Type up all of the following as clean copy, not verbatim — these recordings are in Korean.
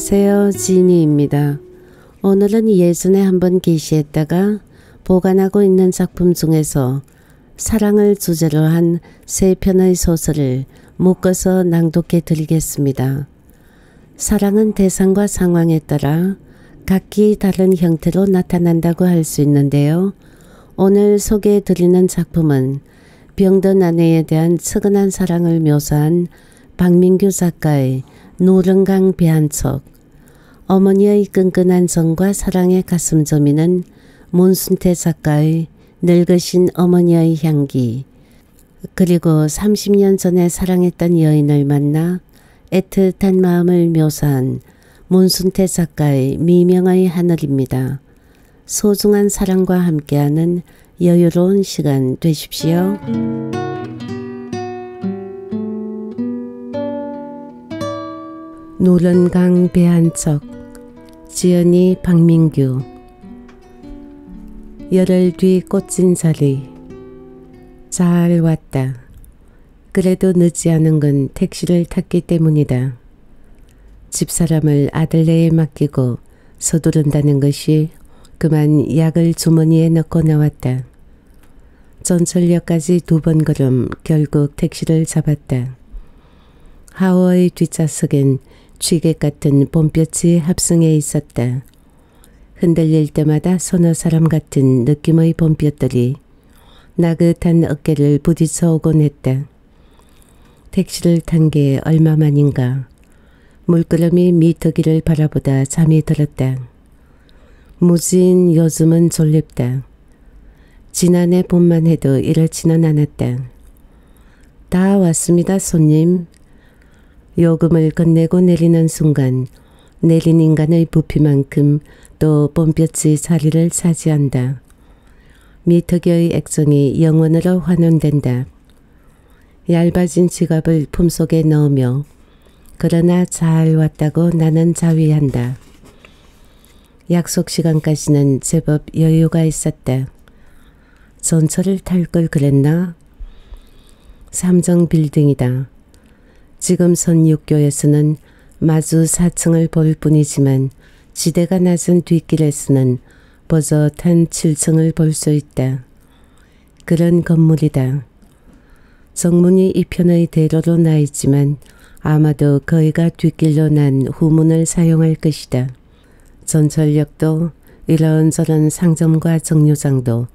안녕하세요. 지니입니다. 오늘은 예전에 한번 게시했다가 보관하고 있는 작품 중에서 사랑을 주제로 한 세 편의 소설을 묶어서 낭독해 드리겠습니다. 사랑은 대상과 상황에 따라 각기 다른 형태로 나타난다고 할 수 있는데요. 오늘 소개해 드리는 작품은 병든 아내에 대한 측은한 사랑을 묘사한 박민규 작가의 누런 강 배 한 척, 어머니의 끈끈한 정과 사랑의 가슴 저미는 문순태 작가의 늙으신 어머니의 향기, 그리고 30년 전에 사랑했던 여인을 만나 애틋한 마음을 묘사한 문순태 작가의 미명의 하늘입니다. 소중한 사랑과 함께하는 여유로운 시간 되십시오. 누런 강 배 한 척, 지연이 박민규. 열흘 뒤 꽂힌 자리. 잘 왔다. 그래도 늦지 않은 건 택시를 탔기 때문이다. 집사람을 아들내에 맡기고 서두른다는 것이 그만 약을 주머니에 넣고 나왔다. 전철역까지 두 번 걸음 결국 택시를 잡았다. 하우의 뒷좌석엔 쥐객 같은 봄볕이 합승해 있었다. 흔들릴 때마다 서너 사람 같은 느낌의 봄볕들이 나긋한 어깨를 부딪혀 오곤 했다. 택시를 탄 게 얼마만인가. 물끄러미 미터기를 바라보다 잠이 들었다. 무진 요즘은 졸립다. 지난해 봄만 해도 이렇지는 않았다. 다 왔습니다, 손님. 요금을 건네고 내리는 순간 내린 인간의 부피만큼 또 봄볕이 자리를 차지한다. 미터기의 액정이 영원으로 환원된다. 얇아진 지갑을 품속에 넣으며 그러나 잘 왔다고 나는 자위한다. 약속 시간까지는 제법 여유가 있었다. 전철을 탈 걸 그랬나? 삼정 빌딩이다. 지금 선육교에서는 마주 4층을 볼 뿐이지만 지대가 낮은 뒷길에서는 버젓한 7층을 볼 수 있다. 그런 건물이다. 정문이 이편의 대로로 나 있지만 아마도 거기가 뒷길로 난 후문을 사용할 것이다. 전철역도 이런저런 상점과 정류장도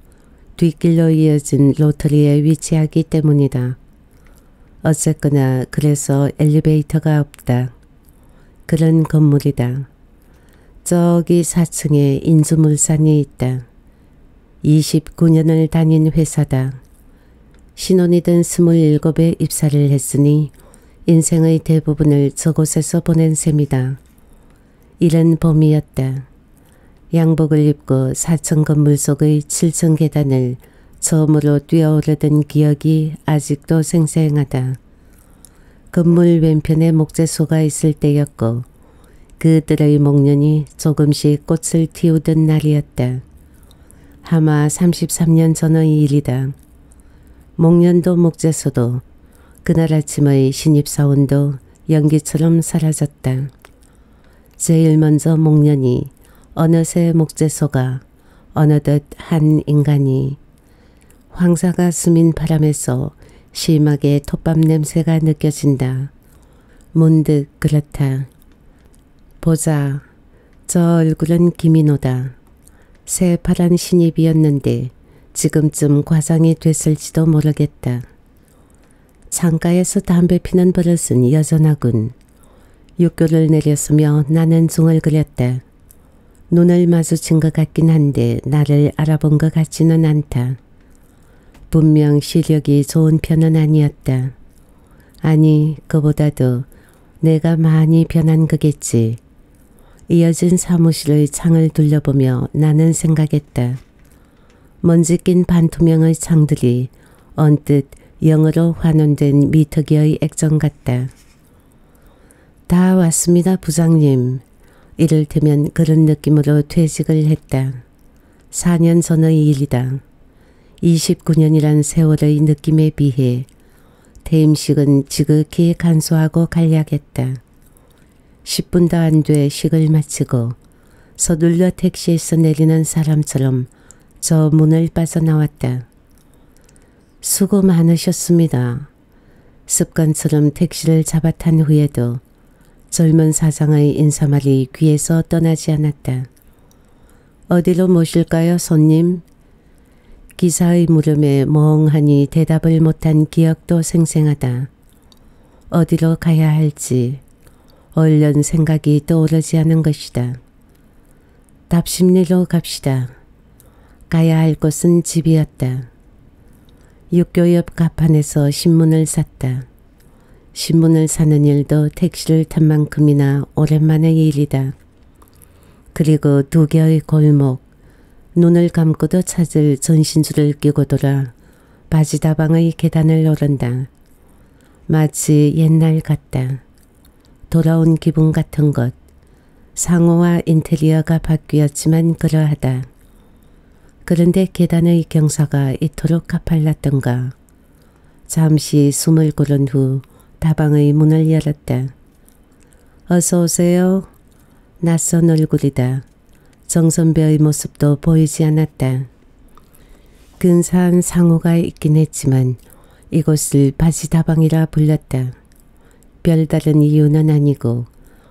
뒷길로 이어진 로터리에 위치하기 때문이다. 어쨌거나 그래서 엘리베이터가 없다. 그런 건물이다. 저기 4층에 인주물산이 있다. 29년을 다닌 회사다. 신혼이던 27에 입사를 했으니 인생의 대부분을 저곳에서 보낸 셈이다. 이른 봄이었다. 양복을 입고 4층 건물 속의 7층 계단을 처음으로 뛰어오르던 기억이 아직도 생생하다. 건물 왼편에 목재소가 있을 때였고 그들의 목련이 조금씩 꽃을 틔우던 날이었다. 아마 33년 전의 일이다. 목련도 목재소도 그날 아침의 신입사원도 연기처럼 사라졌다. 제일 먼저 목련이, 어느새 목재소가, 어느덧 한 인간이. 황사가 스민 바람에서 심하게 톱밥 냄새가 느껴진다. 문득 그렇다. 보자. 저 얼굴은 김인호다. 새파란 신입이었는데 지금쯤 과장이 됐을지도 모르겠다. 창가에서 담배 피는 버릇은 여전하군. 육교를 내렸으며 나는 중얼거렸다. 눈을 마주친 것 같긴 한데 나를 알아본 것 같지는 않다. 분명 시력이 좋은 편은 아니었다. 아니, 그보다도 내가 많이 변한 거겠지. 이어진 사무실의 창을 둘러보며 나는 생각했다. 먼지 낀 반투명의 창들이 언뜻 영으로 환원된 미터기의 액정 같다. 다 왔습니다, 부장님. 이를테면 그런 느낌으로 퇴직을 했다. 4년 전의 일이다. 29년이란 세월의 느낌에 비해 퇴임식은 지극히 간소하고 간략했다. 10분도 안 돼 식을 마치고 서둘러 택시에서 내리는 사람처럼 저 문을 빠져나왔다. 수고 많으셨습니다. 습관처럼 택시를 잡아탄 후에도 젊은 사장의 인사말이 귀에서 떠나지 않았다. 어디로 모실까요, 손님? 기사의 물음에 멍하니 대답을 못한 기억도 생생하다. 어디로 가야 할지 얼른 생각이 떠오르지 않은 것이다. 답심리로 갑시다. 가야 할 곳은 집이었다. 육교 옆 가판에서 신문을 샀다. 신문을 사는 일도 택시를 탄 만큼이나 오랜만의 일이다. 그리고 두 개의 골목, 눈을 감고도 찾을 전신줄을 끼고 돌아 바지다방의 계단을 오른다. 마치 옛날 같다. 돌아온 기분 같은 것. 상호와 인테리어가 바뀌었지만 그러하다. 그런데 계단의 경사가 이토록 가팔랐던가. 잠시 숨을 고른 후 다방의 문을 열었다. 어서 오세요. 낯선 얼굴이다. 정선배의 모습도 보이지 않았다. 근사한 상호가 있긴 했지만 이곳을 바지다방이라 불렀다. 별다른 이유는 아니고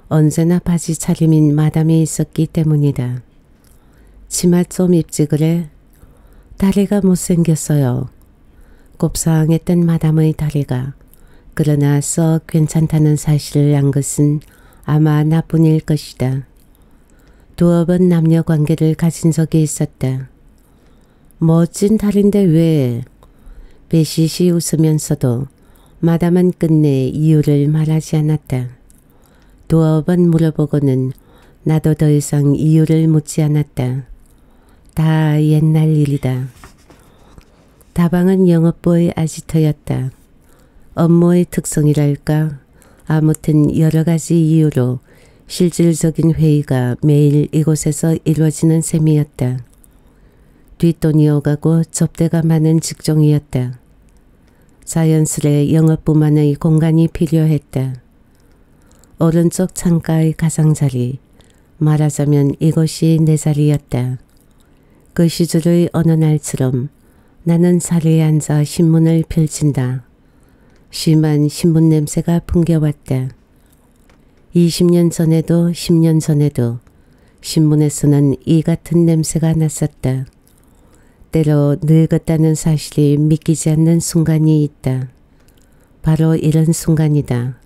언제나 바지 차림인 마담이 있었기 때문이다. 치마 좀 입지 그래? 다리가 못생겼어요. 곱상했던 마담의 다리가 그러나 썩 괜찮다는 사실을 안 것은 아마 나뿐 일 것이다. 두어 번 남녀 관계를 가진 적이 있었다. 멋진 다리인데 왜? 배시시 웃으면서도 마담은 끝내 이유를 말하지 않았다. 두어 번 물어보고는 나도 더 이상 이유를 묻지 않았다. 다 옛날 일이다. 다방은 영업부의 아지트였다. 업무의 특성이랄까? 아무튼 여러 가지 이유로 실질적인 회의가 매일 이곳에서 이루어지는 셈이었다. 뒷돈이 오가고 접대가 많은 직종이었다. 자연스레 영업부만의 공간이 필요했다. 오른쪽 창가의 가장자리, 말하자면 이곳이 내 자리였다. 그 시절의 어느 날처럼 나는 자리에 앉아 신문을 펼친다. 심한 신문 냄새가 풍겨왔다. 20년 전에도 10년 전에도 신문에서는 이 같은 냄새가 났었다. 때로 늙었다는 사실이 믿기지 않는 순간이 있다. 바로 이런 순간이다.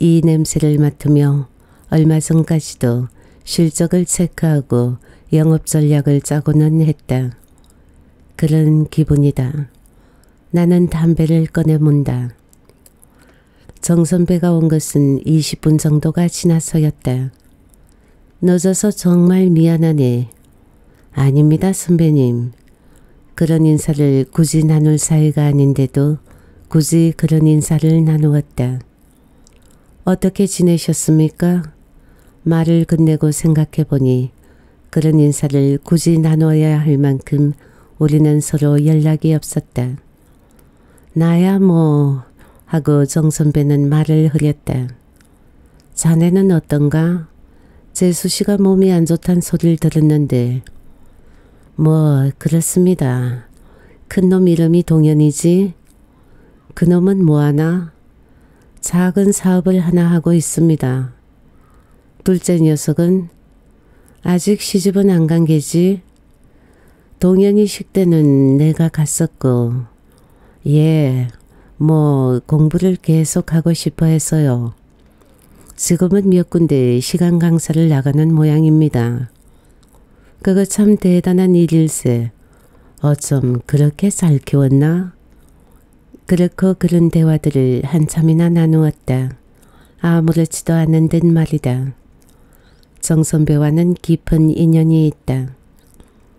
이 냄새를 맡으며 얼마 전까지도 실적을 체크하고 영업 전략을 짜고는 했다. 그런 기분이다. 나는 담배를 꺼내문다. 정선배가 온 것은 20분 정도가 지나서였다. 늦어서 정말 미안하네. 아닙니다, 선배님. 그런 인사를 굳이 나눌 사이가 아닌데도 굳이 그런 인사를 나누었다. 어떻게 지내셨습니까? 말을 끝내고 생각해보니 그런 인사를 굳이 나누어야 할 만큼 우리는 서로 연락이 없었다. 나야 뭐... 하고 정선배는 말을 흐렸다. 자네는 어떤가? 재수씨가 몸이 안 좋단 소리를 들었는데. 뭐 그렇습니다. 큰놈 이름이 동현이지? 그놈은 뭐하나? 작은 사업을 하나 하고 있습니다. 둘째 녀석은? 아직 시집은 안 간 게지? 동현이 식대는 내가 갔었고. 예. 뭐 공부를 계속하고 싶어 해서요. 지금은 몇 군데 시간 강사를 나가는 모양입니다. 그거 참 대단한 일일세. 어쩜 그렇게 잘 키웠나? 그렇고 그런 대화들을 한참이나 나누었다. 아무렇지도 않은 듯 말이다. 정선배와는 깊은 인연이 있다.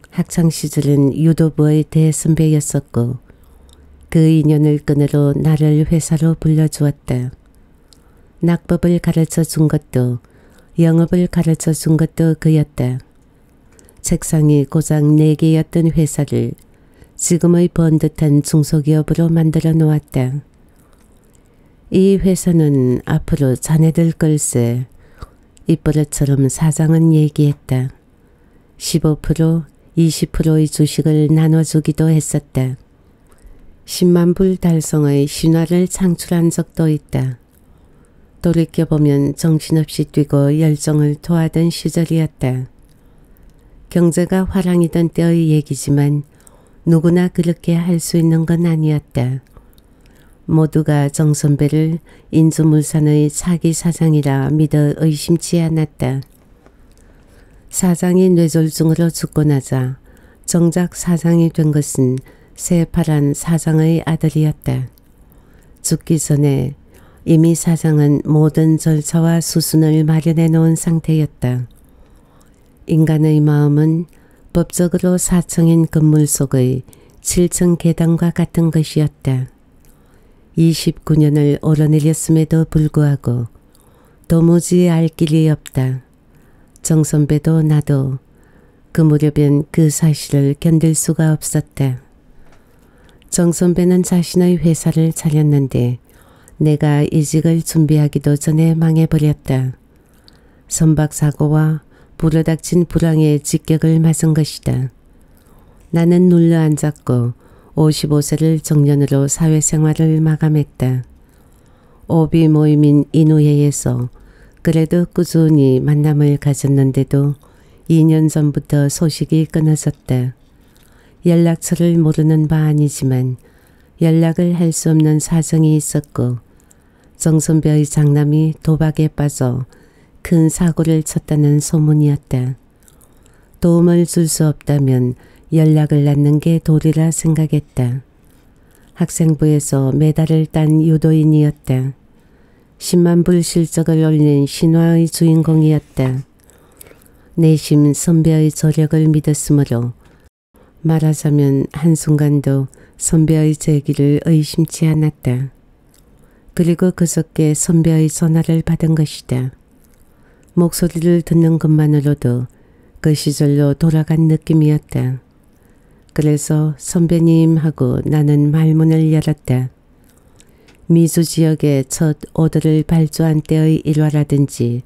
학창시절은 유도부의 대선배였었고 그 인연을 끈으로 나를 회사로 불러주었다. 낙법을 가르쳐준 것도 영업을 가르쳐준 것도 그였다. 책상이 고작 4개였던 회사를 지금의 번듯한 중소기업으로 만들어 놓았다. 이 회사는 앞으로 자네들 걸세. 입버릇처럼 사장은 얘기했다. 15%, 20%의 주식을 나눠주기도 했었다. 10만 불 달성의 신화를 창출한 적도 있다. 돌이켜보면 정신없이 뛰고 열정을 토하던 시절이었다. 경제가 화랑이던 때의 얘기지만 누구나 그렇게 할 수 있는 건 아니었다. 모두가 정 선배를 인수물산의 차기 사장이라 믿어 의심치 않았다. 사장이 뇌졸중으로 죽고 나자 정작 사장이 된 것은 새파란 사장의 아들이었다. 죽기 전에 이미 사장은 모든 절차와 수순을 마련해 놓은 상태였다. 인간의 마음은 법적으로 4층인 건물 속의 7층 계단과 같은 것이었다. 29년을 오르내렸음에도 불구하고 도무지 알 길이 없다. 정 선배도 나도 그 무렵엔 그 사실을 견딜 수가 없었다. 정 선배는 자신의 회사를 차렸는데 내가 이직을 준비하기도 전에 망해버렸다. 선박사고와 불어닥친 불황의 직격을 맞은 것이다. 나는 눌러앉았고 55세를 정년으로 사회생활을 마감했다. 오비 모임인 인우회에서 그래도 꾸준히 만남을 가졌는데도 2년 전부터 소식이 끊어졌다. 연락처를 모르는 바 아니지만 연락을 할 수 없는 사정이 있었고 정선배의 장남이 도박에 빠져 큰 사고를 쳤다는 소문이었다. 도움을 줄 수 없다면 연락을 낳는 게 도리라 생각했다. 학생부에서 메달을 딴 유도인이었다. 10만 불 실적을 올린 신화의 주인공이었다. 내심 선배의 저력을 믿었으므로 말하자면 한순간도 선배의 제기를 의심치 않았다. 그리고 그저께 선배의 전화를 받은 것이다. 목소리를 듣는 것만으로도 그 시절로 돌아간 느낌이었다. 그래서 선배님 하고 나는 말문을 열었다. 미주 지역의 첫 오더를 발주한 때의 일화라든지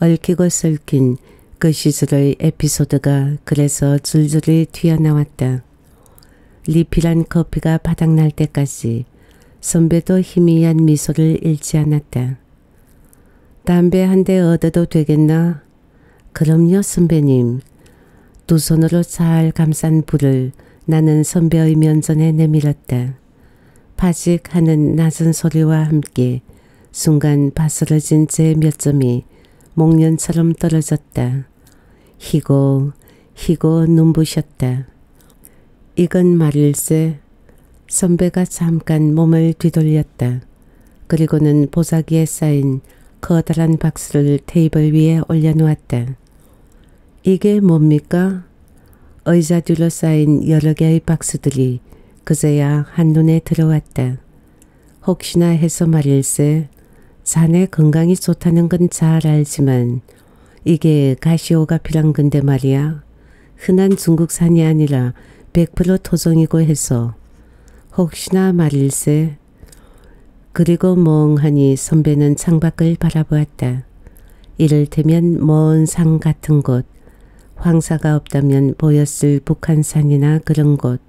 얽히고 설킨 그 시절의 에피소드가 그래서 줄줄이 튀어나왔다. 리필한 커피가 바닥날 때까지 선배도 희미한 미소를 잃지 않았다. 담배 한 대 얻어도 되겠나? 그럼요 선배님. 두 손으로 잘 감싼 불을 나는 선배의 면전에 내밀었다. 파직하는 낮은 소리와 함께 순간 바스러진 제 몇 점이 목련처럼 떨어졌다. 희고 눈부셨다. 이건 말일세. 선배가 잠깐 몸을 뒤돌렸다. 그리고는 보자기에 쌓인 커다란 박스를 테이블 위에 올려놓았다. 이게 뭡니까? 의자 뒤로 쌓인 여러 개의 박스들이 그제야 한눈에 들어왔다. 혹시나 해서 말일세. 자네 건강이 좋다는 건 잘 알지만 이게 가시오가 필요한 건데 말이야. 흔한 중국산이 아니라 100% 토종이고 해서 혹시나 말일세. 그리고 멍하니 선배는 창밖을 바라보았다. 이를테면 먼 산 같은 곳, 황사가 없다면 보였을 북한산이나 그런 곳,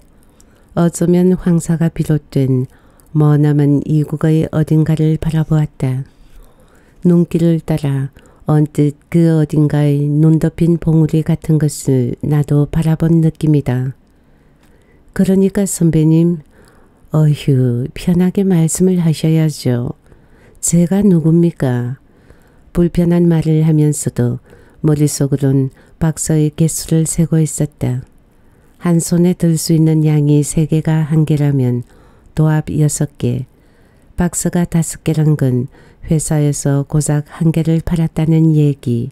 어쩌면 황사가 비롯된 머나먼 이국의 어딘가를 바라보았다. 눈길을 따라 언뜻 그 어딘가의 눈 덮인 봉우리 같은 것을 나도 바라본 느낌이다. 그러니까 선배님, 어휴, 편하게 말씀을 하셔야죠. 제가 누굽니까? 불편한 말을 하면서도 머릿속으론 박서의 개수를 세고 있었다. 한 손에 들 수 있는 양이 3개가 한 개라면 도합 6개, 박스가 5개란 건 회사에서 고작 한 개를 팔았다는 얘기.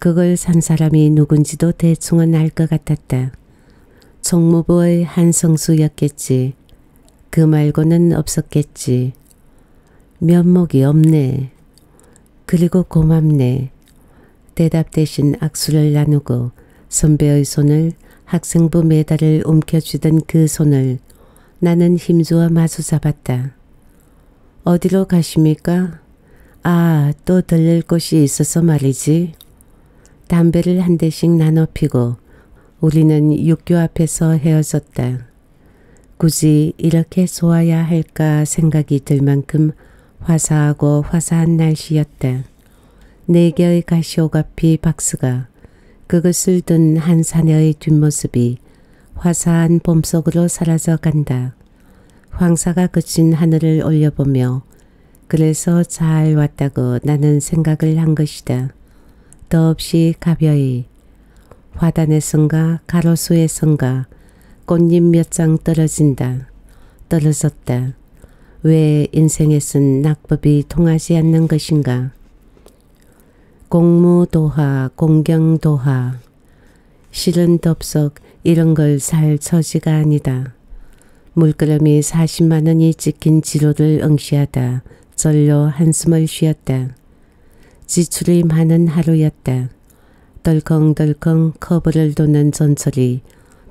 그걸 산 사람이 누군지도 대충은 알 것 같았다. 총무부의 한 성수였겠지. 그 말고는 없었겠지. 면목이 없네. 그리고 고맙네. 대답 대신 악수를 나누고 선배의 손을, 학생부 메달을 움켜쥐던 그 손을 나는 힘주어 마주 잡았다. 어디로 가십니까? 아, 또 들릴 곳이 있어서 말이지. 담배를 한 대씩 나눠 피고 우리는 육교 앞에서 헤어졌다. 굳이 이렇게 소화야 할까 생각이 들 만큼 화사하고 화사한 날씨였다. 4개의 가시오가피 박스가 그것을 든 한 사내의 뒷모습이 화사한 봄속으로 사라져 간다. 황사가 그친 하늘을 올려보며 그래서 잘 왔다고 나는 생각을 한 것이다. 더없이 가벼이 화단에선가 가로수에선가 꽃잎 몇 장 떨어진다. 떨어졌다. 왜 인생에선 낙법이 통하지 않는 것인가. 공무도하 공경도하 실은 덥석 이런 걸 살 처지가 아니다. 물끄러미 40만 원이 찍힌 지로를 응시하다 절로 한숨을 쉬었다. 지출이 많은 하루였다. 덜컹덜컹 커브를 도는 전철이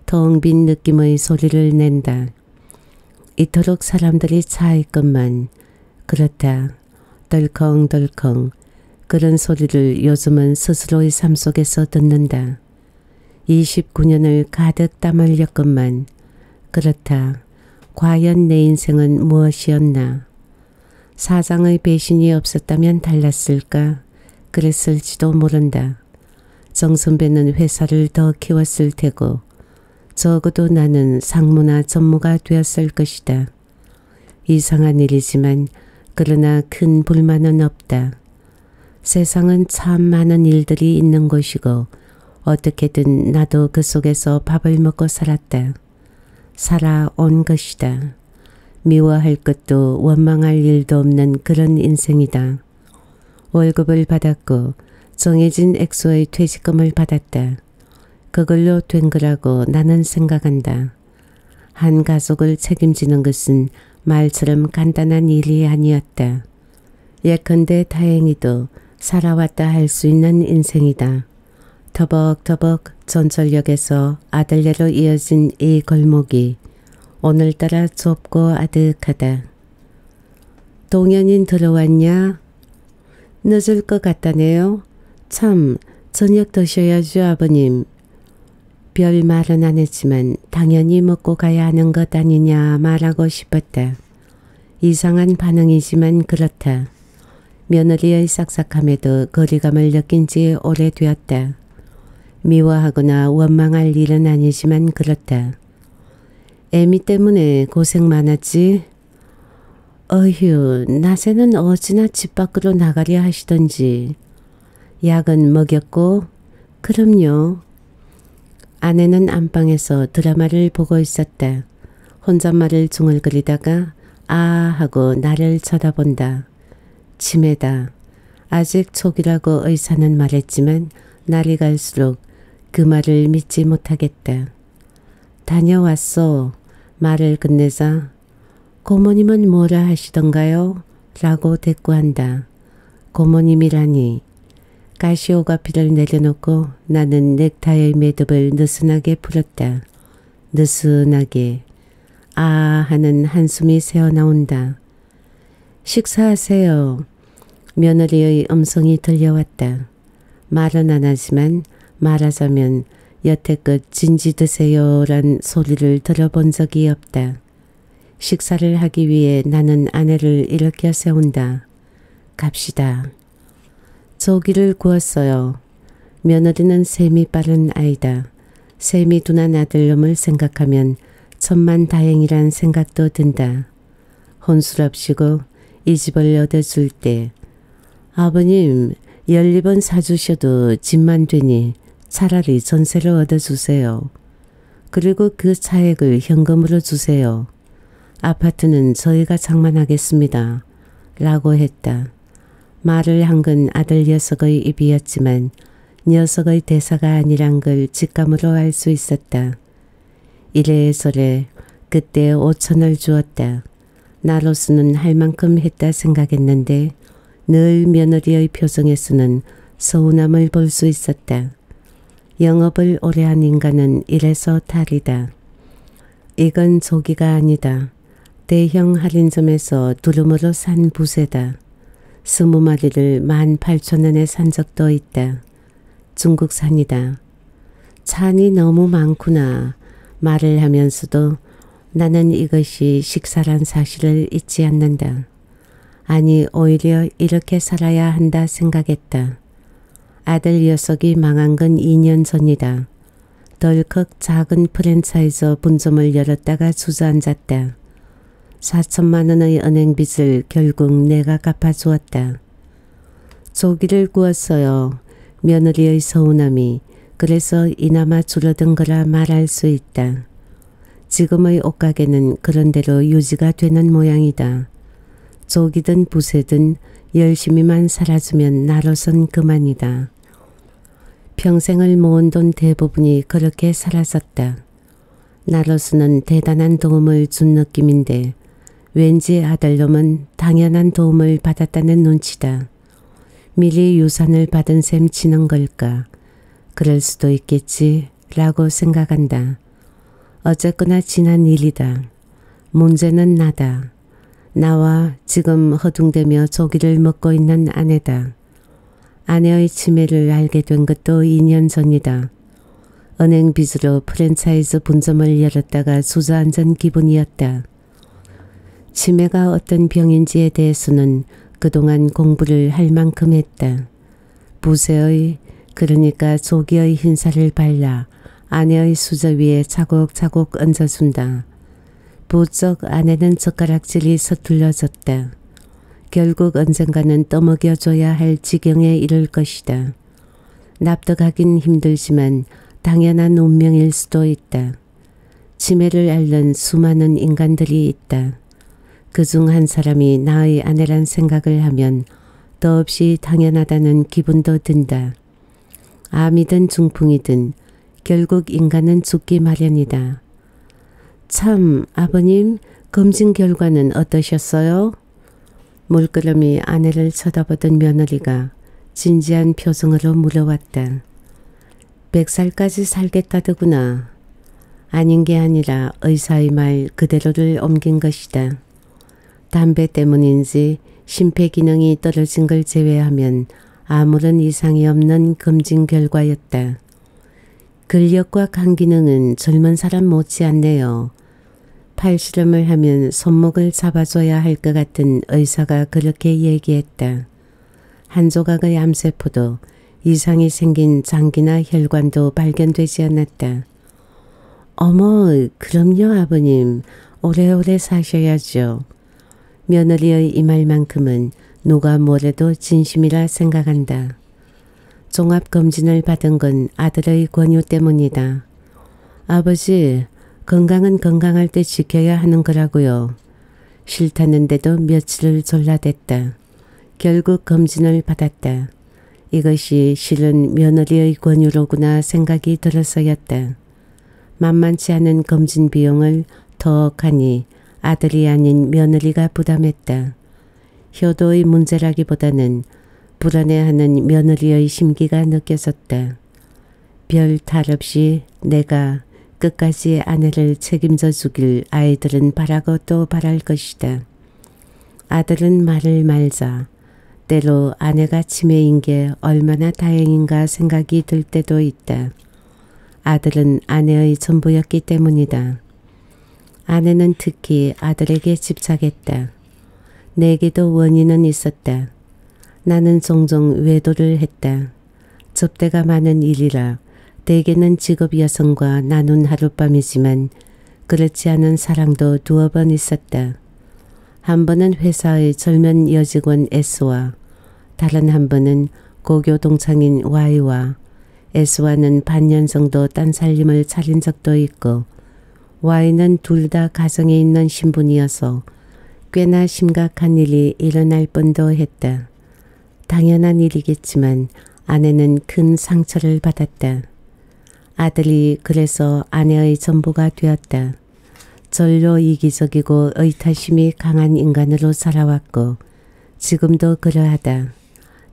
텅 빈 느낌의 소리를 낸다. 이토록 사람들이 차있건만 그렇다. 덜컹덜컹 그런 소리를 요즘은 스스로의 삶 속에서 듣는다. 29년을 가득 땀 흘렸건만 그렇다. 과연 내 인생은 무엇이었나. 사장의 배신이 없었다면 달랐을까? 그랬을지도 모른다. 정 선배는 회사를 더 키웠을 테고 적어도 나는 상무나 전무가 되었을 것이다. 이상한 일이지만 그러나 큰 불만은 없다. 세상은 참 많은 일들이 있는 곳이고 어떻게든 나도 그 속에서 밥을 먹고 살았다. 살아온 것이다. 미워할 것도 원망할 일도 없는 그런 인생이다. 월급을 받았고 정해진 액수의 퇴직금을 받았다. 그걸로 된 거라고 나는 생각한다. 한 가족을 책임지는 것은 말처럼 간단한 일이 아니었다. 예컨대 다행히도 살아왔다 할 수 있는 인생이다. 터벅터벅 전철역에서 아들네로 이어진 이 골목이 오늘따라 좁고 아득하다. 동현인 들어왔냐? 늦을 것 같다네요. 참, 저녁 드셔야죠 아버님. 별 말은 안 했지만 당연히 먹고 가야 하는 것 아니냐 말하고 싶었다. 이상한 반응이지만 그렇다. 며느리의 싹싹함에도 거리감을 느낀 지 오래되었다. 미워하거나 원망할 일은 아니지만 그렇다. 애미 때문에 고생 많았지? 어휴, 낮에는 어찌나 집 밖으로 나가려 하시던지. 약은 먹였고? 그럼요. 아내는 안방에서 드라마를 보고 있었다. 혼잣말을 중얼거리다가 아 하고 나를 쳐다본다. 치매다. 아직 초기라고 의사는 말했지만 날이 갈수록 그 말을 믿지 못하겠다. 다녀왔소. 말을 끝내자 고모님은 뭐라 하시던가요? 라고 대꾸한다. 고모님이라니. 가시오가피를 내려놓고 나는 넥타이의 매듭을 느슨하게 풀었다. 느슨하게. 아 하는 한숨이 새어나온다. 식사하세요. 며느리의 음성이 들려왔다. 말은 안 하지만 말하자면 여태껏 진지 드세요란 소리를 들어본 적이 없다. 식사를 하기 위해 나는 아내를 일으켜 세운다. 갑시다. 조기를 구웠어요. 며느리는 셈이 빠른 아이다. 셈이 둔한 아들놈을 생각하면 천만다행이란 생각도 든다. 혼술없이고 이 집을 얻어줄 때 아버님 12번 사주셔도 집만 되니 차라리 전세로 얻어주세요. 그리고 그 차액을 현금으로 주세요. 아파트는 저희가 장만하겠습니다. 라고 했다. 말을 한 건 아들 녀석의 입이었지만 녀석의 대사가 아니란 걸 직감으로 알 수 있었다. 이래저래 그때 5,000원을 주었다. 나로서는 할 만큼 했다 생각했는데 늘 며느리의 표정에서는 서운함을 볼 수 있었다. 영업을 오래 한 인간은 이래서 탈이다. 이건 조기가 아니다. 대형 할인점에서 두루머로 산 부세다. 20마리를 18,000원에 산 적도 있다. 중국산이다. 잔이 너무 많구나. 말을 하면서도 나는 이것이 식사란 사실을 잊지 않는다. 아니 오히려 이렇게 살아야 한다 생각했다. 아들 녀석이 망한 건 2년 전이다. 덜컥 작은 프랜차이즈 본점을 열었다가 주저앉았다. 4,000만 원의 은행빚을 결국 내가 갚아주었다. 조기를 구웠어요. 며느리의 서운함이 그래서 이나마 줄어든 거라 말할 수 있다. 지금의 옷가게는 그런대로 유지가 되는 모양이다. 조기든 부세든 열심히만 살아주면 나로선 그만이다. 평생을 모은 돈 대부분이 그렇게 사라졌다. 나로서는 대단한 도움을 준 느낌인데 왠지 아들놈은 당연한 도움을 받았다는 눈치다. 미리 유산을 받은 셈 치는 걸까? 그럴 수도 있겠지 라고 생각한다. 어쨌거나 지난 일이다. 문제는 나다. 나와 지금 허둥대며 조기를 먹고 있는 아내다. 아내의 치매를 알게 된 것도 2년 전이다. 은행 빚으로 프랜차이즈 본점을 열었다가 주저앉은 기분이었다. 치매가 어떤 병인지에 대해서는 그동안 공부를 할 만큼 했다. 부세의 그러니까 조기의 흰살을 발라 아내의 수저 위에 차곡차곡 얹어준다. 부쩍 아내는 젓가락질이 서툴러졌다. 결국 언젠가는 떠먹여줘야 할 지경에 이를 것이다. 납득하긴 힘들지만 당연한 운명일 수도 있다. 치매를 앓는 수많은 인간들이 있다. 그중 한 사람이 나의 아내란 생각을 하면 더없이 당연하다는 기분도 든다. 암이든 중풍이든 결국 인간은 죽기 마련이다. 참, 아버님, 검진 결과는 어떠셨어요? 물끄러미 아내를 쳐다보던 며느리가 진지한 표정으로 물어왔다. 100살까지 살겠다더구나. 아닌 게 아니라 의사의 말 그대로를 옮긴 것이다. 담배 때문인지 심폐기능이 떨어진 걸 제외하면 아무런 이상이 없는 검진 결과였다. 근력과 간기능은 젊은 사람 못지않네요. 팔씨름을 하면 손목을 잡아줘야 할 것 같은 의사가 그렇게 얘기했다. 한 조각의 암세포도 이상이 생긴 장기나 혈관도 발견되지 않았다. 어머, 그럼요 아버님. 오래오래 사셔야죠. 며느리의 이 말만큼은 누가 뭐래도 진심이라 생각한다. 종합검진을 받은 건 아들의 권유 때문이다. 아버지, 건강은 건강할 때 지켜야 하는 거라고요. 싫다는데도 며칠을 졸라댔다. 결국 검진을 받았다. 이것이 실은 며느리의 권유로구나 생각이 들어서였다. 만만치 않은 검진 비용을 더하니 아들이 아닌 며느리가 부담했다. 효도의 문제라기보다는 불안해하는 며느리의 심기가 느껴졌다. 별 탈 없이 내가 끝까지 아내를 책임져 주길 아이들은 바라고 또 바랄 것이다. 아들은 말을 말자 때로 아내가 치매인 게 얼마나 다행인가 생각이 들 때도 있다. 아들은 아내의 전부였기 때문이다. 아내는 특히 아들에게 집착했다. 내게도 원인은 있었다. 나는 종종 외도를 했다. 접대가 많은 일이라 대개는 직업 여성과 나눈 하룻밤이지만 그렇지 않은 사랑도 두어 번 있었다. 한 번은 회사의 젊은 여직원 S와 다른 한 번은 고교 동창인 Y와 S와는 반년 정도 딴살림을 차린 적도 있고 Y는 둘 다 가정에 있는 신분이어서 꽤나 심각한 일이 일어날 뻔도 했다. 당연한 일이겠지만 아내는 큰 상처를 받았다. 아들이 그래서 아내의 전부가 되었다. 절로 이기적이고 의타심이 강한 인간으로 살아왔고 지금도 그러하다.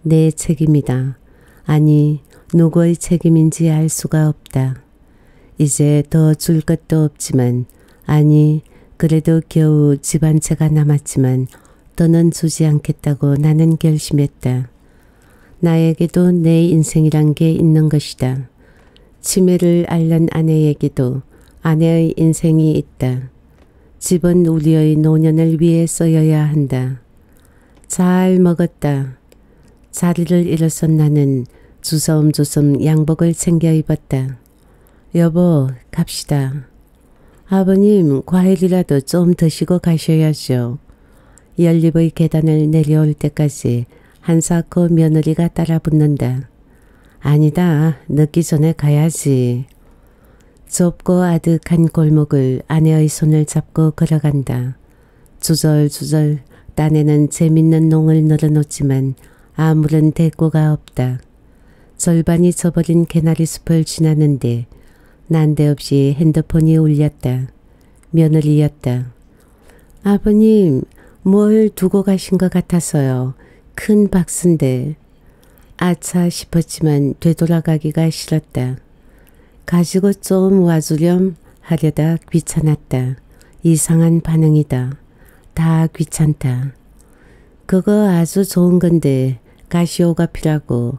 내 책임이다. 아니 누구의 책임인지 알 수가 없다. 이제 더 줄 것도 없지만 아니 그래도 겨우 집 한 채가 남았지만 떠나주지 않겠다고 나는 결심했다. 나에게도 내 인생이란 게 있는 것이다. 치매를 앓는 아내에게도 아내의 인생이 있다. 집은 우리의 노년을 위해 써야 한다. 잘 먹었다. 자리를 일어선 나는 주섬주섬 양복을 챙겨 입었다. 여보, 갑시다. 아버님, 과일이라도 좀 드시고 가셔야죠. 연립의 계단을 내려올 때까지 한사코 며느리가 따라붙는다. 아니다, 늦기 전에 가야지. 좁고 아득한 골목을 아내의 손을 잡고 걸어간다. 주절주절 딴에는 재밌는 농을 늘어놓지만 아무런 대꾸가 없다. 절반이 져버린 개나리 숲을 지나는데 난데없이 핸드폰이 울렸다. 며느리였다. 아버님, 뭘 두고 가신 것 같아서요. 큰 박스인데. 아차 싶었지만 되돌아가기가 싫었다. 가지고 좀 와주렴 하려다 귀찮았다. 이상한 반응이다. 다 귀찮다. 그거 아주 좋은 건데 가시오가 피라고.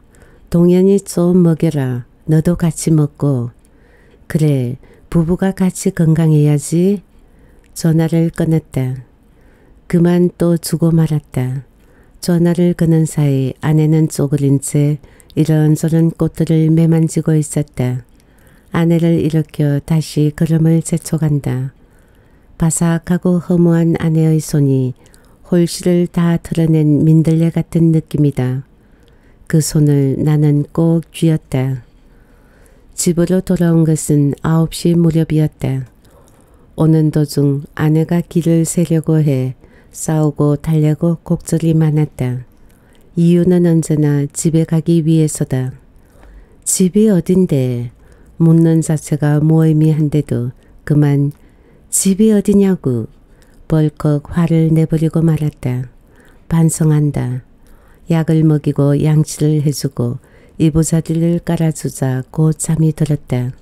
동현이 좀 먹여라. 너도 같이 먹고. 그래, 부부가 같이 건강해야지. 전화를 끊었다. 그만 또 주고 말았다. 전화를 끊은 사이 아내는 쪼그린 채 이런저런 꽃들을 매만지고 있었다. 아내를 일으켜 다시 걸음을 재촉한다. 바삭하고 허무한 아내의 손이 홀씨를 다 털어낸 민들레 같은 느낌이다. 그 손을 나는 꼭 쥐었다. 집으로 돌아온 것은 9시 무렵이었다. 오는 도중 아내가 길을 세려고 해 싸우고 달래고 곡절이 많았다. 이유는 언제나 집에 가기 위해서다. 집이 어딘데? 묻는 자체가 무의미한데도 그만 집이 어디냐고 벌컥 화를 내버리고 말았다. 반성한다. 약을 먹이고 양치를 해주고 이부자리를 깔아주자 곧 잠이 들었다.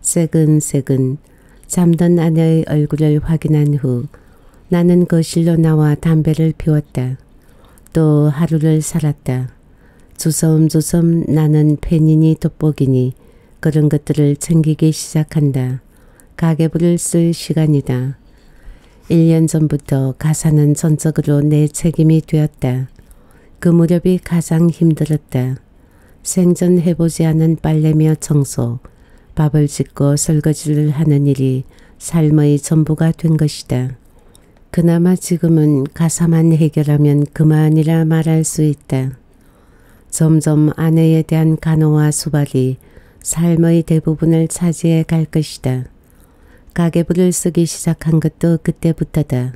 새근새근 잠든 아내의 얼굴을 확인한 후 나는 거실로 나와 담배를 피웠다. 또 하루를 살았다. 주섬주섬 나는 팬이니 돋보기니 그런 것들을 챙기기 시작한다. 가계부를 쓸 시간이다. 1년 전부터 가사는 전적으로 내 책임이 되었다. 그 무렵이 가장 힘들었다. 생전 해보지 않은 빨래며 청소, 밥을 짓고 설거지를 하는 일이 삶의 전부가 된 것이다. 그나마 지금은 가사만 해결하면 그만이라 말할 수 있다. 점점 아내에 대한 간호와 수발이 삶의 대부분을 차지해 갈 것이다. 가계부를 쓰기 시작한 것도 그때부터다.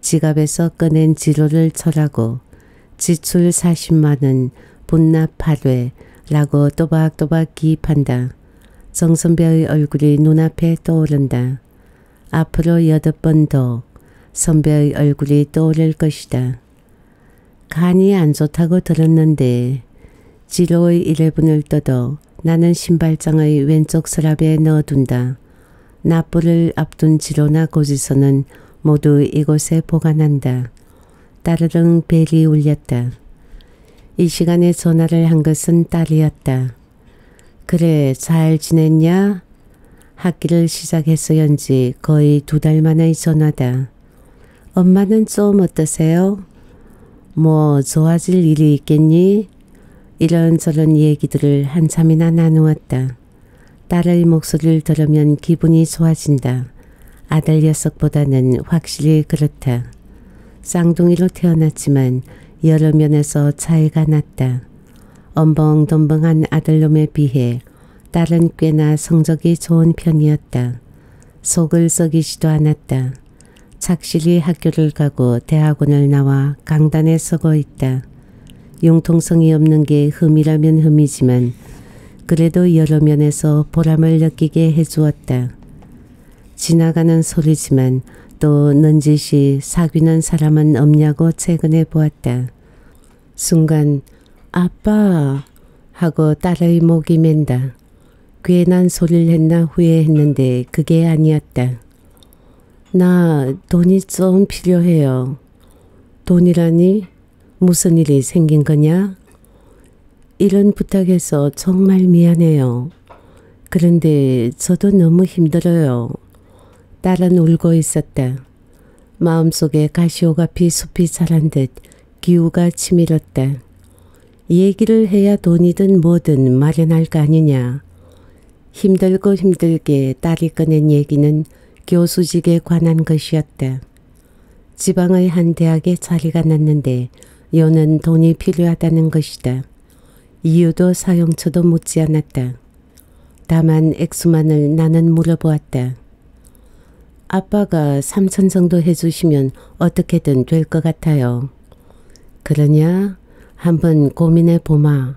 지갑에서 꺼낸 지로를 절하고 지출 40만원 분납 8회라고 또박또박 기입한다. 정선배의 얼굴이 눈앞에 떠오른다. 앞으로 8번 더 선배의 얼굴이 떠오를 것이다. 간이 안 좋다고 들었는데 지로의 1회분을 뜯어 나는 신발장의 왼쪽 서랍에 넣어둔다. 납부를 앞둔 지로나 고지서는 모두 이곳에 보관한다. 따르릉 벨이 울렸다. 이 시간에 전화를 한 것은 딸이었다. 그래, 잘 지냈냐? 학기를 시작했어연지 거의 2달 만의 전화다. 엄마는 좀 어떠세요? 뭐 좋아질 일이 있겠니? 이런저런 얘기들을 한참이나 나누었다. 딸의 목소리를 들으면 기분이 좋아진다. 아들 녀석보다는 확실히 그렇다. 쌍둥이로 태어났지만 여러 면에서 차이가 났다. 엄벙덤벙한 아들놈에 비해 딸은 꽤나 성적이 좋은 편이었다. 속을 썩이지도 않았다. 착실히 학교를 가고 대학원을 나와 강단에 서고 있다. 융통성이 없는 게 흠이라면 흠이지만 그래도 여러 면에서 보람을 느끼게 해주었다. 지나가는 소리지만 또 넌지시 사귀는 사람은 없냐고 최근해 보았다. 순간 아빠 하고 딸의 목이 맨다. 괜한 소리를 했나 후회했는데 그게 아니었다. 나 돈이 좀 필요해요. 돈이라니? 무슨 일이 생긴 거냐? 이런 부탁해서 정말 미안해요. 그런데 저도 너무 힘들어요. 딸은 울고 있었다. 마음속에 가시오가피 숲이 자란 듯 기우가 치밀었다. 얘기를 해야 돈이든 뭐든 마련할 거 아니냐. 힘들고 힘들게 딸이 꺼낸 얘기는 교수직에 관한 것이었다. 지방의 한 대학에 자리가 났는데 여는 돈이 필요하다는 것이다. 이유도 사용처도 묻지 않았다. 다만 액수만을 나는 물어보았다. 아빠가 3천 정도 해주시면 어떻게든 될 것 같아요. 그러냐? 한번 고민해 보마.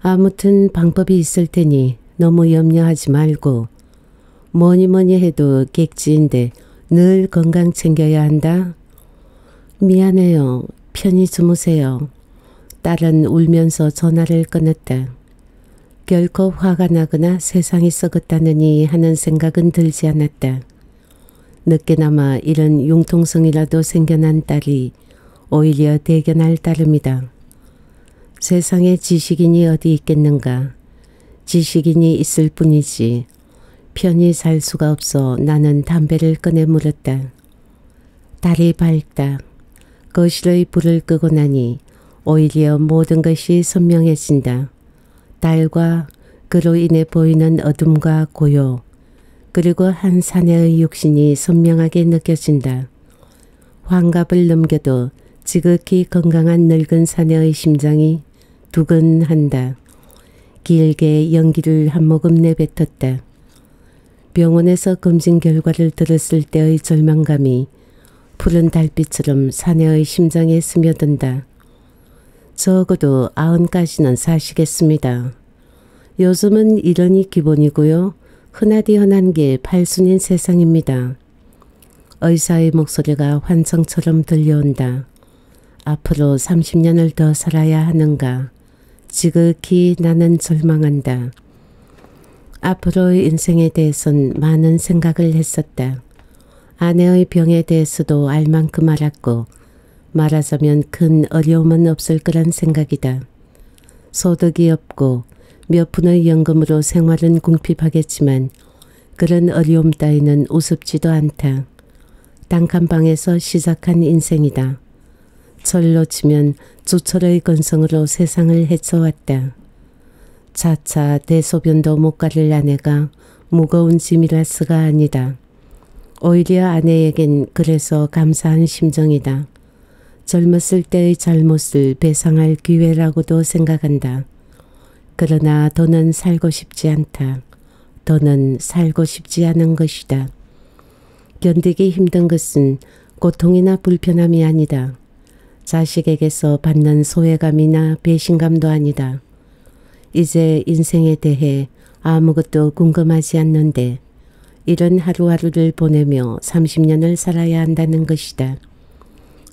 아무튼 방법이 있을 테니 너무 염려하지 말고. 뭐니뭐니 해도 객지인데 늘 건강 챙겨야 한다. 미안해요. 편히 주무세요. 딸은 울면서 전화를 끊었다. 결코 화가 나거나 세상이 썩었다느니 하는 생각은 들지 않았다. 늦게나마 이런 융통성이라도 생겨난 딸이 오히려 대견할 따름이다. 세상에 지식인이 어디 있겠는가. 지식인이 있을 뿐이지. 편히 살 수가 없어 나는 담배를 꺼내 물었다. 달이 밝다. 거실의 불을 끄고 나니 오히려 모든 것이 선명해진다. 달과 그로 인해 보이는 어둠과 고요, 그리고 한 사내의 육신이 선명하게 느껴진다. 환갑을 넘겨도 지극히 건강한 늙은 사내의 심장이 두근한다. 길게 연기를 한 모금 내뱉었다. 병원에서 검진 결과를 들었을 때의 절망감이 푸른 달빛처럼 사내의 심장에 스며든다. 적어도 90까지는 사시겠습니다. 요즘은 이런이 기본이고요. 흔하디 흔한 게 팔순인 세상입니다. 의사의 목소리가 환청처럼 들려온다. 앞으로 30년을 더 살아야 하는가. 지극히 나는 절망한다. 앞으로의 인생에 대해선 많은 생각을 했었다. 아내의 병에 대해서도 알 만큼 알았고 말하자면 큰 어려움은 없을 거란 생각이다. 소득이 없고 몇 푼의 연금으로 생활은 궁핍하겠지만 그런 어려움 따위는 우습지도 않다. 단칸방에서 시작한 인생이다. 철로 치면 주철의 건성으로 세상을 헤쳐왔다. 차차 대소변도 못 가릴 아내가 무거운 짐이라서가 아니다. 오히려 아내에겐 그래서 감사한 심정이다. 젊었을 때의 잘못을 배상할 기회라고도 생각한다. 그러나 더는 살고 싶지 않다. 더는 살고 싶지 않은 것이다. 견디기 힘든 것은 고통이나 불편함이 아니다. 자식에게서 받는 소외감이나 배신감도 아니다. 이제 인생에 대해 아무것도 궁금하지 않는데 이런 하루하루를 보내며 30년을 살아야 한다는 것이다.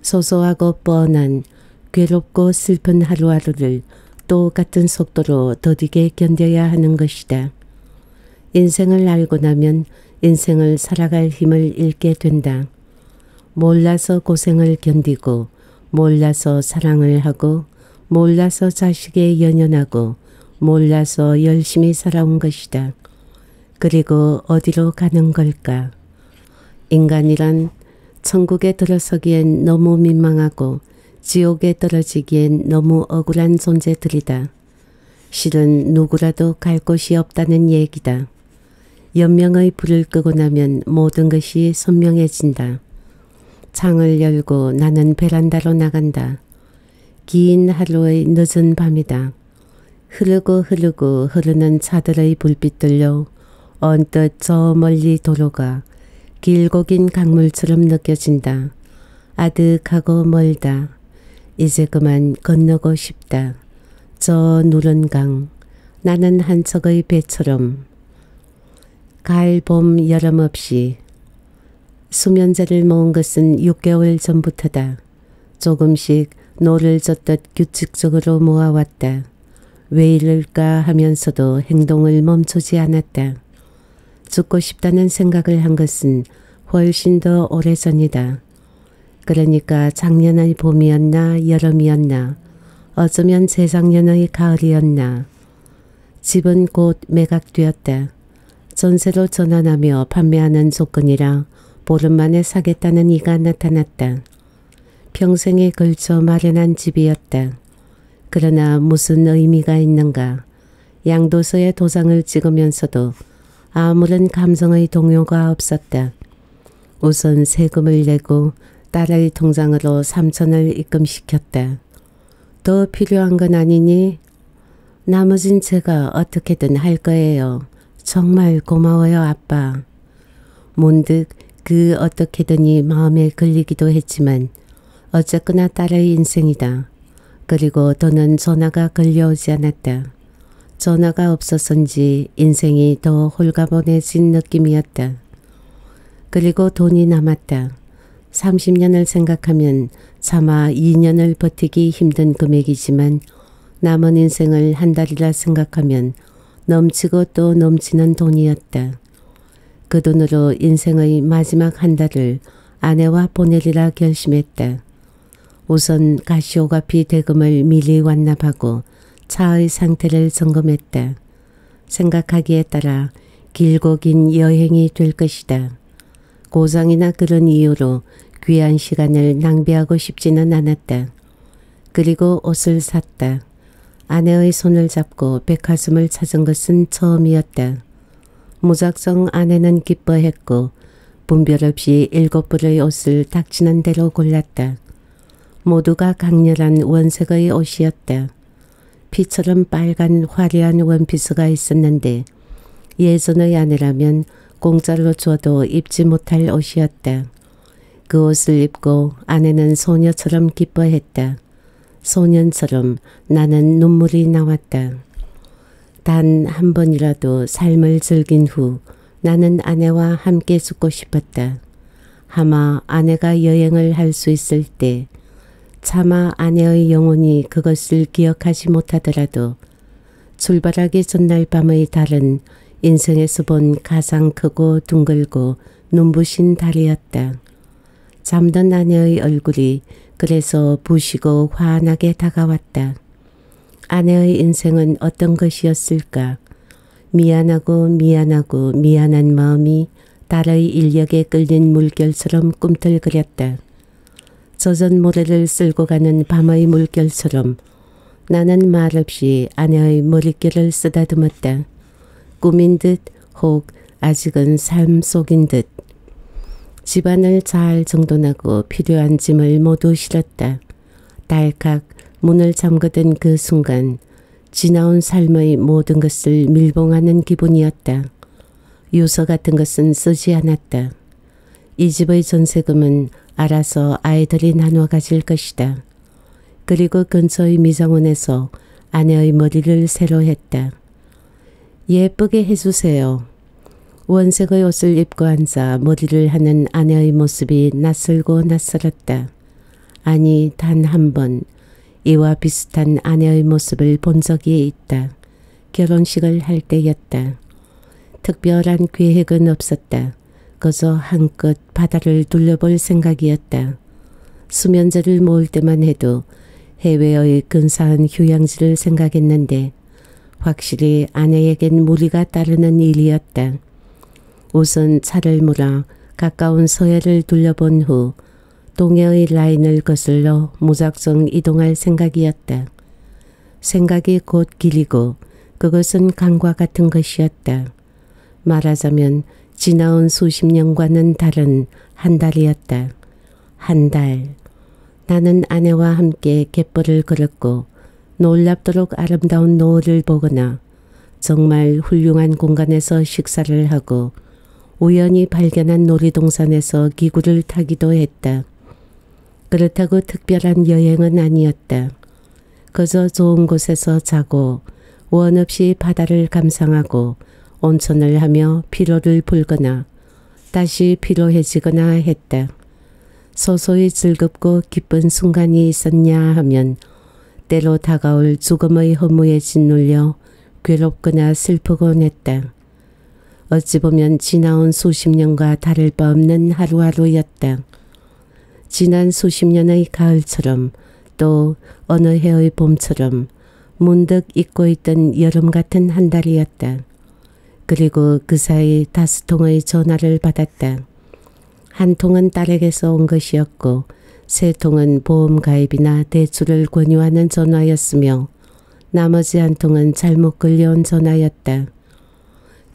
소소하고 뻔한 괴롭고 슬픈 하루하루를 똑같은 속도로 더디게 견뎌야 하는 것이다. 인생을 알고 나면 인생을 살아갈 힘을 잃게 된다. 몰라서 고생을 견디고 몰라서 사랑을 하고 몰라서 자식에 연연하고 몰라서 열심히 살아온 것이다. 그리고 어디로 가는 걸까? 인간이란 천국에 들어서기엔 너무 민망하고 지옥에 떨어지기엔 너무 억울한 존재들이다. 실은 누구라도 갈 곳이 없다는 얘기다. 연명의 불을 끄고 나면 모든 것이 선명해진다. 창을 열고 나는 베란다로 나간다. 긴 하루의 늦은 밤이다. 흐르고 흐르는 차들의 불빛들로 언뜻 저 멀리 도로가 길고 긴 강물처럼 느껴진다. 아득하고 멀다. 이제 그만 건너고 싶다. 저 누런 강, 나는 한 척의 배처럼. 가을, 봄, 여름 없이. 수면제를 모은 것은 6개월 전부터다. 조금씩 노를 젓듯 규칙적으로 모아왔다. 왜 이럴까 하면서도 행동을 멈추지 않았다. 죽고 싶다는 생각을 한 것은 훨씬 더 오래전이다. 그러니까 작년의 봄이었나 여름이었나 어쩌면 재작년의 가을이었나. 집은 곧 매각되었다. 전세로 전환하며 판매하는 조건이라 보름 만에 사겠다는 이가 나타났다. 평생에 걸쳐 마련한 집이었다. 그러나 무슨 의미가 있는가. 양도서에 도장을 찍으면서도 아무런 감정의 동요가 없었다. 우선 세금을 내고 딸의 통장으로 3,000을 입금시켰다. 더 필요한 건 아니니 나머진 제가 어떻게든 할 거예요. 정말 고마워요, 아빠. 문득 그 어떻게든이 마음에 걸리기도 했지만 어쨌거나 딸의 인생이다. 그리고 더는 전화가 걸려오지 않았다. 전화가 없었은지 인생이 더 홀가분해진 느낌이었다. 그리고 돈이 남았다. 30년을 생각하면 차마 2년을 버티기 힘든 금액이지만 남은 인생을 한 달이라 생각하면 넘치고 또 넘치는 돈이었다. 그 돈으로 인생의 마지막 한 달을 아내와 보내리라 결심했다. 우선 가시오가피 대금을 미리 완납하고 차의 상태를 점검했다. 생각하기에 따라 길고 긴 여행이 될 것이다. 고장이나 그런 이유로 귀한 시간을 낭비하고 싶지는 않았다. 그리고 옷을 샀다. 아내의 손을 잡고 백화점을 찾은 것은 처음이었다. 무작정 아내는 기뻐했고 분별 없이 7벌의 옷을 닥치는 대로 골랐다. 모두가 강렬한 원색의 옷이었다. 피처럼 빨간 화려한 원피스가 있었는데 예전의 아내라면 공짜로 줘도 입지 못할 옷이었다. 그 옷을 입고 아내는 소녀처럼 기뻐했다. 소년처럼 나는 눈물이 나왔다. 단 한 번이라도 삶을 즐긴 후 나는 아내와 함께 죽고 싶었다. 아마 아내가 여행을 할 수 있을 때 차마 아내의 영혼이 그것을 기억하지 못하더라도 출발하기 전날 밤의 달은 인생에서 본 가장 크고 둥글고 눈부신 달이었다. 잠든 아내의 얼굴이 그래서 부시고 환하게 다가왔다. 아내의 인생은 어떤 것이었을까? 미안하고 미안하고 미안한 마음이 딸의 인력에 끌린 물결처럼 꿈틀거렸다. 젖은 모래를 쓸고 가는 밤의 물결처럼 나는 말없이 아내의 머릿결을 쓰다듬었다. 꿈인 듯 혹 아직은 삶 속인 듯. 집안을 잘 정돈하고 필요한 짐을 모두 실었다. 딸깍 문을 잠그던 그 순간 지나온 삶의 모든 것을 밀봉하는 기분이었다. 유서 같은 것은 쓰지 않았다. 이 집의 전세금은 알아서 아이들이 나눠 가질 것이다. 그리고 근처의 미장원에서 아내의 머리를 새로 했다. 예쁘게 해주세요. 원색의 옷을 입고 앉아 머리를 하는 아내의 모습이 낯설고 낯설었다. 아니 단 한 번 이와 비슷한 아내의 모습을 본 적이 있다. 결혼식을 할 때였다. 특별한 계획은 없었다. 그저 한껏 바다를 둘러볼 생각이었다. 수면제를 모을 때만 해도 해외의 근사한 휴양지를 생각했는데 확실히 아내에겐 무리가 따르는 일이었다. 우선 차를 몰아 가까운 서해를 둘러본 후 동해의 라인을 거슬러 무작정 이동할 생각이었다. 생각이 곧 길이고 그것은 강과 같은 것이었다. 말하자면 지나온 수십 년과는 다른 한 달이었다. 한 달. 나는 아내와 함께 갯벌을 걸었고 놀랍도록 아름다운 노을을 보거나 정말 훌륭한 공간에서 식사를 하고 우연히 발견한 놀이동산에서 기구를 타기도 했다. 그렇다고 특별한 여행은 아니었다. 그저 좋은 곳에서 자고 원 없이 바다를 감상하고 온천을 하며 피로를 풀거나 다시 피로해지거나 했다. 소소히 즐겁고 기쁜 순간이 있었냐 하면 때로 다가올 죽음의 허무에 짓눌려 괴롭거나 슬프곤 했다. 어찌 보면 지나온 수십 년과 다를 바 없는 하루하루였다. 지난 수십 년의 가을처럼 또 어느 해의 봄처럼 문득 잊고 있던 여름 같은 한 달이었다. 그리고 그 사이 다섯 통의 전화를 받았다. 한 통은 딸에게서 온 것이었고 세 통은 보험 가입이나 대출을 권유하는 전화였으며 나머지 한 통은 잘못 걸려온 전화였다.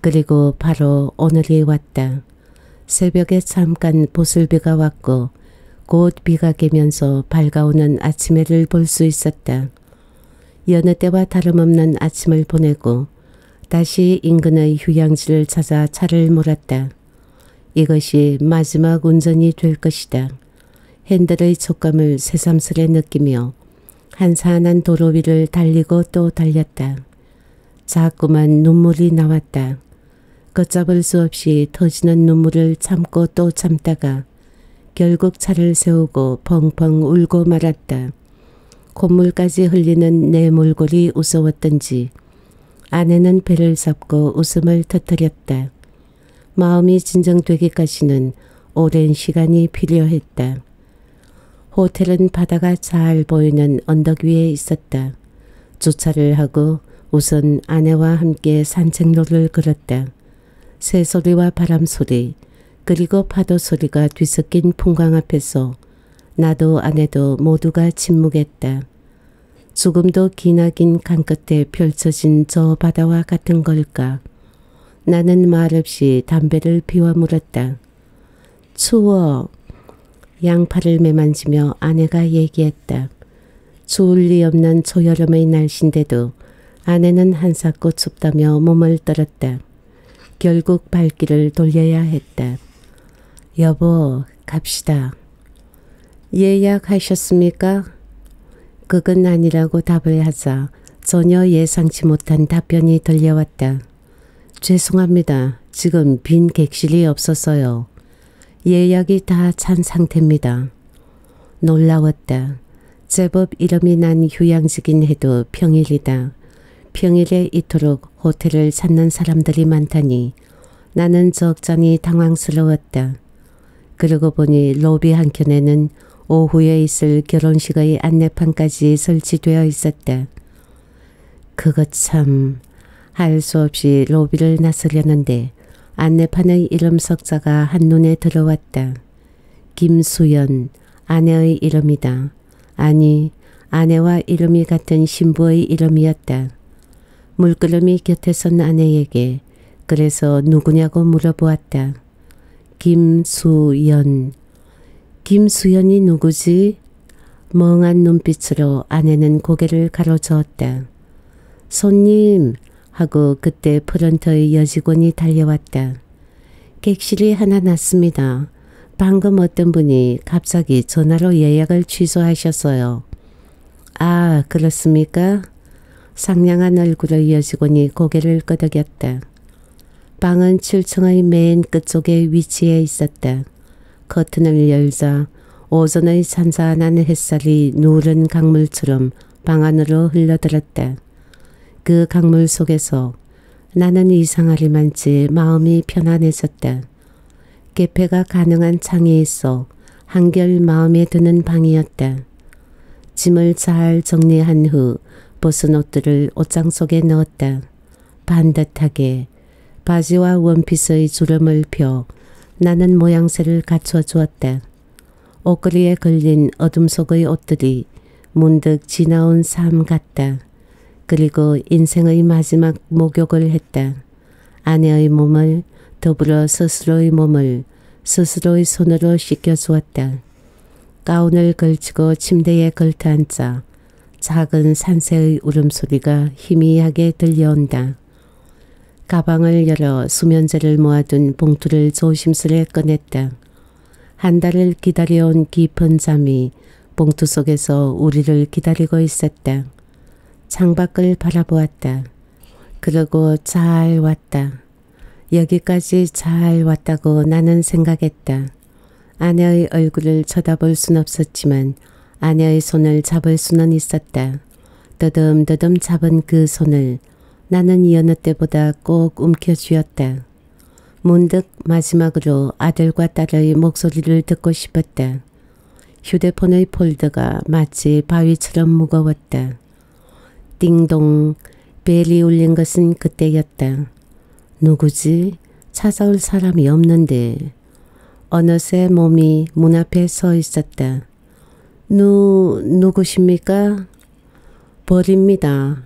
그리고 바로 오늘이 왔다. 새벽에 잠깐 보슬비가 왔고 곧 비가 개면서 밝아오는 아침 해를 볼 수 있었다. 여느 때와 다름없는 아침을 보내고 다시 인근의 휴양지를 찾아 차를 몰았다. 이것이 마지막 운전이 될 것이다. 핸들의 촉감을 새삼스레 느끼며 한산한 도로 위를 달리고 또 달렸다. 자꾸만 눈물이 나왔다. 걷잡을 수 없이 터지는 눈물을 참고 또 참다가 결국 차를 세우고 펑펑 울고 말았다. 콧물까지 흘리는 내 몰골이 무서웠던지 아내는 배를 잡고 웃음을 터뜨렸다. 마음이 진정되기까지는 오랜 시간이 필요했다. 호텔은 바다가 잘 보이는 언덕 위에 있었다. 주차를 하고 우선 아내와 함께 산책로를 걸었다. 새소리와 바람소리 그리고 파도소리가 뒤섞인 풍광 앞에서 나도 아내도 모두가 침묵했다. 죽음도 기나긴 강 끝에 펼쳐진 저 바다와 같은 걸까. 나는 말없이 담배를 피워 물었다. 추워. 양팔을 매만지며 아내가 얘기했다. 추울 리 없는 초여름의 날씨인데도 아내는 한사코 춥다며 몸을 떨었다. 결국 발길을 돌려야 했다. 여보, 갑시다. 예약하셨습니까? 그건 아니라고 답을 하자 전혀 예상치 못한 답변이 들려왔다. 죄송합니다. 지금 빈 객실이 없어서요. 예약이 다 찬 상태입니다. 놀라웠다. 제법 이름이 난 휴양지긴 해도 평일이다. 평일에 이토록 호텔을 찾는 사람들이 많다니 나는 적잖이 당황스러웠다. 그러고 보니 로비 한켠에는 오후에 있을 결혼식의 안내판까지 설치되어 있었다. 그것 참 할 수 없이 로비를 나서려는데 안내판의 이름 석자가 한눈에 들어왔다. 김수연, 아내의 이름이다. 아니, 아내와 이름이 같은 신부의 이름이었다. 물끄러미 곁에 선 아내에게 그래서 누구냐고 물어보았다. 김수연. 김수연이 누구지? 멍한 눈빛으로 아내는 고개를 가로저었다. 손님! 하고 그때 프런트의 여직원이 달려왔다. 객실이 하나 났습니다. 방금 어떤 분이 갑자기 전화로 예약을 취소하셨어요. 아, 그렇습니까? 상냥한 얼굴의 여직원이 고개를 끄덕였다. 방은 7층의 맨 끝쪽에 위치해 있었다. 커튼을 열자 오전의 산산한 햇살이 누런 강물처럼 방 안으로 흘러들었다. 그 강물 속에서 나는 이상하리만치 마음이 편안해졌다. 개폐가 가능한 창이 있어 한결 마음에 드는 방이었다. 짐을 잘 정리한 후 벗은 옷들을 옷장 속에 넣었다. 반듯하게 바지와 원피스의 주름을 펴 나는 모양새를 갖춰 주었다. 옷걸이에 걸린 어둠 속의 옷들이 문득 지나온 삶 같다. 그리고 인생의 마지막 목욕을 했다. 아내의 몸을 더불어 스스로의 몸을 스스로의 손으로 씻겨주었다. 가운을 걸치고 침대에 걸터앉자 작은 산새의 울음소리가 희미하게 들려온다. 가방을 열어 수면제를 모아둔 봉투를 조심스레 꺼냈다. 한 달을 기다려온 깊은 잠이 봉투 속에서 우리를 기다리고 있었다. 창밖을 바라보았다. 그러고 잘 왔다. 여기까지 잘 왔다고 나는 생각했다. 아내의 얼굴을 쳐다볼 순 없었지만 아내의 손을 잡을 수는 있었다. 더듬더듬 잡은 그 손을 나는 여느 때보다 꼭 움켜쥐었다. 문득 마지막으로 아들과 딸의 목소리를 듣고 싶었다. 휴대폰의 폴더가 마치 바위처럼 무거웠다. 띵동 벨이 울린 것은 그때였다. 누구지? 찾아올 사람이 없는데. 어느새 몸이 문 앞에 서 있었다. 누구십니까? 버립니다.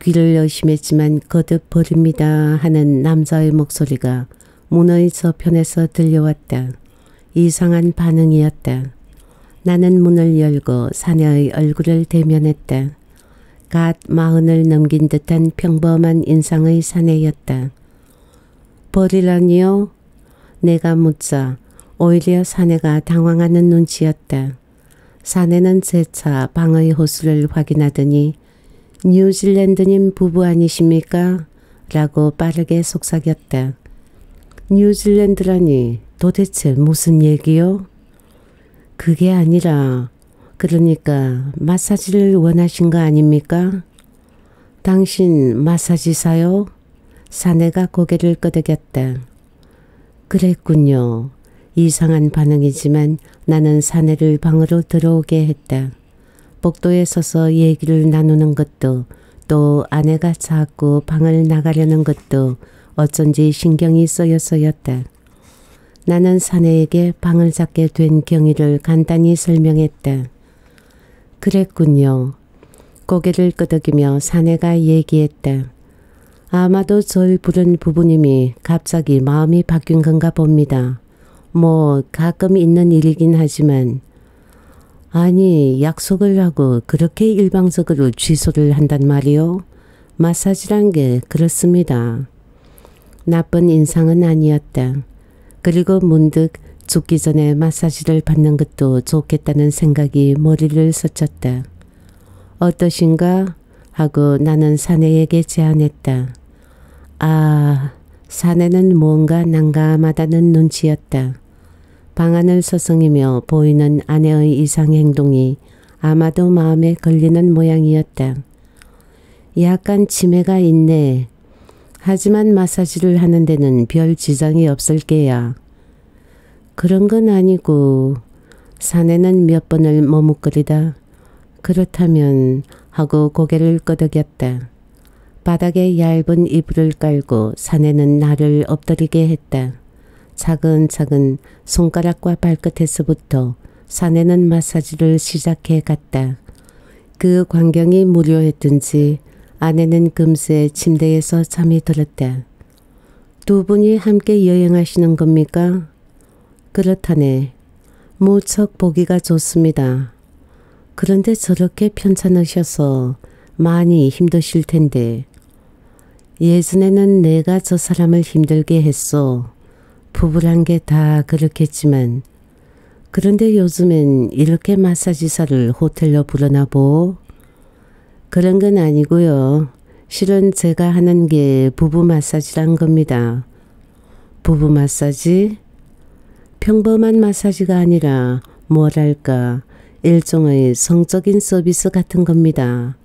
귀를 의심했지만 거듭 버립니다 하는 남자의 목소리가 문의 저편에서 들려왔다. 이상한 반응이었다. 나는 문을 열고 사내의 얼굴을 대면했다. 갓 마흔을 넘긴 듯한 평범한 인상의 사내였다. 버리라니요? 내가 묻자 오히려 사내가 당황하는 눈치였다. 사내는 재차 방의 호수를 확인하더니 뉴질랜드님 부부 아니십니까? 라고 빠르게 속삭였다. 뉴질랜드라니 도대체 무슨 얘기요? 그게 아니라 그러니까 마사지를 원하신 거 아닙니까? 당신 마사지사요? 사내가 고개를 끄덕였다. 그랬군요. 이상한 반응이지만 나는 사내를 방으로 들어오게 했다. 복도에 서서 얘기를 나누는 것도 또 아내가 자꾸 방을 나가려는 것도 어쩐지 신경이 쓰여서였다. 나는 사내에게 방을 잡게 된 경위를 간단히 설명했다. 그랬군요. 고개를 끄덕이며 사내가 얘기했다. 아마도 절 부른 부부님이 갑자기 마음이 바뀐 건가 봅니다. 뭐 가끔 있는 일이긴 하지만 아니 약속을 하고 그렇게 일방적으로 취소를 한단 말이요? 마사지란 게 그렇습니다. 나쁜 인상은 아니었다. 그리고 문득 죽기 전에 마사지를 받는 것도 좋겠다는 생각이 머리를 스쳤다. 어떠신가? 하고 나는 사내에게 제안했다. 아, 사내는 뭔가 난감하다는 눈치였다. 방 안을 서성이며 보이는 아내의 이상 행동이 아마도 마음에 걸리는 모양이었다. 약간 치매가 있네. 하지만 마사지를 하는 데는 별 지장이 없을 게야. 그런 건 아니고 사내는 몇 번을 머뭇거리다. 그렇다면 하고 고개를 끄덕였다. 바닥에 얇은 이불을 깔고 사내는 나를 엎드리게 했다. 차근차근 손가락과 발끝에서부터 사내는 마사지를 시작해 갔다. 그 광경이 무료했든지 아내는 금세 침대에서 잠이 들었다. 두 분이 함께 여행하시는 겁니까? 그렇다네. 무척 보기가 좋습니다. 그런데 저렇게 편찮으셔서 많이 힘드실 텐데. 예전에는 내가 저 사람을 힘들게 했어. 부부란 게 다 그렇겠지만 그런데 요즘엔 이렇게 마사지사를 호텔로 부르나 보? 그런 건 아니고요. 실은 제가 하는 게 부부 마사지란 겁니다. 부부 마사지? 평범한 마사지가 아니라 뭐랄까 일종의 성적인 서비스 같은 겁니다.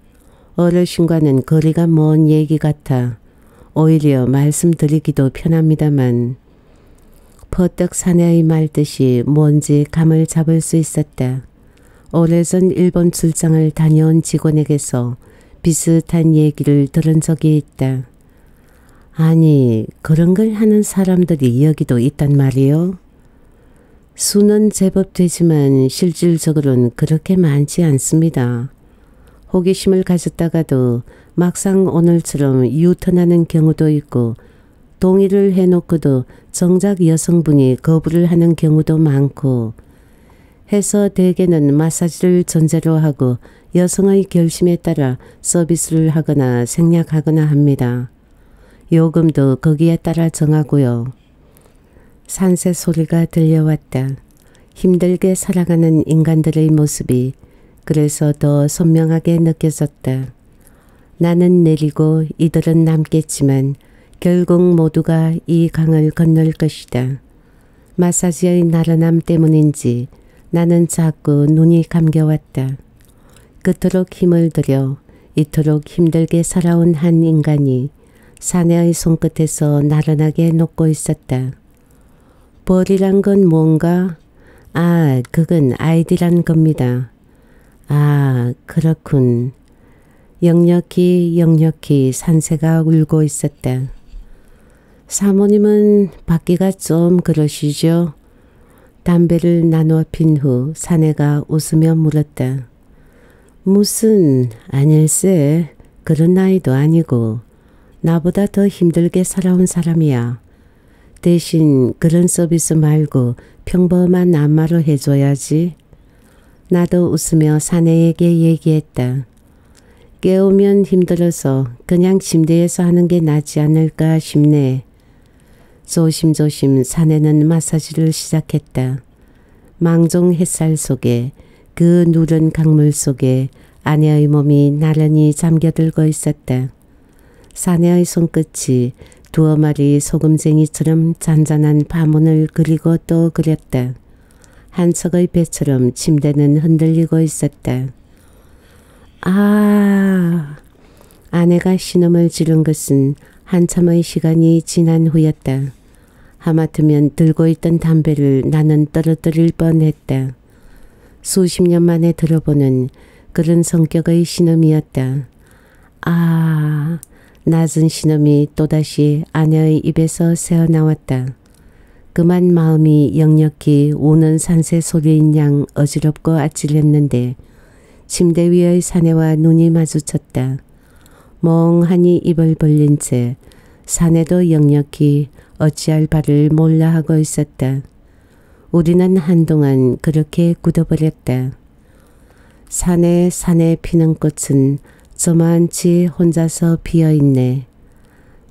어르신과는 거리가 먼 얘기 같아 오히려 말씀드리기도 편합니다만 퍼뜩 사내의 말뜻이 뭔지 감을 잡을 수 있었다. 오래전 일본 출장을 다녀온 직원에게서 비슷한 얘기를 들은 적이 있다. 아니, 그런 걸 하는 사람들이 여기도 있단 말이요? 수는 제법 되지만 실질적으로는 그렇게 많지 않습니다. 호기심을 가졌다가도 막상 오늘처럼 유턴하는 경우도 있고 동의를 해놓고도 정작 여성분이 거부를 하는 경우도 많고 해서 대개는 마사지를 전제로 하고 여성의 결심에 따라 서비스를 하거나 생략하거나 합니다. 요금도 거기에 따라 정하고요. 산새 소리가 들려왔다. 힘들게 살아가는 인간들의 모습이 그래서 더 선명하게 느껴졌다. 나는 내리고 이들은 남겠지만 결국 모두가 이 강을 건널 것이다. 마사지의 나른함 때문인지 나는 자꾸 눈이 감겨왔다. 그토록 힘을 들여 이토록 힘들게 살아온 한 인간이 사내의 손끝에서 나른하게 녹고 있었다. 벌이란 건 뭔가? 아, 그건 아이디란 겁니다. 아, 그렇군. 역력히 산새가 울고 있었다. 사모님은 받기가 좀 그러시죠? 담배를 나누어 핀 후 사내가 웃으며 물었다. 무슨, 아닐세. 그런 나이도 아니고 나보다 더 힘들게 살아온 사람이야. 대신 그런 서비스 말고 평범한 안마로 해줘야지. 나도 웃으며 사내에게 얘기했다. 깨우면 힘들어서 그냥 침대에서 하는 게 낫지 않을까 싶네. 조심조심 사내는 마사지를 시작했다. 망종 햇살 속에 그 누런 강물 속에 아내의 몸이 나란히 잠겨들고 있었다. 사내의 손끝이 두어 마리 소금쟁이처럼 잔잔한 파문을 그리고 또 그렸다. 한 척의 배처럼 침대는 흔들리고 있었다. 아, 아내가 신음을 지른 것은 한참의 시간이 지난 후였다. 하마터면 들고 있던 담배를 나는 떨어뜨릴 뻔했다. 수십 년 만에 들어보는 그런 성격의 신음이었다. 아, 낮은 신음이 또다시 아내의 입에서 새어나왔다. 그만 마음이 역력히 우는 산새 소리인 양 어지럽고 아찔했는데 침대 위의 사내와 눈이 마주쳤다. 멍하니 입을 벌린 채 사내도 역력히 어찌할 바를 몰라 하고 있었다. 우리는 한동안 그렇게 굳어버렸다. 산에 피는 꽃은 저만치 혼자서 피어있네.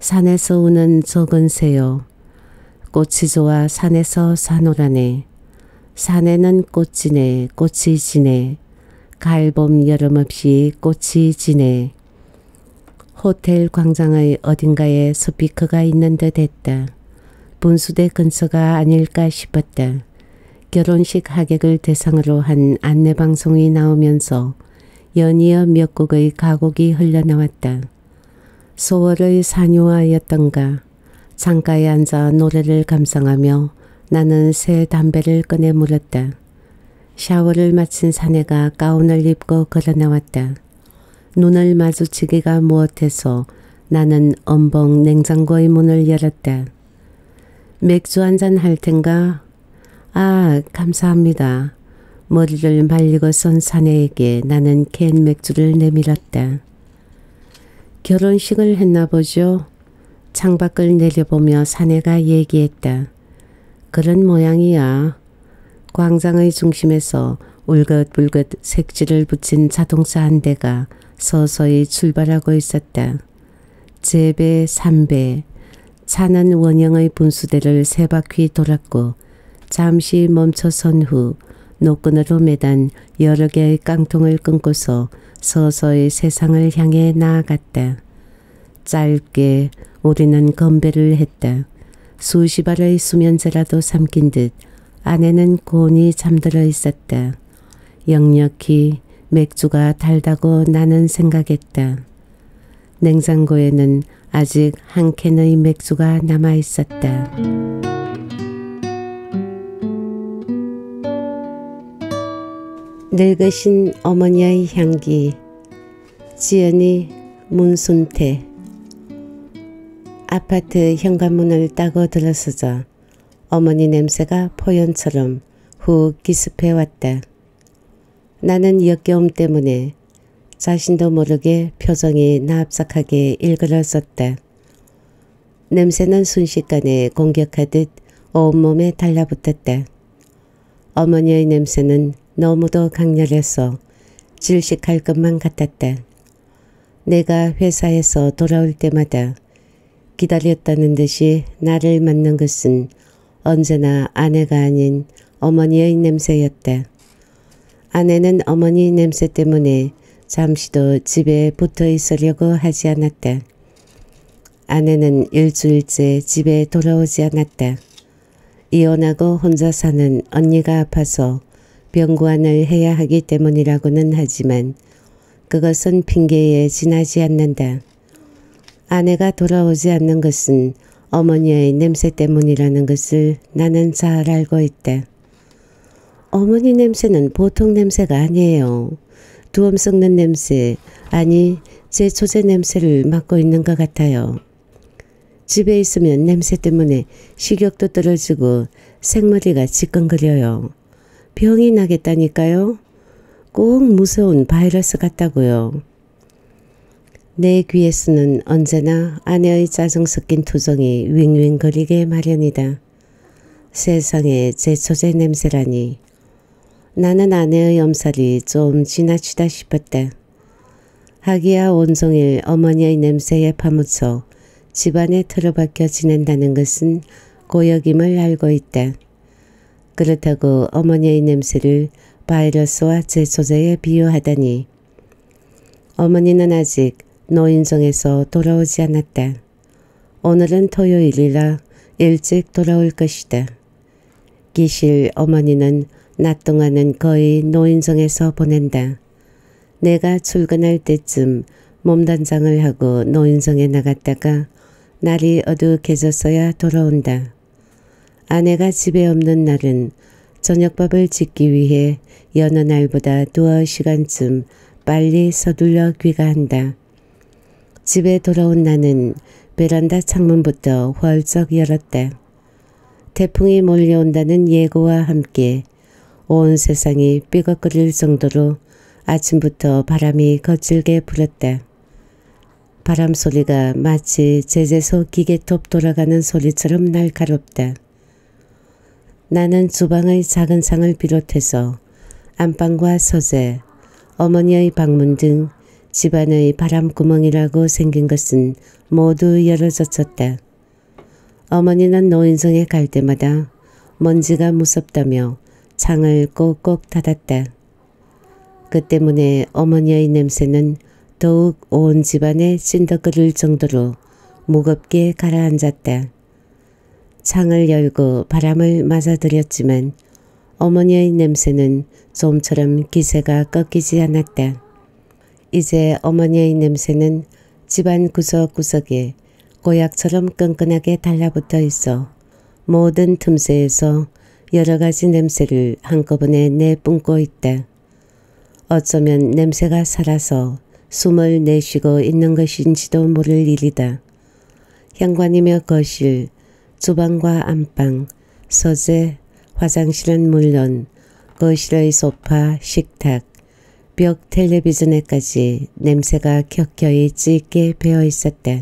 산에서 우는 적은 새요. 꽃이 좋아 산에서 사노라네. 산에는 꽃이 지네. 가을봄 여름 없이 꽃이 지네. 호텔 광장의 어딘가에 스피커가 있는 듯 했다. 분수대 근처가 아닐까 싶었다. 결혼식 하객을 대상으로 한 안내방송이 나오면서 연이어 몇 곡의 가곡이 흘러나왔다. 소월의 산유화였던가 창가에 앉아 노래를 감상하며 나는 새 담배를 꺼내 물었다. 샤워를 마친 사내가 가운을 입고 걸어나왔다. 눈을 마주치기가 무엇해서 나는 엄벙 냉장고의 문을 열었다. 맥주 한잔 할 텐가? 아, 감사합니다. 머리를 말리고 선 사내에게 나는 캔 맥주를 내밀었다. 결혼식을 했나 보죠? 창밖을 내려보며 사내가 얘기했다. 그런 모양이야. 광장의 중심에서 울긋불긋 색지를 붙인 자동차 한 대가 서서히 출발하고 있었다. 제배, 삼배, 차는 원형의 분수대를 세 바퀴 돌았고 잠시 멈춰선 후 노끈으로 매단 여러 개의 깡통을 끊고서 서서히 세상을 향해 나아갔다. 짧게 우리는 건배를 했다. 수십 알의 수면제라도 삼킨 듯 아내는 곤히 잠들어 있었다. 역력히 맥주가 달다고 나는 생각했다. 냉장고에는 아직 한 캔의 맥주가 남아 있었다. 늙으신 어머니의 향기. 지연이, 문순태. 아파트 현관문을 따고 들어서자 어머니 냄새가 포연처럼 훅 기습해왔다. 나는 역겨움 때문에 자신도 모르게 표정이 납작하게 일그러졌다. 냄새는 순식간에 공격하듯 온몸에 달라붙었다. 어머니의 냄새는 너무도 강렬해서 질식할 것만 같았다. 내가 회사에서 돌아올 때마다 기다렸다는 듯이 나를 맞는 것은 언제나 아내가 아닌 어머니의 냄새였다. 아내는 어머니 냄새 때문에 잠시도 집에 붙어 있으려고 하지 않았다. 아내는 일주일째 집에 돌아오지 않았다. 이혼하고 혼자 사는 언니가 아파서 병구안을 해야 하기 때문이라고는 하지만 그것은 핑계에 지나지 않는다. 아내가 돌아오지 않는 것은 어머니의 냄새 때문이라는 것을 나는 잘 알고 있대. 어머니 냄새는 보통 냄새가 아니에요. 두엄 썩는 냄새, 아니 제 초제 냄새를 맡고 있는 것 같아요. 집에 있으면 냄새 때문에 식욕도 떨어지고 생머리가 지끈거려요. 병이 나겠다니까요. 꼭 무서운 바이러스 같다고요. 내 귀에서는 언제나 아내의 짜증 섞인 투정이 윙윙거리게 마련이다. 세상에 제 초제 냄새라니. 나는 아내의 엄살이 좀 지나치다 싶었대. 하기야 온종일 어머니의 냄새에 파묻혀 집안에 틀어박혀 지낸다는 것은 고역임을 알고 있다. 그렇다고 어머니의 냄새를 바이러스와 제 초제에 비유하다니. 어머니는 아직 노인정에서 돌아오지 않았다. 오늘은 토요일이라 일찍 돌아올 것이다. 기실 어머니는 낮 동안은 거의 노인정에서 보낸다. 내가 출근할 때쯤 몸단장을 하고 노인정에 나갔다가 날이 어둑해졌어야 돌아온다. 아내가 집에 없는 날은 저녁밥을 짓기 위해 여느 날보다 두어 시간쯤 빨리 서둘러 귀가한다. 집에 돌아온 나는 베란다 창문부터 활짝 열었다. 태풍이 몰려온다는 예고와 함께 온 세상이 삐걱거릴 정도로 아침부터 바람이 거칠게 불었다. 바람 소리가 마치 제재소 기계톱 돌아가는 소리처럼 날카롭다. 나는 주방의 작은 상을 비롯해서 안방과 서재, 어머니의 방문 등 집안의 바람구멍이라고 생긴 것은 모두 열어젖혔다. 어머니는 노인정에 갈 때마다 먼지가 무섭다며 창을 꼭꼭 닫았다. 그 때문에 어머니의 냄새는 더욱 온 집안에 찐덕거릴 정도로 무겁게 가라앉았다. 창을 열고 바람을 맞아들였지만 어머니의 냄새는 좀처럼 기세가 꺾이지 않았다. 이제 어머니의 냄새는 집안 구석구석에 고약처럼 끈끈하게 달라붙어 있어 모든 틈새에서 여러 가지 냄새를 한꺼번에 내뿜고 있다. 어쩌면 냄새가 살아서 숨을 내쉬고 있는 것인지도 모를 일이다. 현관이며 거실, 주방과 안방, 서재, 화장실은 물론 거실의 소파, 식탁, 벽 텔레비전에까지 냄새가 켜켜이 짙게 배어 있었다.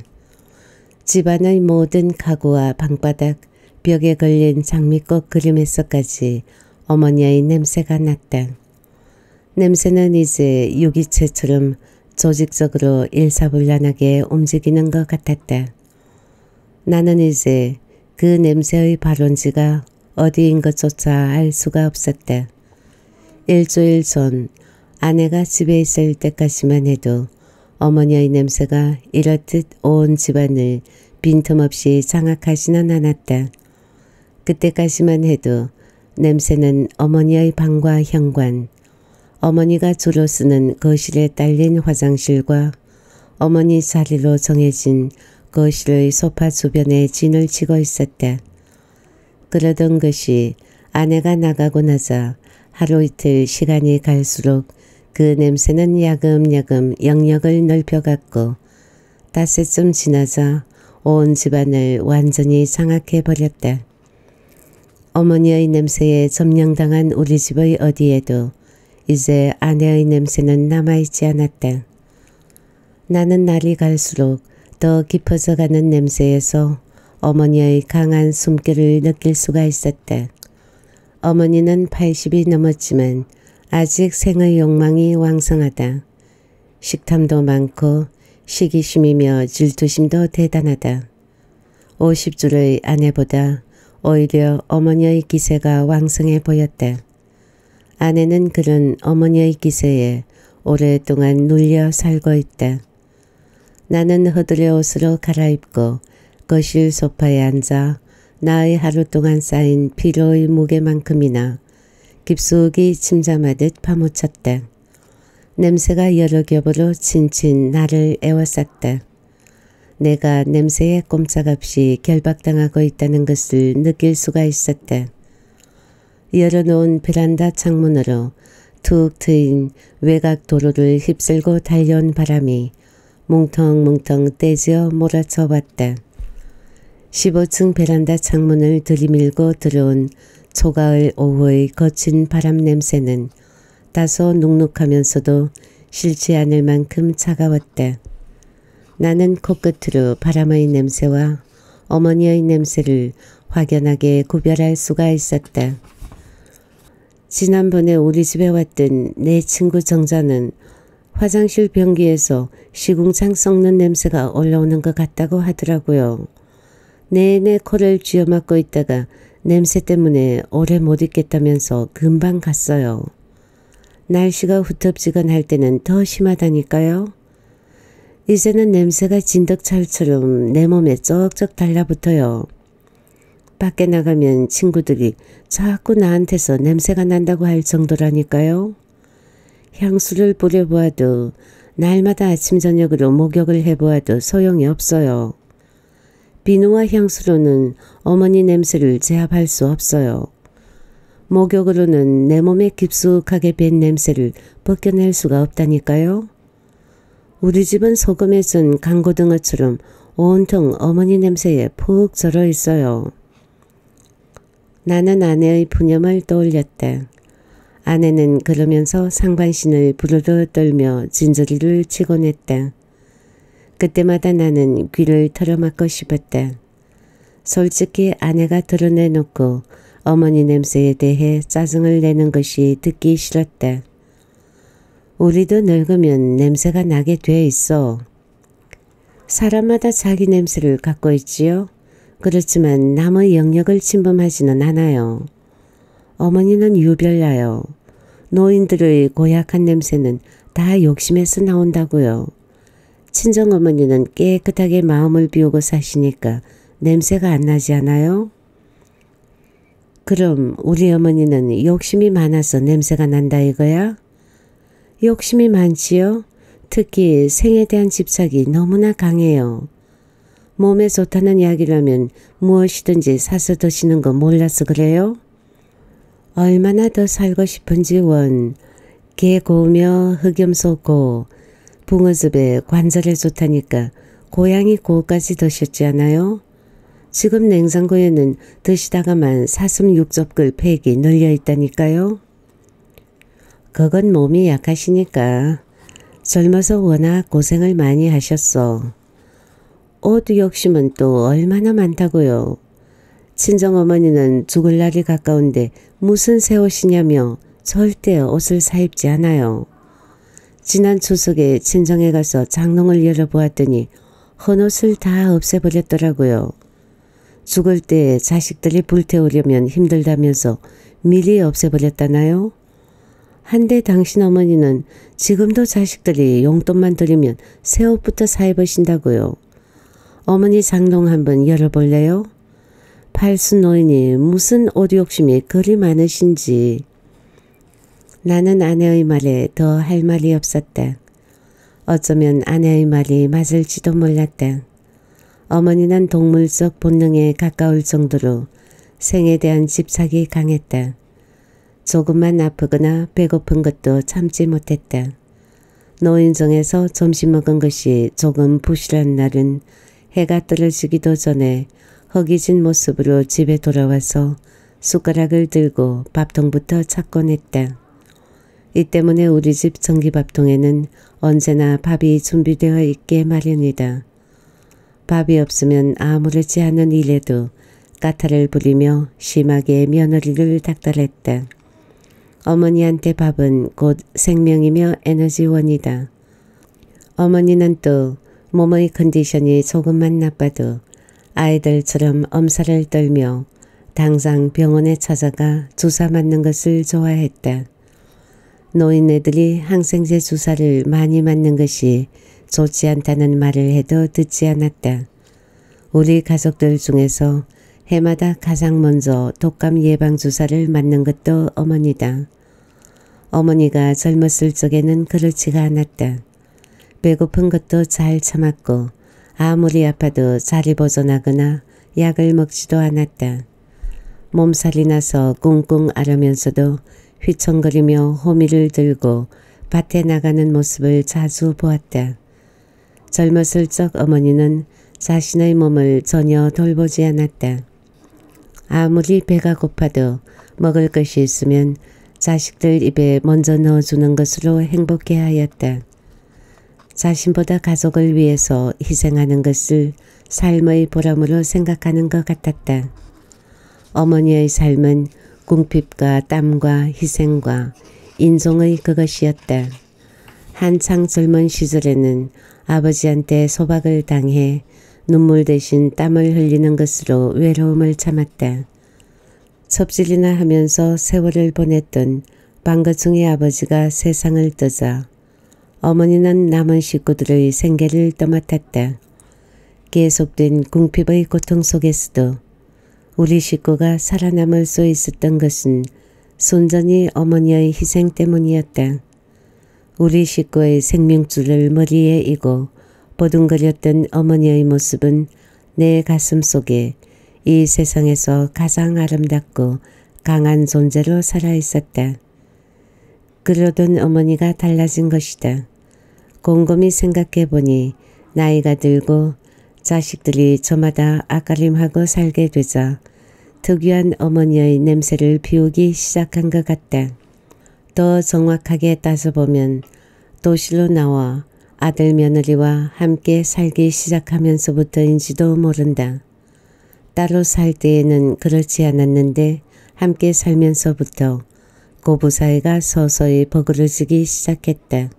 집안의 모든 가구와 방바닥, 벽에 걸린 장미꽃 그림에서까지 어머니의 냄새가 났다. 냄새는 이제 유기체처럼 조직적으로 일사불란하게 움직이는 것 같았다. 나는 이제 그 냄새의 발원지가 어디인 것조차 알 수가 없었다. 일주일 전 아내가 집에 있을 때까지만 해도 어머니의 냄새가 이렇듯 온 집안을 빈틈없이 장악하지는 않았다. 그때까지만 해도 냄새는 어머니의 방과 현관, 어머니가 주로 쓰는 거실에 딸린 화장실과 어머니 자리로 정해진 거실의 소파 주변에 진을 치고 있었다. 그러던 것이 아내가 나가고 나자 하루 이틀 시간이 갈수록 그 냄새는 야금야금 영역을 넓혀갔고 닷새쯤 지나자 온 집안을 완전히 장악해버렸다. 어머니의 냄새에 점령당한 우리 집의 어디에도 이제 아내의 냄새는 남아있지 않았다. 나는 날이 갈수록 더 깊어져가는 냄새에서 어머니의 강한 숨결을 느낄 수가 있었다. 어머니는 80이 넘었지만 아직 생의 욕망이 왕성하다. 식탐도 많고 시기심이며 질투심도 대단하다. 50줄의 아내보다 오히려 어머니의 기세가 왕성해 보였다. 아내는 그런 어머니의 기세에 오랫동안 눌려 살고 있다. 나는 허들의 옷으로 갈아입고 거실 소파에 앉아 나의 하루 동안 쌓인 피로의 무게만큼이나 깊숙이 침잠하듯 파묻혔다. 냄새가 여러 겹으로 친친 나를 에워쌌다. 내가 냄새에 꼼짝없이 결박당하고 있다는 것을 느낄 수가 있었다. 열어놓은 베란다 창문으로 툭 트인 외곽 도로를 휩쓸고 달려온 바람이 뭉텅뭉텅 떼지어 몰아쳐 왔다. 15층 베란다 창문을 들이밀고 들어온 초가을 오후의 거친 바람 냄새는 다소 눅눅하면서도 싫지 않을 만큼 차가웠다. 나는 코끝으로 바람의 냄새와 어머니의 냄새를 확연하게 구별할 수가 있었다. 지난번에 우리 집에 왔던 내 친구 정자는 화장실 변기에서 시궁창 썩는 냄새가 올라오는 것 같다고 하더라고요. 내내 코를 쥐어막고 있다가 냄새 때문에 오래 못 있겠다면서 금방 갔어요. 날씨가 후텁지근할 때는 더 심하다니까요. 이제는 냄새가 진덕철처럼 내 몸에 쩍쩍 달라붙어요. 밖에 나가면 친구들이 자꾸 나한테서 냄새가 난다고 할 정도라니까요. 향수를 뿌려보아도 날마다 아침 저녁으로 목욕을 해보아도 소용이 없어요. 비누와 향수로는 어머니 냄새를 제압할 수 없어요. 목욕으로는 내 몸에 깊숙하게 밴 냄새를 벗겨낼 수가 없다니까요. 우리 집은 소금에 준 강고등어처럼 온통 어머니 냄새에 푹 절어 있어요. 나는 아내의 푸념을 떠올렸다. 아내는 그러면서 상반신을 부르르 떨며 진저리를 치곤 했다. 그때마다 나는 귀를 털어막고 싶었다. 솔직히 아내가 드러내놓고 어머니 냄새에 대해 짜증을 내는 것이 듣기 싫었다. 우리도 늙으면 냄새가 나게 돼 있어. 사람마다 자기 냄새를 갖고 있지요. 그렇지만 남의 영역을 침범하지는 않아요. 어머니는 유별나요. 노인들의 고약한 냄새는 다 욕심에서 나온다고요. 친정어머니는 깨끗하게 마음을 비우고 사시니까 냄새가 안 나지 않아요? 그럼 우리 어머니는 욕심이 많아서 냄새가 난다 이거야? 욕심이 많지요? 특히 생에 대한 집착이 너무나 강해요. 몸에 좋다는 약이라면 무엇이든지 사서 드시는 거 몰라서 그래요? 얼마나 더 살고 싶은지 원, 개 고우며 흑염소 고, 붕어즙에 관절에 좋다니까 고양이 고까지 드셨지 않아요? 지금 냉장고에는 드시다가만 사슴 6접글 팩이 널려 있다니까요. 그건 몸이 약하시니까 젊어서 워낙 고생을 많이 하셨어. 옷 욕심은 또 얼마나 많다고요. 친정어머니는 죽을 날이 가까운데 무슨 새 옷이냐며 절대 옷을 사입지 않아요. 지난 추석에 친정에 가서 장롱을 열어보았더니 헌옷을 다 없애버렸더라고요. 죽을 때 자식들이 불태우려면 힘들다면서 미리 없애버렸다나요? 한데 당신 어머니는 지금도 자식들이 용돈만 드리면 새 옷부터 사입으신다고요. 어머니 장롱 한번 열어볼래요? 팔순 노인이 무슨 옷 욕심이 그리 많으신지. 나는 아내의 말에 더 할 말이 없었다. 어쩌면 아내의 말이 맞을지도 몰랐다. 어머니는 동물적 본능에 가까울 정도로 생에 대한 집착이 강했다. 조금만 아프거나 배고픈 것도 참지 못했다. 노인정에서 점심 먹은 것이 조금 부실한 날은 해가 떨어지기도 전에 허기진 모습으로 집에 돌아와서 숟가락을 들고 밥통부터 찾곤 했다. 이 때문에 우리 집 전기밥통에는 언제나 밥이 준비되어 있게 마련이다. 밥이 없으면 아무렇지 않은 일에도 까탈을 부리며 심하게 며느리를 닥달했다. 어머니한테 밥은 곧 생명이며 에너지원이다. 어머니는 또 몸의 컨디션이 조금만 나빠도 아이들처럼 엄살을 떨며 당장 병원에 찾아가 주사 맞는 것을 좋아했다. 노인네들이 항생제 주사를 많이 맞는 것이 좋지 않다는 말을 해도 듣지 않았다. 우리 가족들 중에서 해마다 가장 먼저 독감 예방주사를 맞는 것도 어머니다. 어머니가 젊었을 적에는 그렇지가 않았다. 배고픈 것도 잘 참았고 아무리 아파도 자리 벗어나거나 약을 먹지도 않았다. 몸살이 나서 꿍꿍 앓으면서도 휘청거리며 호미를 들고 밭에 나가는 모습을 자주 보았다. 젊었을 적 어머니는 자신의 몸을 전혀 돌보지 않았다. 아무리 배가 고파도 먹을 것이 있으면 자식들 입에 먼저 넣어주는 것으로 행복해하였다. 자신보다 가족을 위해서 희생하는 것을 삶의 보람으로 생각하는 것 같았다. 어머니의 삶은 궁핍과 땀과 희생과 인종의 그것이었다. 한창 젊은 시절에는 아버지한테 소박을 당해 눈물 대신 땀을 흘리는 것으로 외로움을 참았다. 첩질이나 하면서 세월을 보냈던 방거충의 아버지가 세상을 떠자 어머니는 남은 식구들의 생계를 떠맡았다. 계속된 궁핍의 고통 속에서도 우리 식구가 살아남을 수 있었던 것은 순전히 어머니의 희생 때문이었다. 우리 식구의 생명줄을 머리에 이고 보둥거렸던 어머니의 모습은 내 가슴 속에 이 세상에서 가장 아름답고 강한 존재로 살아있었다. 그러던 어머니가 달라진 것이다. 곰곰이 생각해보니 나이가 들고 자식들이 저마다 아까림하고 살게 되자 특유한 어머니의 냄새를 피우기 시작한 것 같다. 더 정확하게 따져보면 도시로 나와 아들 며느리와 함께 살기 시작하면서부터인지도 모른다. 따로 살 때에는 그렇지 않았는데 함께 살면서부터 고부 사이가 서서히 버그러지기 시작했다.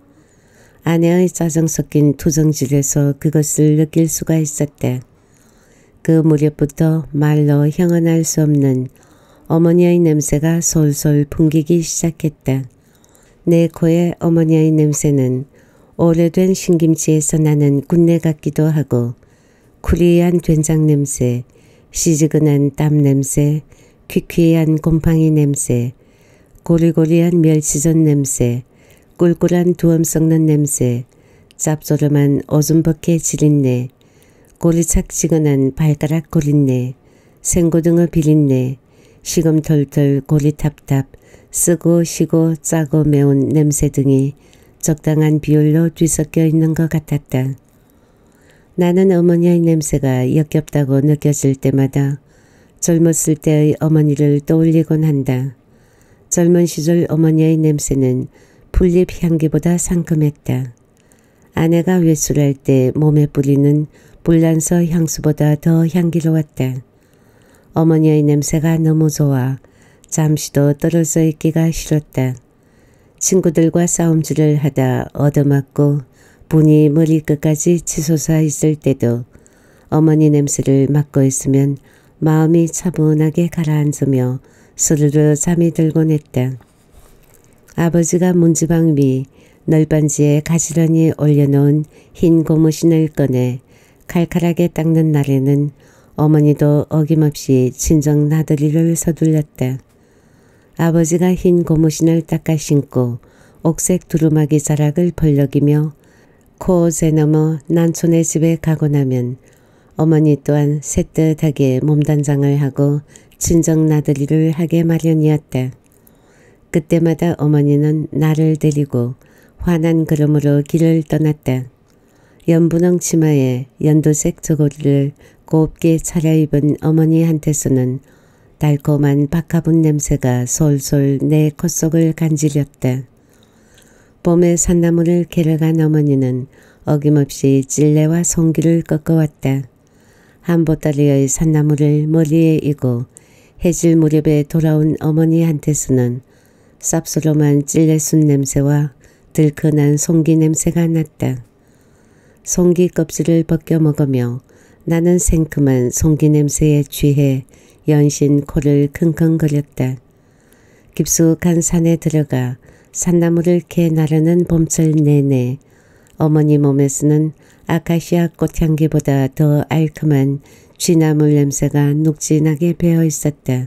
아내의 짜증 섞인 투정질에서 그것을 느낄 수가 있었다. 그 무렵부터 말로 형언할 수 없는 어머니의 냄새가 솔솔 풍기기 시작했다. 내 코에 어머니의 냄새는 오래된 신김치에서 나는 군내 같기도 하고 쿠리한 된장 냄새, 시지근한 땀 냄새, 퀴퀴한 곰팡이 냄새, 고리고리한 멸치전 냄새, 꿀꿀한 두엄 썩는 냄새, 짭조름한 어슴벅해 지린내, 고리착지근한 발가락 고린내, 생고등어 비린내, 시금털털 고리탑탑, 쓰고 시고 짜고 매운 냄새 등이 적당한 비율로 뒤섞여 있는 것 같았다. 나는 어머니의 냄새가 역겹다고 느껴질 때마다 젊었을 때의 어머니를 떠올리곤 한다. 젊은 시절 어머니의 냄새는 풀잎 향기보다 상큼했다. 아내가 외출할 때 몸에 뿌리는 불란서 향수보다 더 향기로웠다. 어머니의 냄새가 너무 좋아 잠시도 떨어져 있기가 싫었다. 친구들과 싸움질을 하다 얻어맞고 분이 머리끝까지 치솟아 있을 때도 어머니 냄새를 맡고 있으면 마음이 차분하게 가라앉으며 스르르 잠이 들곤 했다. 아버지가 문지방 위 널빤지에 가지런히 올려놓은 흰 고무신을 꺼내 칼칼하게 닦는 날에는 어머니도 어김없이 친정 나들이를 서둘렀다. 아버지가 흰 고무신을 닦아 신고 옥색 두루마기 자락을 벌럭이며 코새 넘어 난촌의 집에 가고 나면 어머니 또한 새뜻하게 몸단장을 하고 친정 나들이를 하게 마련이었다. 그때마다 어머니는 나를 데리고 환한 걸음으로 길을 떠났다. 연분홍 치마에 연두색 저고리를 곱게 차려입은 어머니한테서는 달콤한 박하분 냄새가 솔솔 내 콧속을 간지렸다. 봄에 산나물을 캐러 간 어머니는 어김없이 찔레와 송기를 꺾어왔다. 한 보따리의 산나물을 머리에 이고 해질 무렵에 돌아온 어머니한테서는 쌉스름한 찔레순 냄새와 들큰한 송기 냄새가 났다. 송기 껍질을 벗겨 먹으며 나는 생큼한 송기 냄새에 취해 연신 코를 킁킁거렸다. 깊숙한 산에 들어가 산나물을 캐 나르는 봄철 내내 어머니 몸에서는 아카시아 꽃향기보다 더 알큼한 쥐나물 냄새가 눅진하게 배어있었다.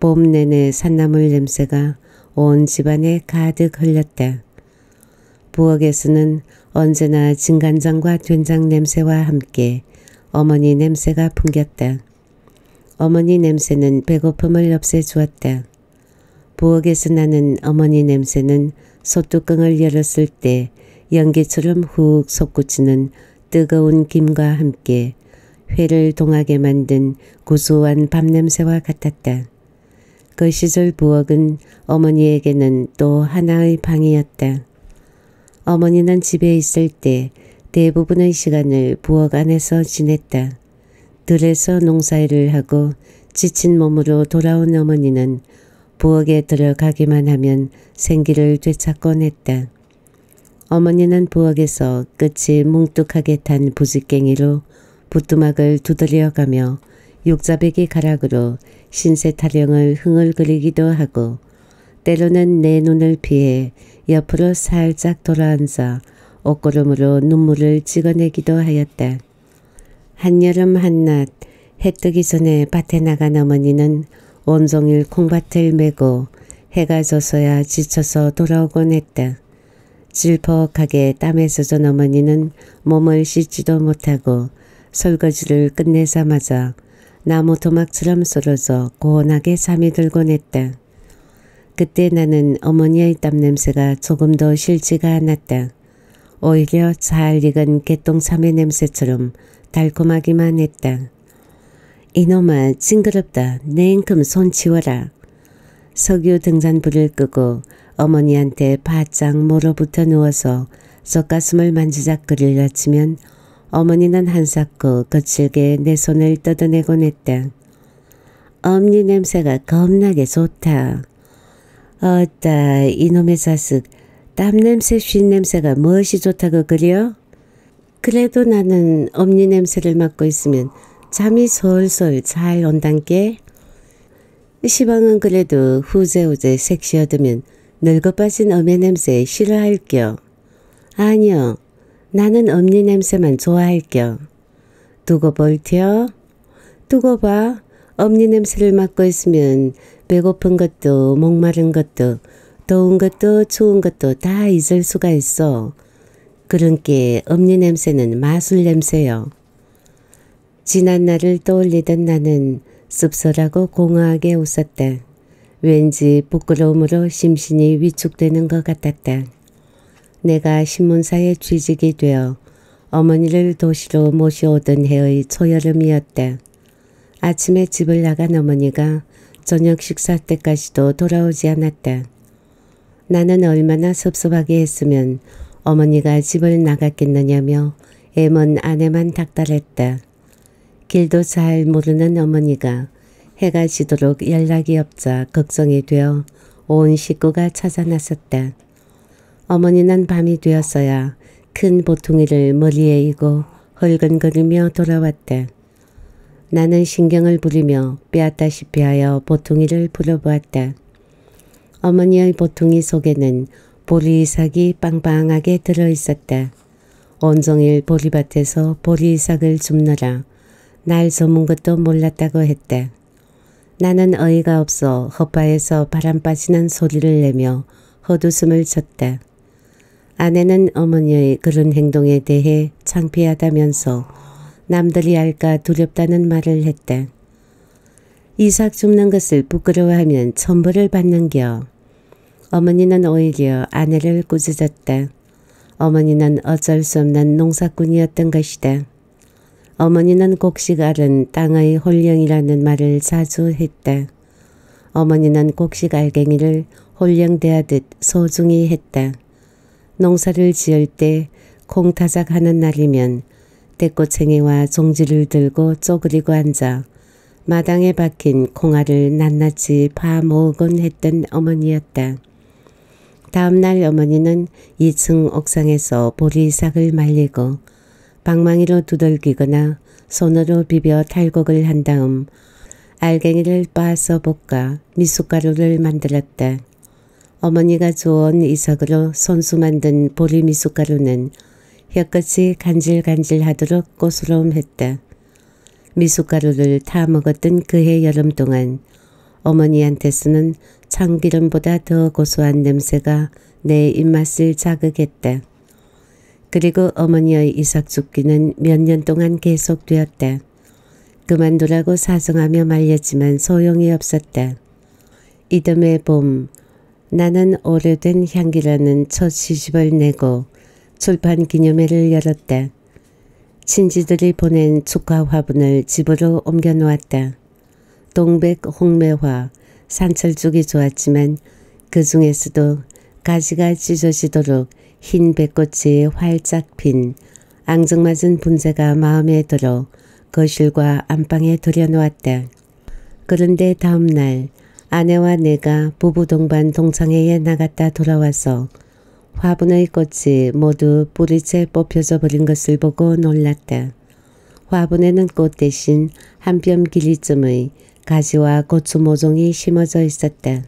봄 내내 산나물 냄새가 온 집안에 가득 흘렸다. 부엌에서는 언제나 진간장과 된장 냄새와 함께 어머니 냄새가 풍겼다. 어머니 냄새는 배고픔을 없애주었다. 부엌에서 나는 어머니 냄새는 솥뚜껑을 열었을 때 연기처럼 훅 솟구치는 뜨거운 김과 함께 회를 동하게 만든 고소한 밥 냄새와 같았다. 그 시절 부엌은 어머니에게는 또 하나의 방이었다. 어머니는 집에 있을 때 대부분의 시간을 부엌 안에서 지냈다. 들에서 농사일을 하고 지친 몸으로 돌아온 어머니는 부엌에 들어가기만 하면 생기를 되찾곤 했다. 어머니는 부엌에서 끝이 뭉뚝하게 탄 부지깽이로 부뚜막을 두드려가며 육자배기 가락으로 신세 타령을 흥얼거리기도 하고 때로는 내 눈을 피해 옆으로 살짝 돌아앉아 옷걸음으로 눈물을 찍어내기도 하였다. 한여름 한낮 해 뜨기 전에 밭에 나간 어머니는 온종일 콩밭을 메고 해가 져서야 지쳐서 돌아오곤 했다. 질퍽하게 땀에 젖은 어머니는 몸을 씻지도 못하고 설거지를 끝내자마자 나무 도막처럼 쓰러져 고온하게 잠이 들곤 했다. 그때 나는 어머니의 땀 냄새가 조금도 싫지가 않았다. 오히려 잘 익은 개똥참의 냄새처럼 달콤하기만 했다. 이놈아 징그럽다. 내 잉큼 손 치워라. 석유 등잔불을 끄고 어머니한테 바짝 몰어붙어 누워서 젖가슴을 만지작거리려 치면 어머니는 한사코 거칠게 내 손을 뜯어내곤 했다. 엄니 냄새가 겁나게 좋다. 어따 이놈의 자식 땀냄새 쉰냄새가 무엇이 좋다고 그려? 그래도 나는 엄니 냄새를 맡고 있으면 잠이 솔솔 잘 온단께. 시방은 그래도 후제후제 색시어두면 늙어 빠진 엄의 냄새 싫어할겨. 아니요. 나는 엄니 냄새만 좋아할겨. 두고 볼텨. 두고 봐. 엄니 냄새를 맡고 있으면 배고픈 것도 목마른 것도 더운 것도 추운 것도 다 잊을 수가 있어. 그런게 엄니 냄새는 마술 냄새요. 지난 날을 떠올리던 나는 씁쓸하고 공허하게 웃었다. 왠지 부끄러움으로 심신이 위축되는 것 같았다. 내가 신문사에 취직이 되어 어머니를 도시로 모셔오던 해의 초여름이었다. 아침에 집을 나간 어머니가 저녁 식사 때까지도 돌아오지 않았다. 나는 얼마나 섭섭하게 했으면 어머니가 집을 나갔겠느냐며 애먼 아내만 닥달했다. 길도 잘 모르는 어머니가 해가 지도록 연락이 없자 걱정이 되어 온 식구가 찾아 나섰다. 어머니는 밤이 되었어야 큰 보퉁이를 머리에 이고 헐근거리며 돌아왔다. 나는 신경을 부리며 빼앗다시피 하여 보퉁이를 불어보았다. 어머니의 보퉁이 속에는 보리이삭이 빵빵하게 들어있었다. 온종일 보리밭에서 보리이삭을 줍느라 날 저문 것도 몰랐다고 했다. 나는 어이가 없어 헛바에서 바람 빠지는 소리를 내며 헛웃음을 쳤다. 아내는 어머니의 그런 행동에 대해 창피하다면서 남들이 알까 두렵다는 말을 했다. 이삭 줍는 것을 부끄러워하면 천벌을 받는겨. 어머니는 오히려 아내를 꾸짖었다. 어머니는 어쩔 수 없는 농사꾼이었던 것이다. 어머니는 곡식알은 땅의 홀령이라는 말을 자주 했다. 어머니는 곡식알갱이를 홀령대하듯 소중히 했다. 농사를 지을 때 콩타작하는 날이면 대꼬챙이와 종지를 들고 쪼그리고 앉아 마당에 박힌 콩알을 낱낱이 파 모으곤 했던 어머니였다. 다음날 어머니는 2층 옥상에서 보리삭을 말리고 방망이로 두들기거나 손으로 비벼 탈곡을 한 다음 알갱이를 빻아서 볶아 미숫가루를 만들었다. 어머니가 주워온 이삭으로 손수 만든 보리 미숫가루는 혀끝이 간질간질하도록 고스름했다. 미숫가루를 타먹었던 그해 여름 동안 어머니한테서는 참기름보다 더 고소한 냄새가 내 입맛을 자극했다. 그리고 어머니의 이삭죽기는 몇 년 동안 계속되었다. 그만두라고 사정하며 말렸지만 소용이 없었다. 이듬해 봄, 나는 오래된 향기라는 첫 시집을 내고 출판 기념회를 열었다. 친지들이 보낸 축하 화분을 집으로 옮겨 놓았다. 동백 홍매화, 산철죽이 좋았지만 그 중에서도 가지가 찢어지도록 흰 백꽃이 활짝 핀 앙증맞은 분재가 마음에 들어 거실과 안방에 들여놓았다. 그런데 다음날 아내와 내가 부부 동반 동창회에 나갔다 돌아와서 화분의 꽃이 모두 뿌리째 뽑혀져 버린 것을 보고 놀랐다. 화분에는 꽃 대신 한 뼘 길이쯤의 가지와 고추 모종이 심어져 있었다.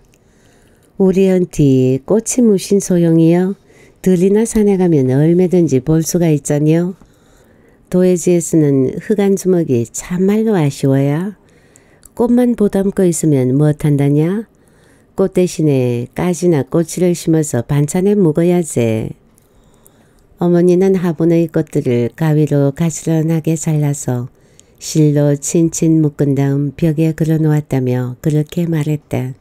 우리 언티, 꽃이 무슨 소용이요? 들이나 산에 가면 얼마든지 볼 수가 있잖요. 도예지에서는 흑안 주먹이 참말로 아쉬워야. 꽃만 보담고 있으면 무엇한다냐? 꽃 대신에 가지나 꼬치를 심어서 반찬에 묵어야지. 어머니는 화분의 꽃들을 가위로 가지런하게 잘라서 실로 친친 묶은 다음 벽에 걸어놓았다며 그렇게 말했다.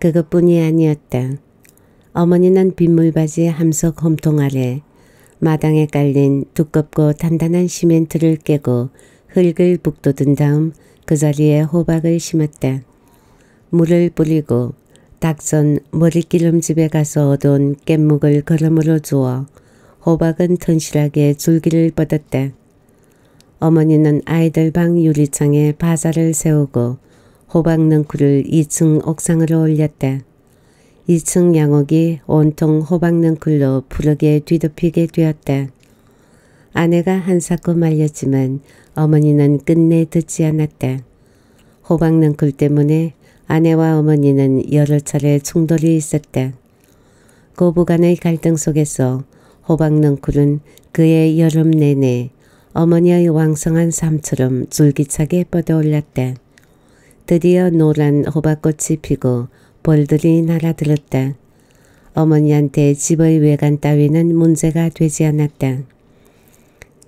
그것뿐이 아니었다. 어머니는 빗물바지 함석 홈통 아래 마당에 깔린 두껍고 단단한 시멘트를 깨고 흙을 북돋은 다음 그 자리에 호박을 심었다. 물을 뿌리고 닭선 머리기름집에 가서 얻은 깻묵을 거름으로 주어 호박은 튼실하게 줄기를 뻗었다. 어머니는 아이들 방 유리창에 바자를 세우고 호박 능쿨을 2층 옥상으로 올렸다. 2층 양옥이 온통 호박 능쿨로 푸르게 뒤덮이게 되었다. 아내가 한사코 말렸지만 어머니는 끝내 듣지 않았다. 호박 능쿨 때문에 아내와 어머니는 여러 차례 충돌이 있었다. 고부간의 갈등 속에서 호박 능쿨은 그해 여름 내내 어머니의 왕성한 삶처럼 줄기차게 뻗어올랐다. 드디어 노란 호박꽃이 피고 벌들이 날아들었다. 어머니한테 집의 외관 따위는 문제가 되지 않았다.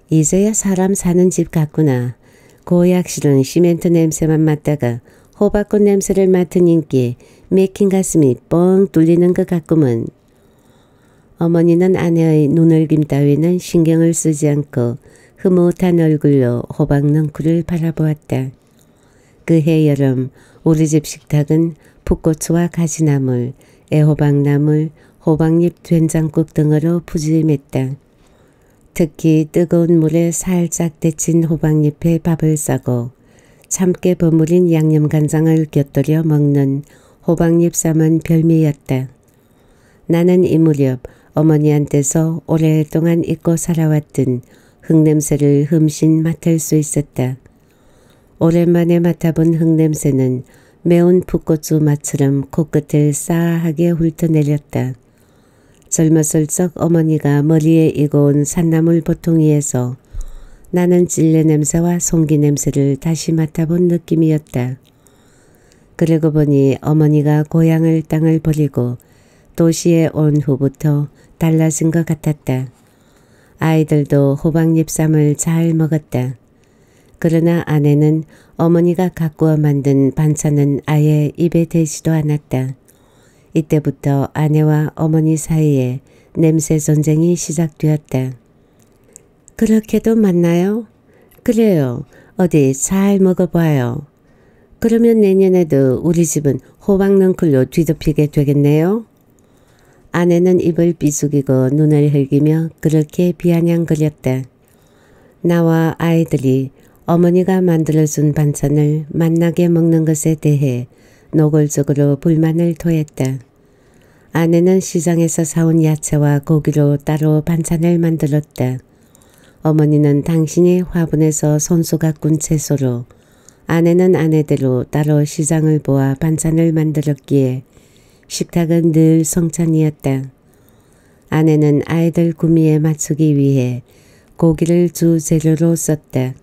이제야 사람 사는 집 같구나. 고약실은 시멘트 냄새만 맡다가 호박꽃 냄새를 맡은 인기에 맥힌 가슴이 뻥 뚫리는 것 같구먼. 어머니는 아내의 눈을김 따위는 신경을 쓰지 않고 흐뭇한 얼굴로 호박 능쿨을 바라보았다. 그해 여름 우리 집 식탁은 풋고추와 가지나물, 애호박나물, 호박잎 된장국 등으로 푸짐했다. 특히 뜨거운 물에 살짝 데친 호박잎에 밥을 싸고 참깨 버무린 양념간장을 곁들여 먹는 호박잎 쌈은 별미였다. 나는 이 무렵 어머니한테서 오랫동안 잊고 살아왔던 흙냄새를 흠씬 맡을 수 있었다. 오랜만에 맡아본 흙냄새는 매운 풋고추 맛처럼 코끝을 싸하게 훑어내렸다. 젊었을 적 어머니가 머리에 이고 온 산나물 보통 위에서 나는 찔레 냄새와 송기 냄새를 다시 맡아본 느낌이었다. 그러고 보니 어머니가 고향을 땅을 버리고 도시에 온 후부터 달라진 것 같았다. 아이들도 호박잎 쌈을 잘 먹었다. 그러나 아내는 어머니가 가꾸어 만든 반찬은 아예 입에 대지도 않았다. 이때부터 아내와 어머니 사이에 냄새 전쟁이 시작되었다. 그렇게도 맞나요? 그래요. 어디 잘 먹어봐요. 그러면 내년에도 우리 집은 호박 능쿨로 뒤덮이게 되겠네요. 아내는 입을 삐죽이고 눈을 흘기며 그렇게 비아냥거렸다. 나와 아이들이 어머니가 만들어준 반찬을 맛나게 먹는 것에 대해 노골적으로 불만을 토했다. 아내는 시장에서 사온 야채와 고기로 따로 반찬을 만들었다. 어머니는 당신이 화분에서 손수 가꾼 채소로, 아내는 아내대로 따로 시장을 보아 반찬을 만들었기에 식탁은 늘 성찬이었다. 아내는 아이들 구미에 맞추기 위해 고기를 주재료로 썼다.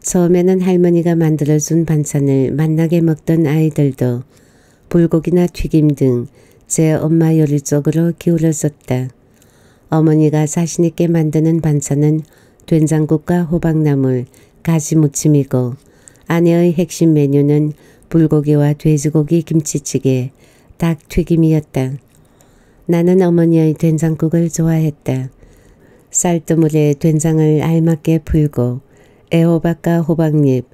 처음에는 할머니가 만들어준 반찬을 맛나게 먹던 아이들도 불고기나 튀김 등 제 엄마 요리 쪽으로 기울어졌다. 어머니가 자신있게 만드는 반찬은 된장국과 호박나물, 가지무침이고 아내의 핵심 메뉴는 불고기와 돼지고기 김치찌개, 닭튀김이었다. 나는 어머니의 된장국을 좋아했다. 쌀뜨물에 된장을 알맞게 풀고 애호박과 호박잎,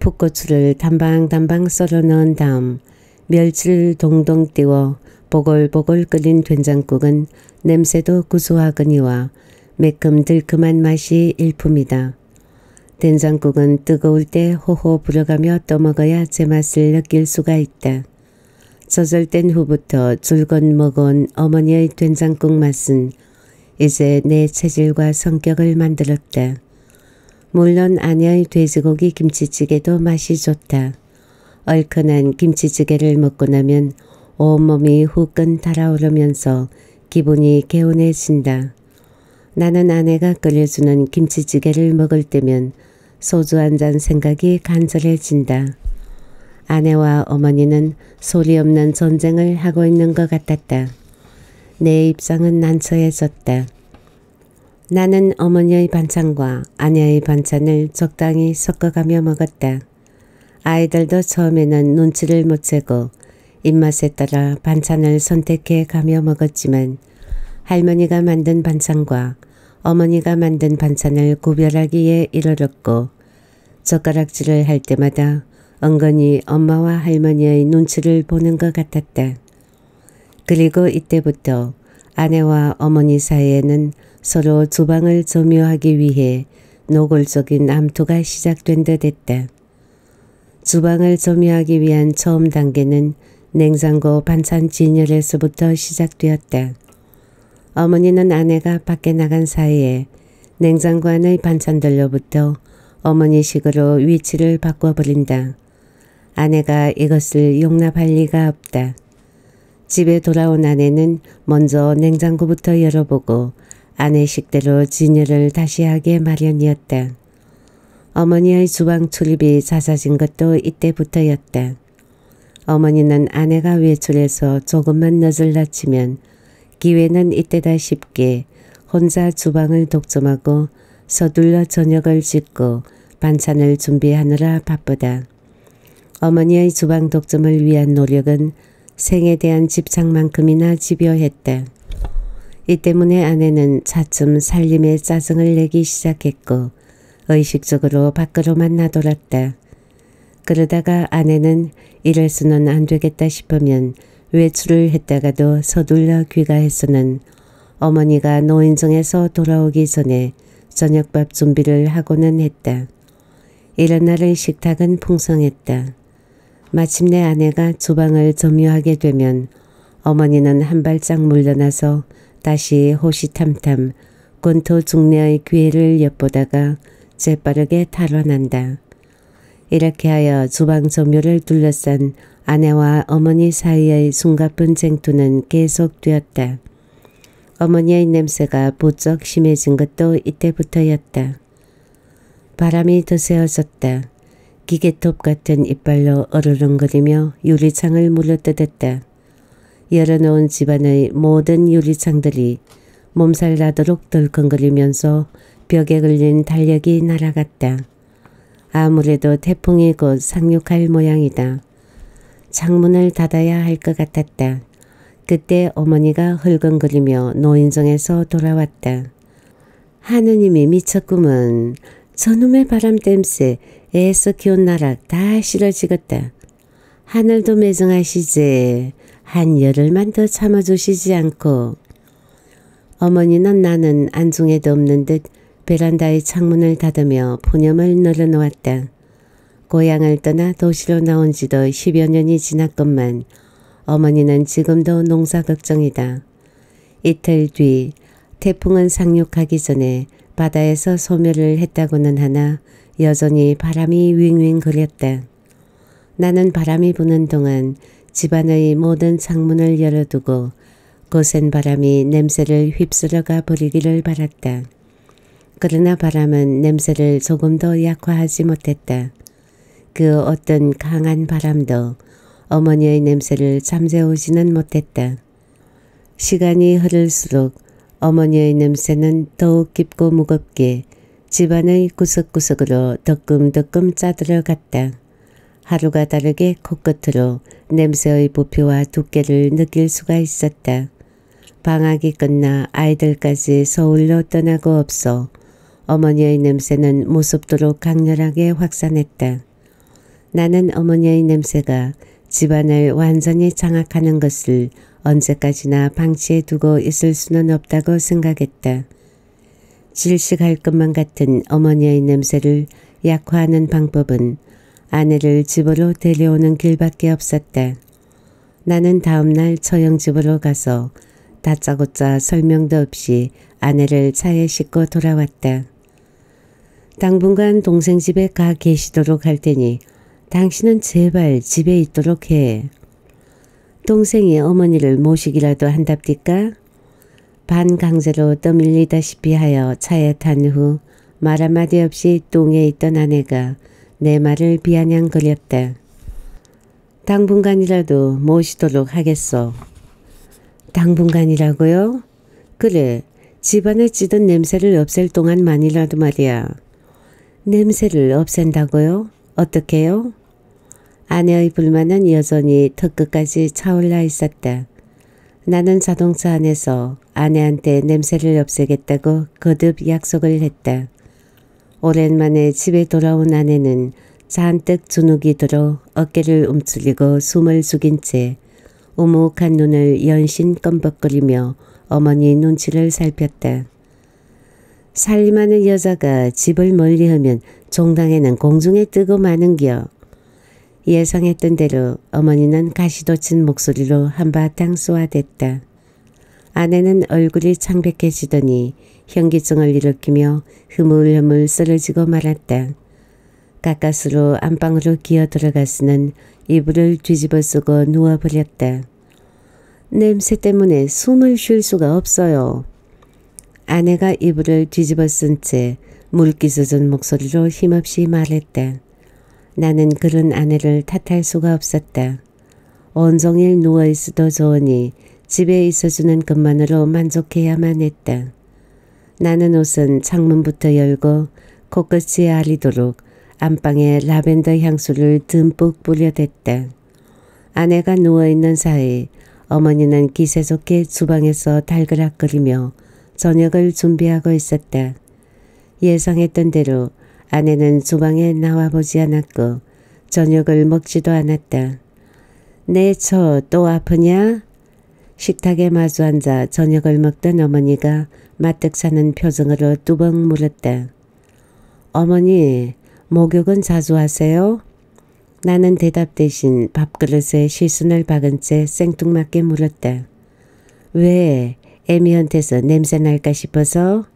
풋고추를 담방담방 썰어 넣은 다음 멸치를 동동 띄워 보글보글 끓인 된장국은 냄새도 구수하거니와 매큼들큼한 맛이 일품이다. 된장국은 뜨거울 때 호호 불어가며 떠먹어야 제맛을 느낄 수가 있다. 젖을땐 후부터 줄곧 먹은 어머니의 된장국 맛은 이제 내 체질과 성격을 만들었다. 물론 아내의 돼지고기 김치찌개도 맛이 좋다. 얼큰한 김치찌개를 먹고 나면 온몸이 후끈 달아오르면서 기분이 개운해진다. 나는 아내가 끓여주는 김치찌개를 먹을 때면 소주 한 잔 생각이 간절해진다. 아내와 어머니는 소리 없는 전쟁을 하고 있는 것 같았다. 내 입장은 난처해졌다. 나는 어머니의 반찬과 아내의 반찬을 적당히 섞어가며 먹었다. 아이들도 처음에는 눈치를 못 채고 입맛에 따라 반찬을 선택해 가며 먹었지만 할머니가 만든 반찬과 어머니가 만든 반찬을 구별하기에 이르렀고 젓가락질을 할 때마다 은근히 엄마와 할머니의 눈치를 보는 것 같았다. 그리고 이때부터 아내와 어머니 사이에는 서로 주방을 점유하기 위해 노골적인 암투가 시작된 듯 했다. 주방을 점유하기 위한 처음 단계는 냉장고 반찬 진열에서부터 시작되었다. 어머니는 아내가 밖에 나간 사이에 냉장고 안의 반찬들로부터 어머니식으로 위치를 바꿔버린다. 아내가 이것을 용납할 리가 없다. 집에 돌아온 아내는 먼저 냉장고부터 열어보고 아내식대로 진열을 다시 하게 마련이었다. 어머니의 주방 출입이 잦아진 것도 이때부터였다. 어머니는 아내가 외출해서 조금만 늦을 낮추면 기회는 이때다 싶게 혼자 주방을 독점하고 서둘러 저녁을 짓고 반찬을 준비하느라 바쁘다. 어머니의 주방 독점을 위한 노력은 생에 대한 집착만큼이나 집요했다. 이 때문에 아내는 차츰 살림에 짜증을 내기 시작했고 의식적으로 밖으로만 나돌았다. 그러다가 아내는 이럴 수는 안 되겠다 싶으면 외출을 했다가도 서둘러 귀가해서는 어머니가 노인정에서 돌아오기 전에 저녁밥 준비를 하고는 했다. 이런 날의 식탁은 풍성했다. 마침내 아내가 주방을 점유하게 되면 어머니는 한 발짝 물러나서 다시 호시탐탐 권토중례의 기회를 엿보다가 재빠르게 탈환한다. 이렇게 하여 주방 점유를 둘러싼 아내와 어머니 사이의 숨가쁜 쟁투는 계속되었다. 어머니의 냄새가 부쩍 심해진 것도 이때부터였다. 바람이 드세어졌다. 기계톱 같은 이빨로 어르렁거리며 유리창을 물어뜯었다. 열어놓은 집안의 모든 유리창들이 몸살 나도록 덜컹거리면서 벽에 걸린 달력이 날아갔다. 아무래도 태풍이 곧 상륙할 모양이다. 창문을 닫아야 할 것 같았다. 그때 어머니가 흘건거리며 노인정에서 돌아왔다. 하느님이 미쳤구먼. 저놈의 바람 땜새 애써 키운 나락 다 실어지겠다. 하늘도 매정하시지. 한 열흘만 더 참아주시지 않고. 어머니는 나는 안중에도 없는 듯 베란다의 창문을 닫으며 포념을 늘어놓았다. 고향을 떠나 도시로 나온 지도 10여 년이 지났건만 어머니는 지금도 농사 걱정이다. 이틀 뒤 태풍은 상륙하기 전에 바다에서 소멸을 했다고는 하나 여전히 바람이 윙윙 거렸다. 나는 바람이 부는 동안 집안의 모든 창문을 열어두고 거센 바람이 냄새를 휩쓸어가 버리기를 바랐다. 그러나 바람은 냄새를 조금 더 약화하지 못했다. 그 어떤 강한 바람도 어머니의 냄새를 잠재우지는 못했다. 시간이 흐를수록 어머니의 냄새는 더욱 깊고 무겁게 집안의 구석구석으로 덕금덕금 짜들어갔다. 하루가 다르게 코끝으로 냄새의 부피와 두께를 느낄 수가 있었다. 방학이 끝나 아이들까지 서울로 떠나고 없어 어머니의 냄새는 무섭도록 강렬하게 확산했다. 나는 어머니의 냄새가 집안을 완전히 장악하는 것을 언제까지나 방치해 두고 있을 수는 없다고 생각했다. 질식할 것만 같은 어머니의 냄새를 약화하는 방법은 아내를 집으로 데려오는 길밖에 없었다. 나는 다음날 처형집으로 가서 다짜고짜 설명도 없이 아내를 차에 싣고 돌아왔다. 당분간 동생 집에 가 계시도록 할 테니 당신은 제발 집에 있도록 해. 동생이 어머니를 모시기라도 한답디까? 반강제로 떠밀리다시피 하여 차에 탄 후 말 한마디 없이 똥에 있던 아내가 내 말을 비아냥거렸다. 당분간이라도 모시도록 하겠소. 당분간이라고요? 그래, 집안에 찌든 냄새를 없앨 동안만이라도 말이야. 냄새를 없앤다고요? 어떻게요? 아내의 불만은 여전히 턱끝까지 차올라 있었다. 나는 자동차 안에서 아내한테 냄새를 없애겠다고 거듭 약속을 했다. 오랜만에 집에 돌아온 아내는 잔뜩 주눅이 들어 어깨를 움츠리고 숨을 죽인 채 우묵한 눈을 연신 껌벅거리며 어머니 눈치를 살폈다. 살림하는 여자가 집을 멀리하면 종당에는 공중에 뜨고 마는겨. 예상했던 대로 어머니는 가시돋친 목소리로 한바탕 쏘아댔다. 아내는 얼굴이 창백해지더니 현기증을 일으키며 흐물흐물 쓰러지고 말았다. 가까스로 안방으로 기어들어가서는 이불을 뒤집어 쓰고 누워버렸다. 냄새 때문에 숨을 쉴 수가 없어요. 아내가 이불을 뒤집어 쓴 채 물기 젖은 목소리로 힘없이 말했다. 나는 그런 아내를 탓할 수가 없었다. 온종일 누워있어도 좋으니 집에 있어주는 것만으로 만족해야만 했다. 나는 우선 창문부터 열고 코끝이 아리도록 안방에 라벤더 향수를 듬뿍 뿌려댔다. 아내가 누워있는 사이 어머니는 기세 좋게 주방에서 달그락거리며 저녁을 준비하고 있었다. 예상했던 대로 아내는 주방에 나와보지 않았고 저녁을 먹지도 않았다. 내 저 또 아프냐? 식탁에 마주앉아 저녁을 먹던 어머니가 마뜩 사는 표정으로 뚜벅 물었다. 어머니, 목욕은 자주 하세요? 나는 대답 대신 밥그릇에 시순을 박은 채 생뚱맞게 물었다. 왜? 애미한테서 냄새 날까 싶어서?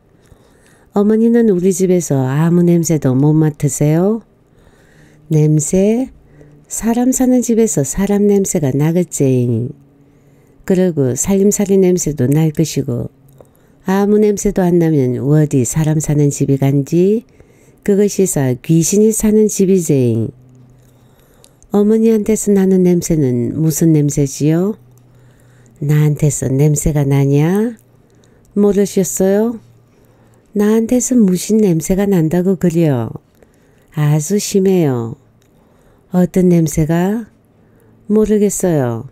어머니는 우리 집에서 아무 냄새도 못 맡으세요? 냄새? 사람 사는 집에서 사람 냄새가 나겠지잉. 그러고 살림살이 냄새도 날 것이고 아무 냄새도 안 나면 어디 사람 사는 집이 간지? 그것이사 귀신이 사는 집이제잉. 어머니한테서 나는 냄새는 무슨 냄새지요? 나한테서 냄새가 나냐? 모르셨어요? 나한테서 무슨 냄새가 난다고 그려. 아주 심해요. 어떤 냄새가? 모르겠어요.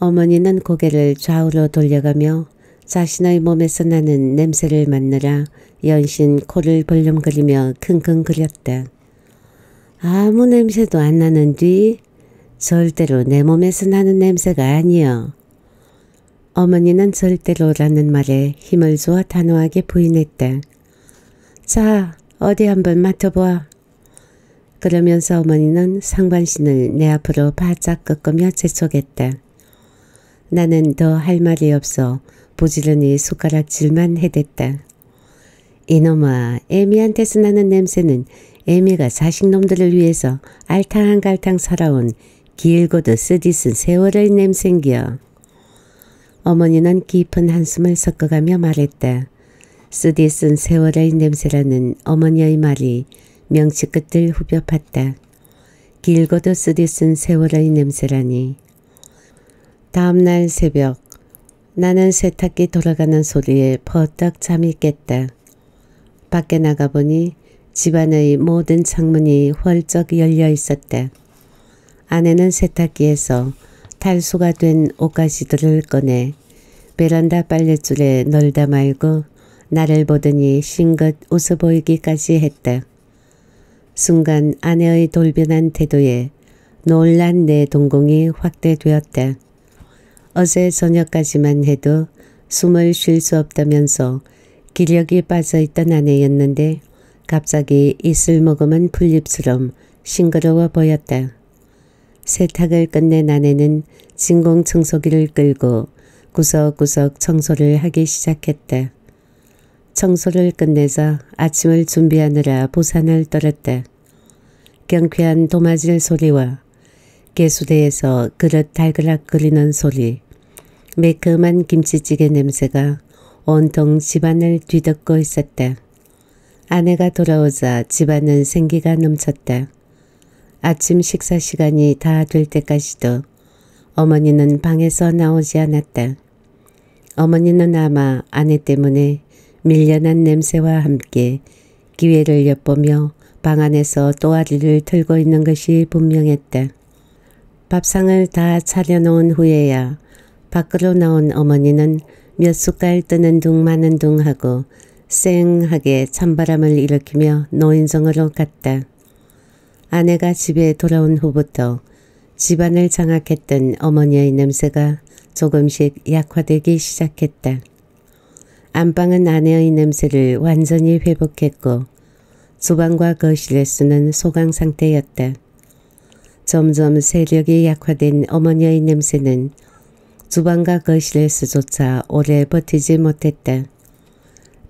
어머니는 고개를 좌우로 돌려가며 자신의 몸에서 나는 냄새를 맡느라 연신 코를 벌렁거리며 킁킁거렸다. 아무 냄새도 안 나는 뒤 절대로 내 몸에서 나는 냄새가 아니여. 어머니는 절대로라는 말에 힘을 주어 단호하게 부인했다. 자, 어디 한번 맡아봐. 그러면서 어머니는 상반신을 내 앞으로 바짝 꺾으며 재촉했다. 나는 더 할 말이 없어 부지런히 숟가락질만 해댔다. 이놈아, 애미한테서 나는 냄새는 애미가 자식놈들을 위해서 알탕갈탕 살아온 길고도 쓰디쓴 세월의 냄새인겨. 어머니는 깊은 한숨을 섞어가며 말했다. 쓰디 쓴 세월의 냄새라는 어머니의 말이 명치 끝을 후벼 팠다. 길고도 쓰디 쓴 세월의 냄새라니. 다음날 새벽 나는 세탁기 돌아가는 소리에 퍼뜩 잠이 깼다. 밖에 나가보니 집안의 모든 창문이 활짝 열려 있었다. 아내는 세탁기에서 탈수가 된 옷가지들을 꺼내 베란다 빨랫줄에 널다 말고 나를 보더니 싱긋 웃어 보이기까지 했다. 순간 아내의 돌변한 태도에 놀란 내 동공이 확대되었다. 어제 저녁까지만 해도 숨을 쉴 수 없다면서 기력이 빠져있던 아내였는데 갑자기 이슬 머금은 풀잎처럼 싱그러워 보였다. 세탁을 끝낸 아내는 진공청소기를 끌고 구석구석 청소를 하기 시작했다. 청소를 끝내자 아침을 준비하느라 보산을 떨었다. 경쾌한 도마질 소리와 개수대에서 그릇 달그락거리는 소리, 매콤한 김치찌개 냄새가 온통 집안을 뒤덮고 있었다. 아내가 돌아오자 집안은 생기가 넘쳤다. 아침 식사 시간이 다 될 때까지도 어머니는 방에서 나오지 않았다. 어머니는 아마 아내 때문에 밀려난 냄새와 함께 기회를 엿보며 방 안에서 또아리를 틀고 있는 것이 분명했다. 밥상을 다 차려놓은 후에야 밖으로 나온 어머니는 몇 숟갈 뜨는 둥 마는 둥 하고 쌩하게 찬바람을 일으키며 노인정으로 갔다. 아내가 집에 돌아온 후부터 집안을 장악했던 어머니의 냄새가 조금씩 약화되기 시작했다. 안방은 아내의 냄새를 완전히 회복했고 주방과 거실의 수는 소강 상태였다. 점점 세력이 약화된 어머니의 냄새는 주방과 거실의 수조차 오래 버티지 못했다.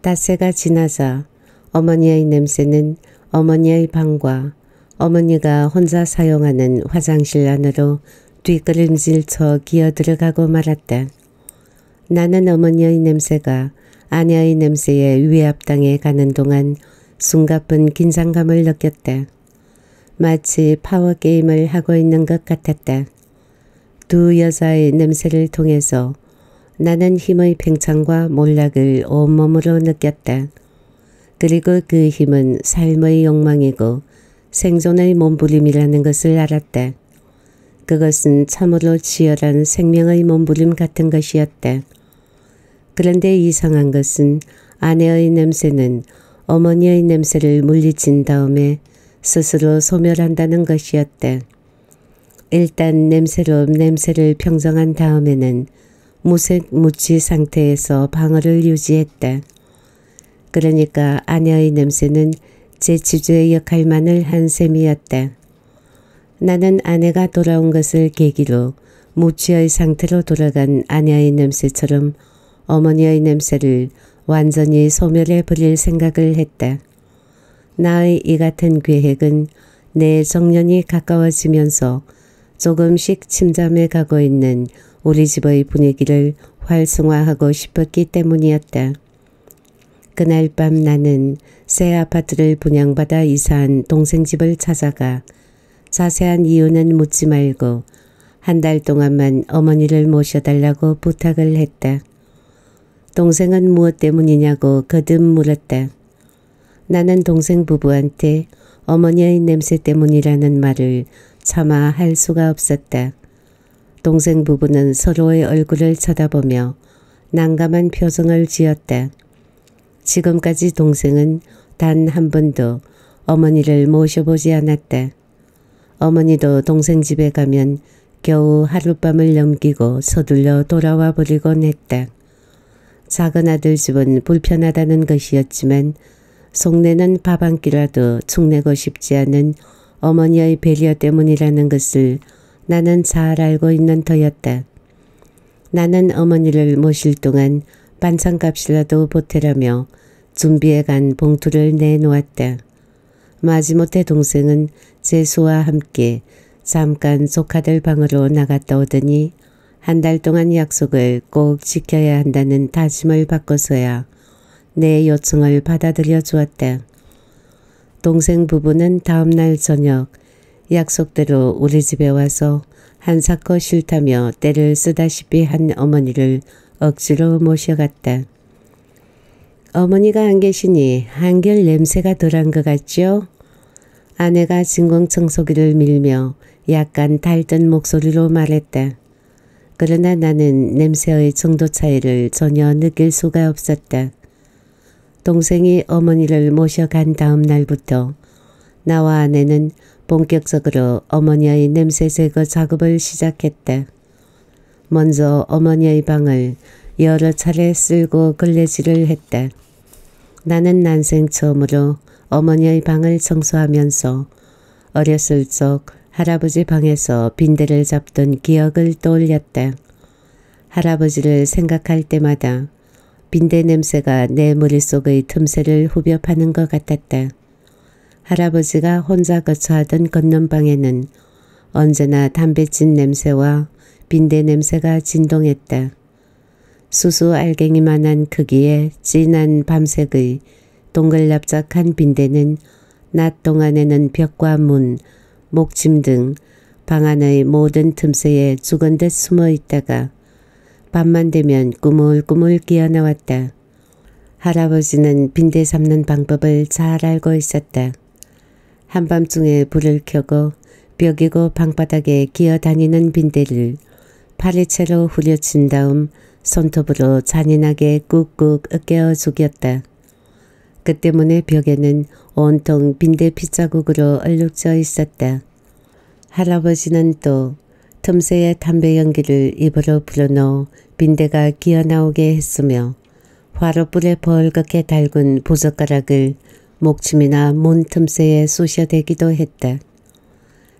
닷새가 지나자 어머니의 냄새는 어머니의 방과 어머니가 혼자 사용하는 화장실 안으로 뒷걸음질쳐 기어들어가고 말았다. 나는 어머니의 냄새가 아내의 냄새에 위압당해 가는 동안 숨가쁜 긴장감을 느꼈다. 마치 파워게임을 하고 있는 것 같았다. 두 여자의 냄새를 통해서 나는 힘의 팽창과 몰락을 온몸으로 느꼈다. 그리고 그 힘은 삶의 욕망이고 생존의 몸부림이라는 것을 알았다. 그것은 참으로 치열한 생명의 몸부림 같은 것이었다. 그런데 이상한 것은 아내의 냄새는 어머니의 냄새를 물리친 다음에 스스로 소멸한다는 것이었다. 일단 냄새로 냄새를 평정한 다음에는 무색무취 상태에서 방어를 유지했다. 그러니까 아내의 냄새는 제치주의 역할만을 한 셈이었다. 나는 아내가 돌아온 것을 계기로 무취의 상태로 돌아간 아내의 냄새처럼 어머니의 냄새를 완전히 소멸해버릴 생각을 했다. 나의 이 같은 계획은 내 정년이 가까워지면서 조금씩 침잠해가고 있는 우리 집의 분위기를 활성화하고 싶었기 때문이었다. 그날 밤 나는 새 아파트를 분양받아 이사한 동생 집을 찾아가 자세한 이유는 묻지 말고 한 달 동안만 어머니를 모셔달라고 부탁을 했다. 동생은 무엇 때문이냐고 거듭 물었다. 나는 동생 부부한테 어머니의 냄새 때문이라는 말을 차마 할 수가 없었다. 동생 부부는 서로의 얼굴을 쳐다보며 난감한 표정을 지었다. 지금까지 동생은 단 한 번도 어머니를 모셔보지 않았다. 어머니도 동생 집에 가면 겨우 하룻밤을 넘기고 서둘러 돌아와 버리곤 했다. 작은 아들 집은 불편하다는 것이었지만 속내는 밥 한 끼라도 축내고 싶지 않은 어머니의 배려 때문이라는 것을 나는 잘 알고 있는 터였다. 나는 어머니를 모실 동안 반찬값이라도 보태라며 준비해간 봉투를 내놓았다. 마지못해 동생은 재수와 함께 잠깐 조카들 방으로 나갔다 오더니 한 달 동안 약속을 꼭 지켜야 한다는 다짐을 받고서야 내 요청을 받아들여 주었다. 동생 부부는 다음날 저녁 약속대로 우리 집에 와서 한사코 싫다며 떼를 쓰다시피 한 어머니를 억지로 모셔갔다. 어머니가 안 계시니 한결 냄새가 덜한 것 같지요? 아내가 진공청소기를 밀며 약간 달던 목소리로 말했다. 그러나 나는 냄새의 정도 차이를 전혀 느낄 수가 없었다. 동생이 어머니를 모셔간 다음 날부터 나와 아내는 본격적으로 어머니의 냄새 제거 작업을 시작했다. 먼저 어머니의 방을 여러 차례 쓸고 걸레질을 했다. 나는 난생 처음으로 어머니의 방을 청소하면서 어렸을 적 할아버지 방에서 빈대를 잡던 기억을 떠올렸다. 할아버지를 생각할 때마다 빈대 냄새가 내 머릿속의 틈새를 후벼 파는 것 같았다. 할아버지가 혼자 거처하던 건넌방에는 언제나 담배진 냄새와 빈대 냄새가 진동했다. 수수 알갱이만한 크기의 진한 밤색의 동글납작한 빈대는 낮 동안에는 벽과 문, 목침 등 방 안의 모든 틈새에 죽은 듯 숨어 있다가 밤만 되면 꾸물꾸물 기어나왔다. 할아버지는 빈대 잡는 방법을 잘 알고 있었다. 한밤중에 불을 켜고 벽이고 방바닥에 기어다니는 빈대를 파리채로 후려친 다음 손톱으로 잔인하게 꾹꾹 으깨어 죽였다. 그 때문에 벽에는 온통 빈대 핏자국으로 얼룩져 있었다. 할아버지는 또 틈새에 담배 연기를 입으로 불어넣어 빈대가 기어나오게 했으며 화로불에 벌겋게 달군 보젓가락을 목침이나 문 틈새에 쑤셔대기도 했다.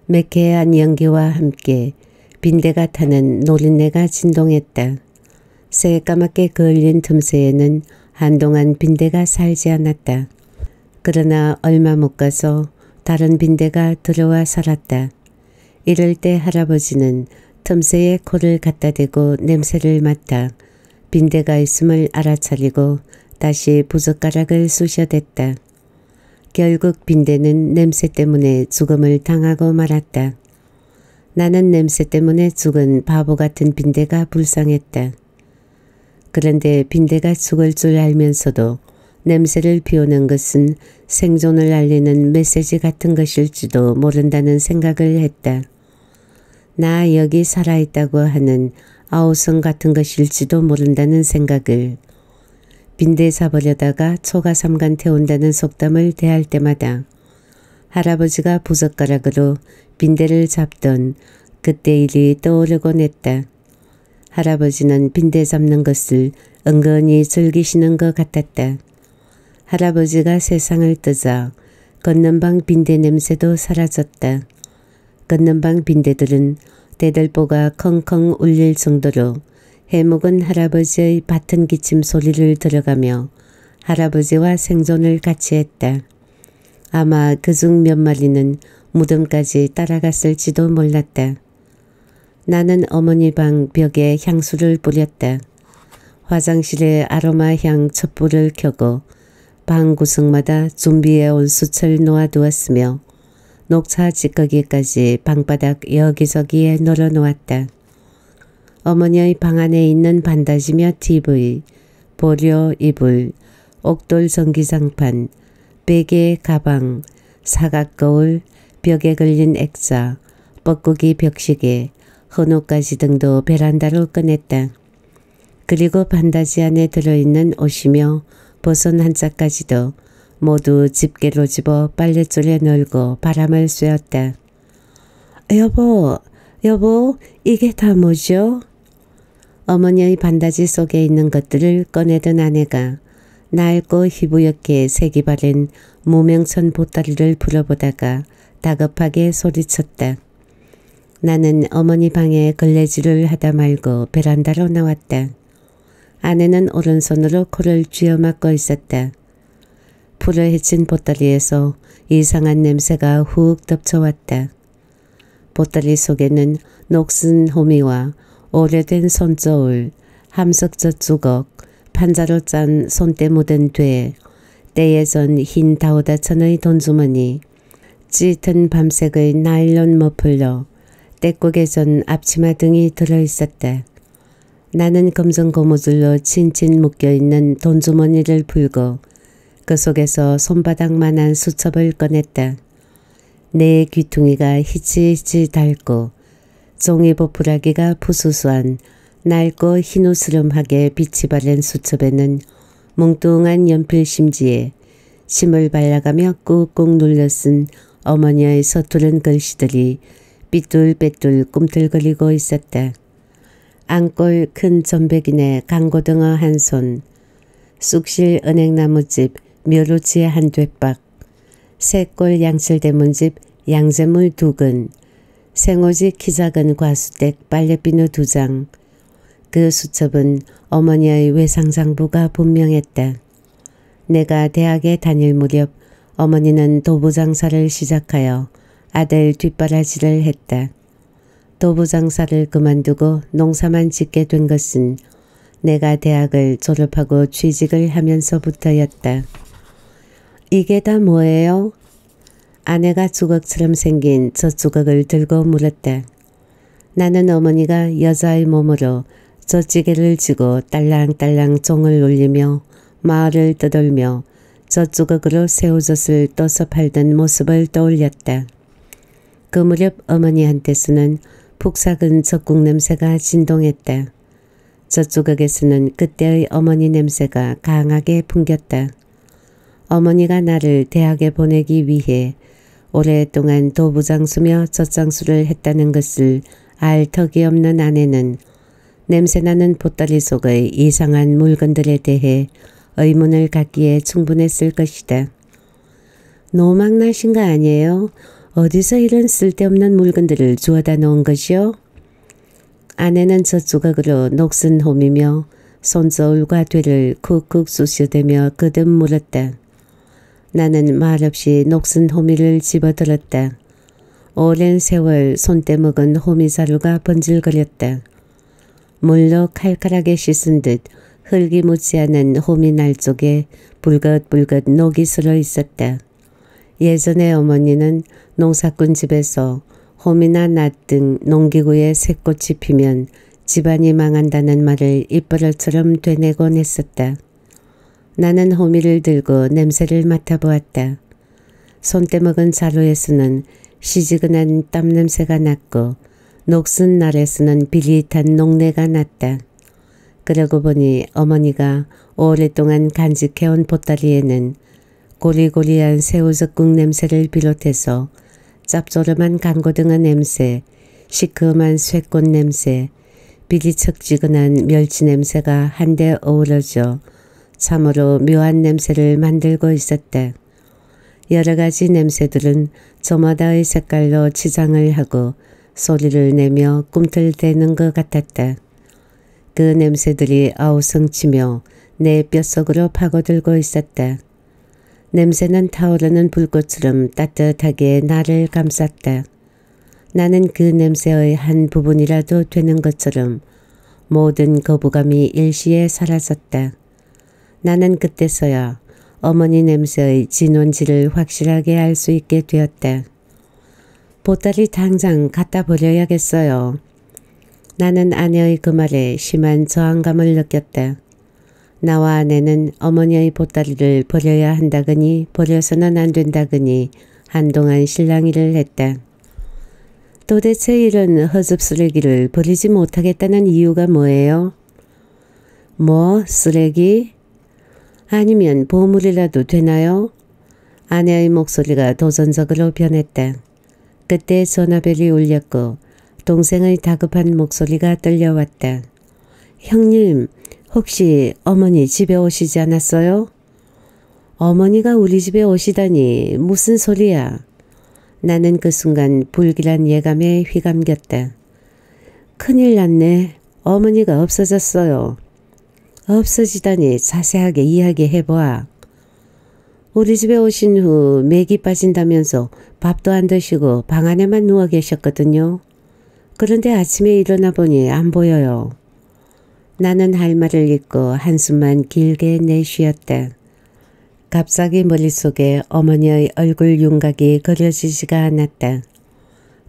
매캐한 연기와 함께 빈대가 타는 노린내가 진동했다. 새까맣게 그을린 틈새에는 한동안 빈대가 살지 않았다. 그러나 얼마 못 가서 다른 빈대가 들어와 살았다. 이럴 때 할아버지는 틈새에 코를 갖다 대고 냄새를 맡아 빈대가 있음을 알아차리고 다시 부젓가락을 쑤셔댔다. 결국 빈대는 냄새 때문에 죽음을 당하고 말았다. 나는 냄새 때문에 죽은 바보 같은 빈대가 불쌍했다. 그런데 빈대가 죽을 줄 알면서도 냄새를 피우는 것은 생존을 알리는 메시지 같은 것일지도 모른다는 생각을 했다. 나 여기 살아있다고 하는 아우성 같은 것일지도 모른다는 생각을. 빈대 사버려다가 초가 삼간 태운다는 속담을 대할 때마다 할아버지가 부젓가락으로 빈대를 잡던 그때 일이 떠오르곤 했다. 할아버지는 빈대 잡는 것을 은근히 즐기시는 것 같았다. 할아버지가 세상을 뜨자 건넌방 빈대 냄새도 사라졌다. 건넌방 빈대들은 대들보가 컹컹 울릴 정도로 해묵은 할아버지의 밭은 기침 소리를 들어가며 할아버지와 생존을 같이 했다. 아마 그중 몇 마리는 무덤까지 따라갔을지도 몰랐다. 나는 어머니 방 벽에 향수를 뿌렸다. 화장실에 아로마 향 촛불을 켜고 방 구석마다 준비해온 숯을 놓아두었으며 녹차 찌꺼기까지 방바닥 여기저기에 널어놓았다. 어머니의 방 안에 있는 반다지며 TV, 보려 이불, 옥돌 전기장판, 베개 가방, 사각 거울, 벽에 걸린 액자, 뻐꾸기 벽시계, 헌옷가지 등도 베란다로 꺼냈다. 그리고 반다지 안에 들어있는 옷이며 버선 한 짝까지도 모두 집게로 집어 빨랫줄에 널고 바람을 쐬었다. 여보, 이게 다 뭐죠? 어머니의 반다지 속에 있는 것들을 꺼내던 아내가 낡고 희부옇게 색이 바른 무명천 보따리를 불어보다가 다급하게 소리쳤다. 나는 어머니 방에 걸레질을 하다 말고 베란다로 나왔다. 아내는 오른손으로 코를 쥐어막고 있었다. 불을 헤친 보따리에서 이상한 냄새가 훅 덮쳐왔다. 보따리 속에는 녹슨 호미와 오래된 손저울, 함석젓 주걱, 판자로 짠 손때 묻은 돼, 때에 전 흰 다우다천의 돈주머니, 짙은 밤색의 나일론 머플러, 떼국에 전 앞치마 등이 들어있었다. 나는 검정 고무줄로 친친 묶여있는 돈주머니를 풀고 그 속에서 손바닥만한 수첩을 꺼냈다. 내 귀퉁이가 히치히치 닳고 종이 보풀하기가 부수수한 낡고 흰우스름하게 빛이 바랜 수첩에는 뭉뚱한 연필 심지에 침을 발라가며 꾹꾹 눌려 쓴 어머니의 서투른 글씨들이 삐뚤빼뚤 꿈틀거리고 있었다. 앙골 큰 점백이네 강고등어 한 손, 쑥실 은행나무집 묘루치 한 뒷박, 새꼴 양칠대문집 양재물 2근, 생오지 키 작은 과수댁 빨래비누 2장. 그 수첩은 어머니의 외상장부가 분명했다. 내가 대학에 다닐 무렵 어머니는 도부장사를 시작하여 아들 뒷바라지를 했다. 도부장사를 그만두고 농사만 짓게 된 것은 내가 대학을 졸업하고 취직을 하면서부터였다. 이게 다 뭐예요? 아내가 주걱처럼 생긴 저 주걱을 들고 물었다. 나는 어머니가 여자의 몸으로 저 찌개를 쥐고 딸랑딸랑 종을 울리며 마을을 떠돌며 저 주걱으로 새우젓을 떠서 팔던 모습을 떠올렸다. 그 무렵 어머니한테서는 푹삭은 젖국 냄새가 진동했다. 저쪽에서는 그때의 어머니 냄새가 강하게 풍겼다. 어머니가 나를 대학에 보내기 위해 오랫동안 도부장수며 젖장수를 했다는 것을 알 턱이 없는 아내는 냄새나는 보따리 속의 이상한 물건들에 대해 의문을 갖기에 충분했을 것이다. 노망나신 거 아니에요? 어디서 이런 쓸데없는 물건들을 주워다 놓은 것이요? 아내는 저 조각으로 녹슨 홈이며 손저울과 되를 쿡쿡 쑤셔대며 거듭 물었다. 나는 말없이 녹슨 호미를 집어들었다. 오랜 세월 손때 먹은 호미자루가 번질거렸다. 물로 칼칼하게 씻은 듯 흙이 묻지 않은 호미 날쪽에 불긋불긋 녹이 슬어 있었다. 예전에 어머니는 농사꾼 집에서 호미나 낫 등 농기구에 새꽃이 피면 집안이 망한다는 말을 입버릇처럼 되뇌곤 했었다. 나는 호미를 들고 냄새를 맡아보았다. 손때먹은 자루에서는 시지근한 땀냄새가 났고 녹슨 날에서는 비릿한 녹내가 났다. 그러고 보니 어머니가 오랫동안 간직해온 보따리에는 고리고리한 새우젓국 냄새를 비롯해서 짭조름한 강고등어 냄새, 시큼한 쇠꽃 냄새, 비리척지근한 멸치 냄새가 한데 어우러져 참으로 묘한 냄새를 만들고 있었다. 여러 가지 냄새들은 저마다의 색깔로 치장을 하고 소리를 내며 꿈틀대는 것 같았다. 그 냄새들이 아우성치며 내 뼛속으로 파고들고 있었다. 냄새는 타오르는 불꽃처럼 따뜻하게 나를 감쌌다. 나는 그 냄새의 한 부분이라도 되는 것처럼 모든 거부감이 일시에 사라졌다. 나는 그때서야 어머니 냄새의 진원지를 확실하게 알 수 있게 되었다. 보따리 당장 갖다 버려야겠어요. 나는 아내의 그 말에 심한 저항감을 느꼈다. 나와 아내는 어머니의 보따리를 버려야 한다거니 버려서는 안 된다거니 한동안 실랑이를 했다. 도대체 이런 허접 쓰레기를 버리지 못하겠다는 이유가 뭐예요? 뭐? 쓰레기? 아니면 보물이라도 되나요? 아내의 목소리가 도전적으로 변했다. 그때 전화벨이 울렸고 동생의 다급한 목소리가 들려왔다. 형님, 혹시 어머니 집에 오시지 않았어요? 어머니가 우리 집에 오시다니 무슨 소리야? 나는 그 순간 불길한 예감에 휘감겼다. 큰일 났네. 어머니가 없어졌어요. 없어지다니 자세하게 이야기해봐. 우리 집에 오신 후 맥이 빠진다면서 밥도 안 드시고 방 안에만 누워 계셨거든요. 그런데 아침에 일어나 보니 안 보여요. 나는 할 말을 잊고 한숨만 길게 내쉬었다. 갑자기 머릿속에 어머니의 얼굴 윤곽이 그려지지가 않았다.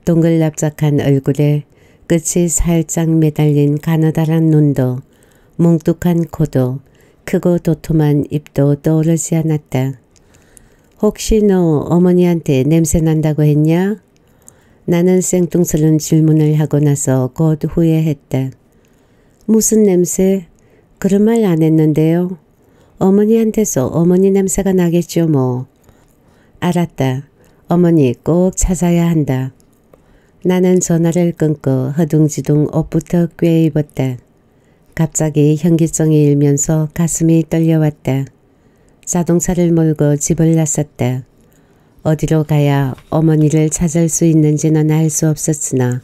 동글납작한 얼굴에 끝이 살짝 매달린 가느다란 눈도 뭉뚝한 코도 크고 도톰한 입도 떠오르지 않았다. 혹시 너 어머니한테 냄새 난다고 했냐? 나는 생뚱스런 질문을 하고 나서 곧 후회했다. 무슨 냄새? 그런 말 안 했는데요. 어머니한테서 어머니 냄새가 나겠죠 뭐. 알았다. 어머니 꼭 찾아야 한다. 나는 전화를 끊고 허둥지둥 옷부터 꿰입었다. 갑자기 현기증이 일면서 가슴이 떨려왔다. 자동차를 몰고 집을 나섰다. 어디로 가야 어머니를 찾을 수 있는지는 알 수 없었으나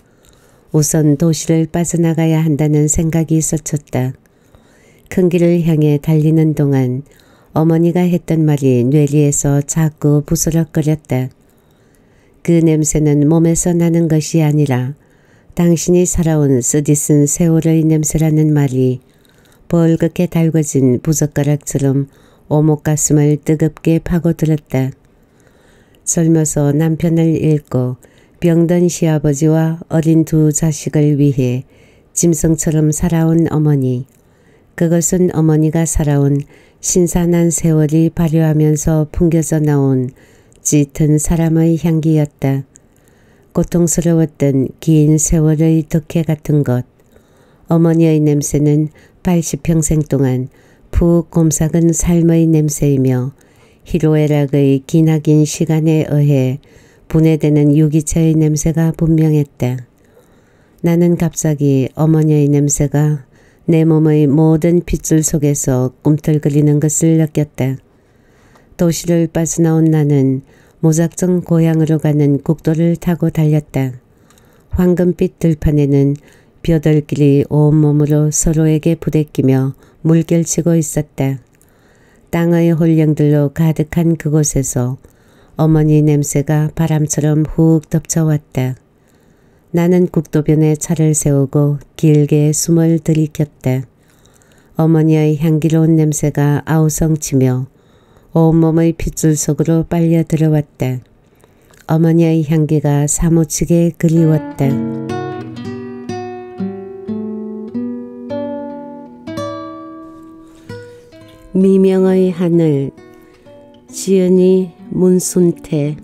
우선 도시를 빠져나가야 한다는 생각이 서쳤다. 큰 길을 향해 달리는 동안 어머니가 했던 말이 뇌리에서 자꾸 부스럭거렸다. 그 냄새는 몸에서 나는 것이 아니라 당신이 살아온 쓰디쓴 세월의 냄새라는 말이 벌겋게 달궈진 부젓가락처럼 오목가슴을 뜨겁게 파고들었다. 젊어서 남편을 잃고 병든 시아버지와 어린 두 자식을 위해 짐승처럼 살아온 어머니. 그것은 어머니가 살아온 신선한 세월이 발효하면서 풍겨져 나온 짙은 사람의 향기였다. 고통스러웠던 긴 세월의 덕혜 같은 것. 어머니의 냄새는 80평생 동안 푹 곰삭은 삶의 냄새이며 희로애락의 기나긴 시간에 의해 분해되는 유기체의 냄새가 분명했다. 나는 갑자기 어머니의 냄새가 내 몸의 모든 핏줄 속에서 꿈틀거리는 것을 느꼈다. 도시를 빠져나온 나는 무작정 고향으로 가는 국도를 타고 달렸다. 황금빛 들판에는 벼들끼리 온몸으로 서로에게 부대끼며 물결치고 있었다. 땅의 혼령들로 가득한 그곳에서 어머니 냄새가 바람처럼 훅 덮쳐왔다. 나는 국도변에 차를 세우고 길게 숨을 들이켰다. 어머니의 향기로운 냄새가 아우성치며 온몸의 핏줄 속으로 빨려 들어왔다. 어머니의 향기가 사무치게 그리웠다. 미명의 하늘. 시은이 문순태.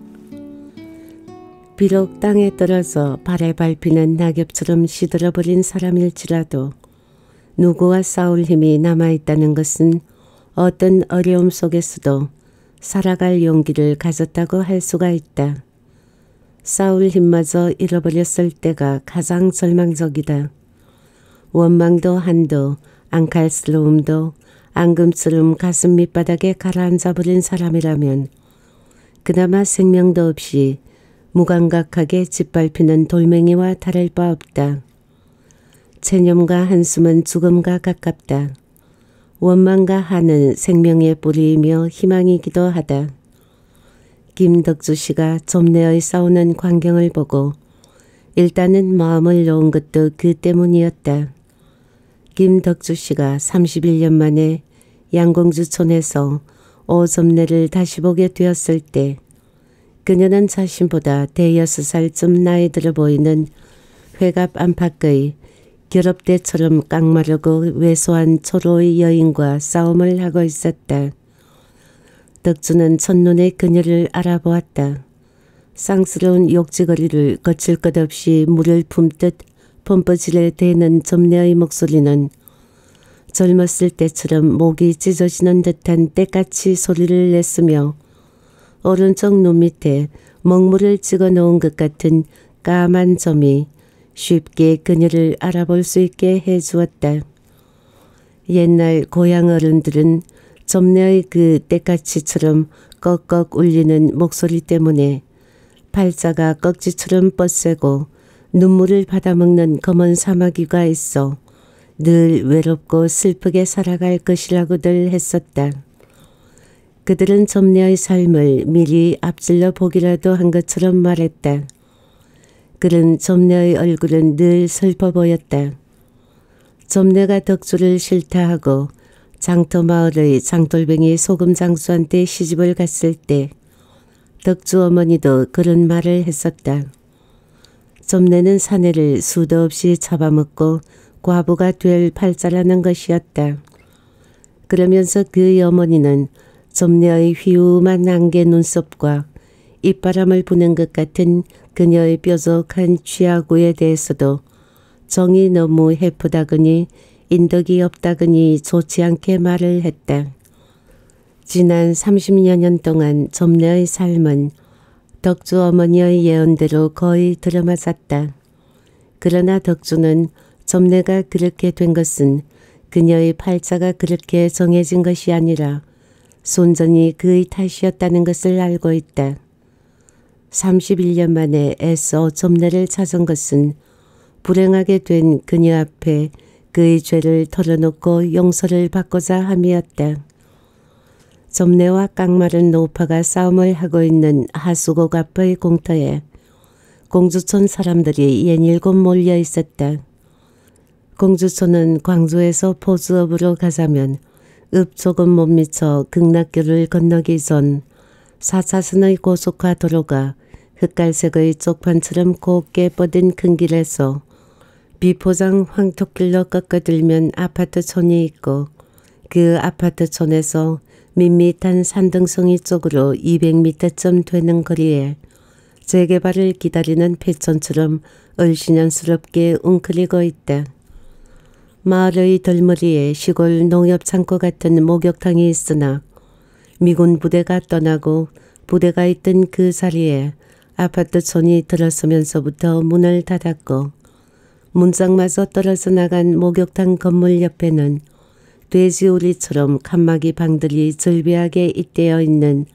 비록 땅에 떨어져 발에 밟히는 낙엽처럼 시들어버린 사람일지라도 누구와 싸울 힘이 남아있다는 것은 어떤 어려움 속에서도 살아갈 용기를 가졌다고 할 수가 있다. 싸울 힘마저 잃어버렸을 때가 가장 절망적이다. 원망도 한도, 앙칼스러움도 앙금처럼 가슴 밑바닥에 가라앉아버린 사람이라면 그나마 생명도 없이 무감각하게 짓밟히는 돌멩이와 다를 바 없다. 체념과 한숨은 죽음과 가깝다. 원망과 한은 생명의 뿌리이며 희망이기도 하다. 김덕주 씨가 좀내의 싸우는 광경을 보고 일단은 마음을 놓은 것도 그 때문이었다. 김덕주 씨가 31년 만에 양공주촌에서 오점내를 다시 보게 되었을 때 그녀는 자신보다 대여섯 살쯤 나이 들어 보이는 회갑 안팎의 결합대처럼 깡마르고 왜소한 초로의 여인과 싸움을 하고 있었다. 덕주는 첫눈에 그녀를 알아보았다. 쌍스러운 욕지거리를 거칠 것 없이 물을 품듯 펌프질에 대는 점례의 목소리는 젊었을 때처럼 목이 찢어지는 듯한 때같이 소리를 냈으며 오른쪽 눈 밑에 먹물을 찍어 놓은 것 같은 까만 점이 쉽게 그녀를 알아볼 수 있게 해주었다. 옛날 고향 어른들은 점례의 그 때까치처럼 꺽꺽 울리는 목소리 때문에 팔자가 꺽지처럼 뻗세고 눈물을 받아먹는 검은 사마귀가 있어 늘 외롭고 슬프게 살아갈 것이라고들 했었다. 그들은 점례의 삶을 미리 앞질러 보기라도 한 것처럼 말했다. 그런 점례의 얼굴은 늘 슬퍼 보였다. 점례가 덕주를 싫다 하고 장터마을의 장돌뱅이 소금장수한테 시집을 갔을 때 덕주 어머니도 그런 말을 했었다. 좀내는 사내를 수도 없이 잡아먹고 과부가 될 팔자라는 것이었다. 그러면서 그의 어머니는 좀녀의 휘우만 안개 눈썹과 입바람을 부는 것 같은 그녀의 뾰족한 취하구에 대해서도 정이 너무 해프다그니 인덕이 없다그니 좋지 않게 말을 했다. 지난 30여년 동안 점녀의 삶은 덕주 어머니의 예언대로 거의 들어맞았다. 그러나 덕주는 점내가 그렇게 된 것은 그녀의 팔자가 그렇게 정해진 것이 아니라 순전히 그의 탓이었다는 것을 알고 있다. 31년 만에 애써 점내를 찾은 것은 불행하게 된 그녀 앞에 그의 죄를 털어놓고 용서를 받고자 함이었다. 점내와 깡마른 노파가 싸움을 하고 있는 하수곡 앞의 공터에 공주촌 사람들이 예닐곱 몰려 있었다. 공주촌은 광주에서 포주읍으로 가자면 읍 조금 못 미쳐 극락교를 건너기 전 4차선의 고속화 도로가 흑갈색의 쪽판처럼 곱게 뻗은 큰 길에서 비포장 황토길로 꺾어들면 아파트촌이 있고 그 아파트촌에서 밋밋한 산등성이 쪽으로 200m쯤 되는 거리에 재개발을 기다리는 패촌처럼 얼씬연스럽게 웅크리고 있다. 마을의 덜머리에 시골 농협창고 같은 목욕탕이 있으나 미군 부대가 떠나고 부대가 있던 그 자리에 아파트촌이 들어서면서부터 문을 닫았고 문짝마저 떨어져 나간 목욕탕 건물 옆에는 돼지우리처럼 칸막이 방들이 즐비하게 잇대어 있는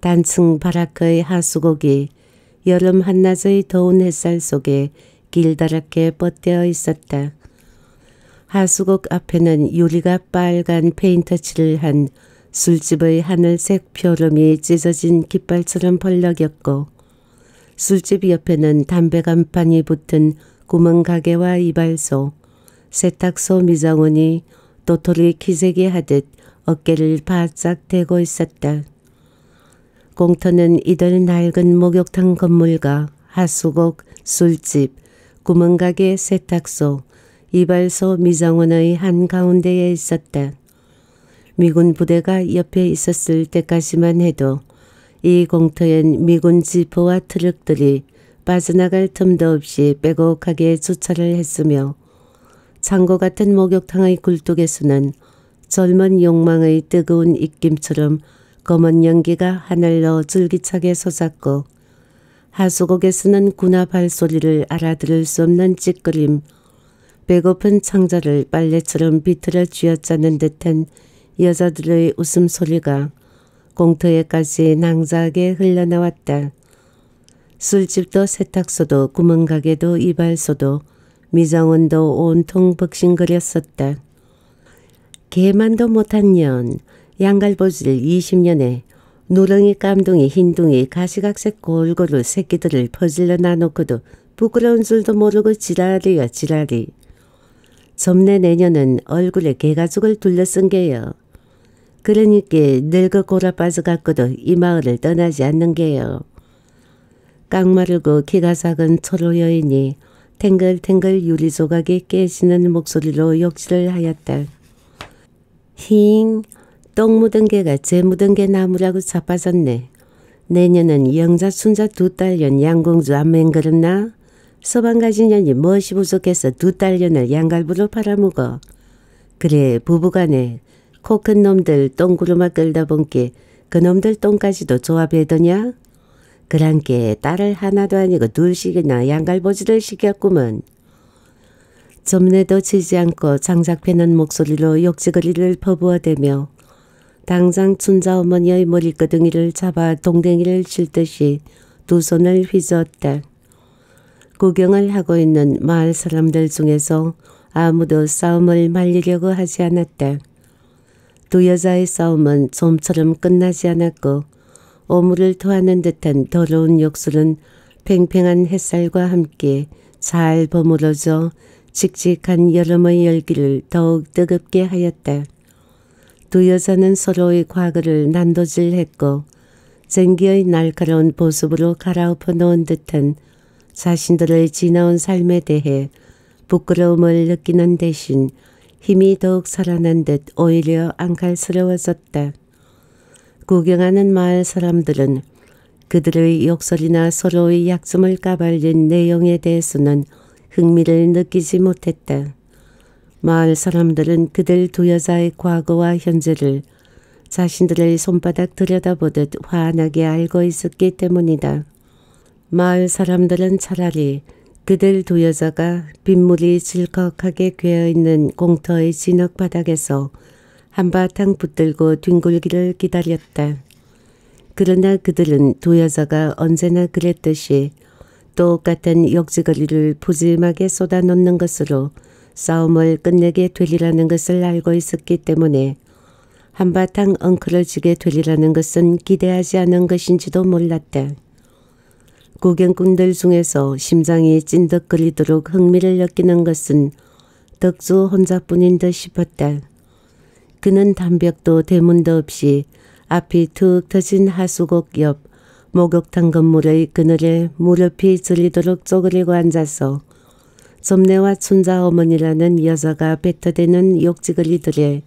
단층 바라크의 하수곡이 여름 한낮의 더운 햇살 속에 길다랗게 뻗대어 있었다. 하수곡 앞에는 유리가 빨간 페인트칠을 한 술집의 하늘색 표름이 찢어진 깃발처럼 벌럭였고 술집 옆에는 담배 간판이 붙은 구멍가게와 이발소, 세탁소 미장원이 도토리 키재기 하듯 어깨를 바짝 대고 있었다. 공터는 이들 낡은 목욕탕 건물과 하수곡, 술집, 구멍가게, 세탁소, 이발소 미장원의 한가운데에 있었다. 미군 부대가 옆에 있었을 때까지만 해도 이 공터엔 미군 지포와 트럭들이 빠져나갈 틈도 없이 빼곡하게 주차를 했으며 창고 같은 목욕탕의 굴뚝에서는 젊은 욕망의 뜨거운 입김처럼 검은 연기가 하늘로 줄기차게 솟았고 하수곡에서는 군화 발소리를 알아들을 수 없는 찌끄림, 배고픈 창자를 빨래처럼 비틀어 쥐어짜는 듯한 여자들의 웃음소리가 공터에까지 낭자하게 흘러나왔다. 술집도 세탁소도 구멍가게도 이발소도 미장원도 온통 벅싱거렸었다. 개만도 못한 년, 양갈보질 20년에 누렁이, 깜둥이, 흰둥이, 가시각색 골고루 새끼들을 퍼질러 나놓고도 부끄러운 줄도 모르고 지랄이여 지랄이. 점내 내년은 얼굴에 개가죽을 둘러쓴 게요. 그러니까 늙어 골아 빠져갖고도 이 마을을 떠나지 않는 게요. 깡마르고 키가 작은 초로 여인이 탱글탱글 유리조각이 깨지는 목소리로 욕실을 하였다. 힝, 똥 묻은 개가 재 묻은 개 나무라고 자빠졌네. 내년은 영자 순자 두 딸년 양공주 안 맹그럽나? 서방가지년이 무엇이 부족해서 두 딸년을 양갈부로 팔아먹어. 그래 부부간에 코 큰 놈들 똥구루마 끌다 본께 그놈들 똥까지도 조합해더냐? 그랑께 딸을 하나도 아니고 둘씩이나 양갈보지를 시켰구먼. 점내도 지지 않고 장작패는 목소리로 욕지거리를 퍼부어대며 당장 춘자 어머니의 머리끄덩이를 잡아 동댕이를 칠 듯이 두 손을 휘저었다. 구경을 하고 있는 마을 사람들 중에서 아무도 싸움을 말리려고 하지 않았다. 두 여자의 싸움은 좀처럼 끝나지 않았고 오물을 토하는 듯한 더러운 욕설은 팽팽한 햇살과 함께 잘 버무러져 칙칙한 여름의 열기를 더욱 뜨겁게 하였다. 두 여자는 서로의 과거를 난도질했고 쟁기의 날카로운 보습으로 갈아엎어 놓은 듯한 자신들의 지나온 삶에 대해 부끄러움을 느끼는 대신 힘이 더욱 살아난 듯 오히려 안갈스러워졌다. 구경하는 마을 사람들은 그들의 욕설이나 서로의 약점을 까발린 내용에 대해서는 흥미를 느끼지 못했다. 마을 사람들은 그들 두 여자의 과거와 현재를 자신들의 손바닥 들여다보듯 환하게 알고 있었기 때문이다. 마을 사람들은 차라리 그들 두 여자가 빗물이 질컥하게 괴어있는 공터의 진흙바닥에서 한바탕 붙들고 뒹굴기를 기다렸다. 그러나 그들은 두 여자가 언제나 그랬듯이 똑같은 욕지거리를 푸짐하게 쏟아놓는 것으로 싸움을 끝내게 되리라는 것을 알고 있었기 때문에 한바탕 엉클어지게 되리라는 것은 기대하지 않은 것인지도 몰랐다. 구경꾼들 중에서 심장이 찐득거리도록 흥미를 느끼는 것은 덕수 혼자뿐인 듯 싶었다. 그는 담벽도 대문도 없이 앞이 툭 터진 하수곡 옆 목욕탕 건물의 그늘에 무릎이 저리도록 쪼그리고 앉아서 점례와 춘자 어머니라는 여자가 뱉어대는 욕지거리들에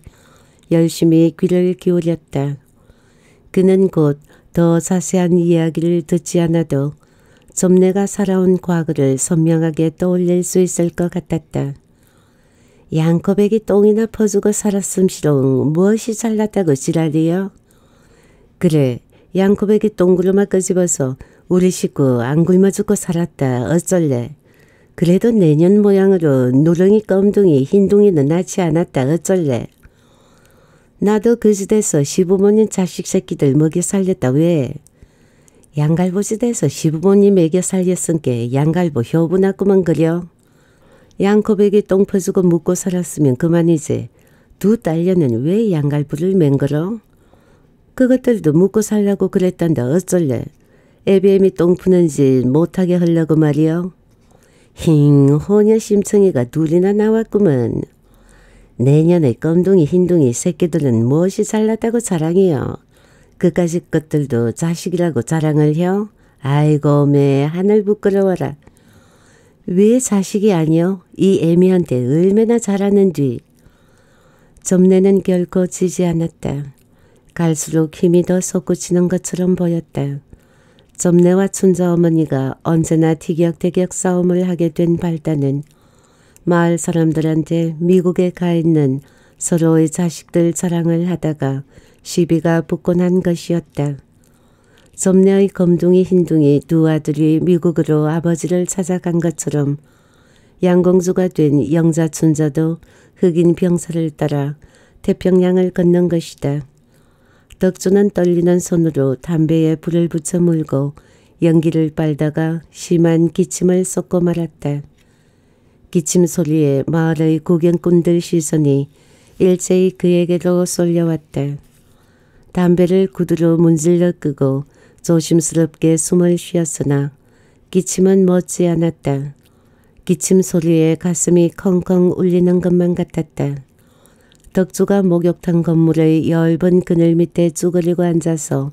열심히 귀를 기울였다. 그는 곧 더 자세한 이야기를 듣지 않아도 점례가 살아온 과거를 선명하게 떠올릴 수 있을 것 같았다. 양코백이 똥이나 퍼주고 살았음시롱 무엇이 잘났다고 지랄이여? 그래, 양코백이 똥구르마 끄집어서 우리 식구 안 굶어 죽고 살았다 어쩔래? 그래도 내년 모양으로 누렁이 검둥이 흰둥이는 낳지 않았다 어쩔래? 나도 그 시대에서 시부모님 자식 새끼들 먹여 살렸다 왜? 양갈보 시대에서 시부모님 먹여 살렸은게 양갈보 효부 낳구먼 그려? 양코백이 똥 퍼주고 묵고 살았으면 그만이지. 두 딸녀는 왜 양갈보를 맹걸어? 그것들도 묵고 살라고 그랬단다 어쩔래? 애비애미 똥 푸는지 못하게 하려고 말이여? 힝, 혼여 심청이가 둘이나 나왔구먼. 내년에 검둥이 흰둥이 새끼들은 무엇이 잘났다고 자랑이여? 그까짓 것들도 자식이라고 자랑을 혀? 아이고 매 하늘 부끄러워라. 왜 자식이 아니여? 이 애미한테 얼마나 잘하는 뒤. 점례는 결코 지지 않았다. 갈수록 힘이 더 솟구치는 것처럼 보였다. 점례와 춘자 어머니가 언제나 티격태격 싸움을 하게 된 발단은 마을 사람들한테 미국에 가 있는 서로의 자식들 자랑을 하다가 시비가 붙곤 한 것이었다. 점례의 검둥이 흰둥이 두 아들이 미국으로 아버지를 찾아간 것처럼 양공주가 된 영자 춘자도 흑인 병사를 따라 태평양을 건넌 것이다. 덕주는 떨리는 손으로 담배에 불을 붙여 물고 연기를 빨다가 심한 기침을 쏟고 말았다. 기침 소리에 마을의 구경꾼들 시선이 일제히 그에게로 쏠려왔다. 담배를 구두로 문질러 끄고 조심스럽게 숨을 쉬었으나 기침은 멎지 않았다. 기침 소리에 가슴이 컹컹 울리는 것만 같았다. 덕주가 목욕탕 건물의 엷은 그늘 밑에 쭈그리고 앉아서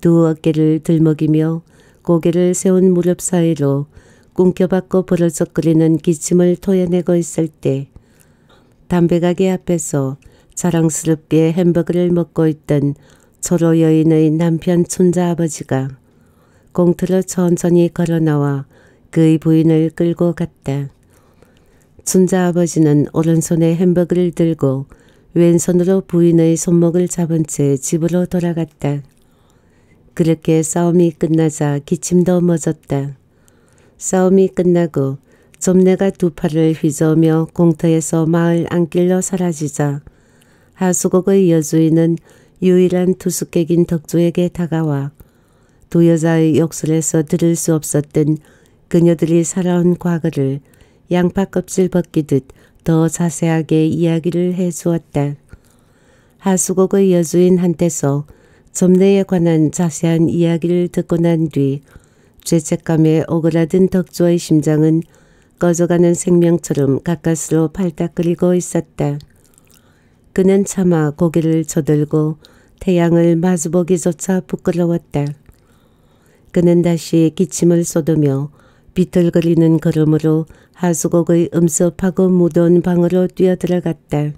두 어깨를 들먹이며 고개를 세운 무릎 사이로 꿈겨받고 버럭거리는 기침을 토해내고 있을 때 담배가게 앞에서 자랑스럽게 햄버거를 먹고 있던 초로 여인의 남편 춘자 아버지가 공터로 천천히 걸어나와 그의 부인을 끌고 갔다. 춘자 아버지는 오른손에 햄버거를 들고 왼손으로 부인의 손목을 잡은 채 집으로 돌아갔다. 그렇게 싸움이 끝나자 기침도 멎었다. 싸움이 끝나고 점례가 두 팔을 휘저으며 공터에서 마을 안길로 사라지자 하수곡의 여주인은 유일한 투숙객인 덕주에게 다가와 두 여자의 욕설에서 들을 수 없었던 그녀들이 살아온 과거를 양파 껍질 벗기듯 더 자세하게 이야기를 해주었다. 하수곡의 여주인한테서 점례에 관한 자세한 이야기를 듣고 난 뒤 죄책감에 오그라든 덕주의 심장은 꺼져가는 생명처럼 가까스로 팔딱거리고 있었다. 그는 차마 고개를 저들고 태양을 마주보기조차 부끄러웠다. 그는 다시 기침을 쏟으며 비틀거리는 걸음으로 하수곡의 음습하고 무더운 방으로 뛰어들어갔다.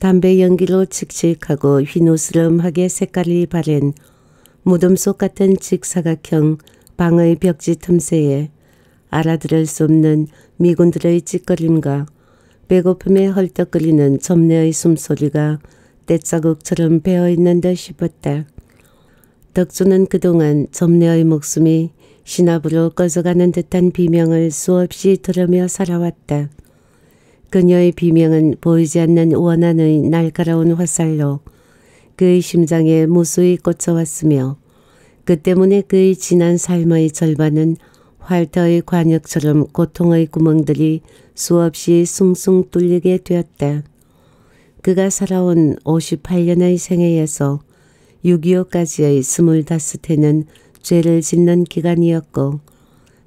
담배 연기로 칙칙하고 휘노스름하게 색깔이 바랜 무덤 속 같은 직사각형 방의 벽지 틈새에 알아들을 수 없는 미군들의 찌꺼림과 배고픔에 헐떡거리는 점례의 숨소리가 떼자국처럼 배어있는 듯 싶었다. 덕수는 그동안 점례의 목숨이 신압으로 꺼져가는 듯한 비명을 수없이 들으며 살아왔다. 그녀의 비명은 보이지 않는 원한의 날카로운 화살로 그의 심장에 무수히 꽂혀왔으며 그 때문에 그의 지난 삶의 절반은 활터의 관역처럼 고통의 구멍들이 수없이 숭숭 뚫리게 되었다. 그가 살아온 58년의 생애에서 6.25까지의 25해는 죄를 짓는 기간이었고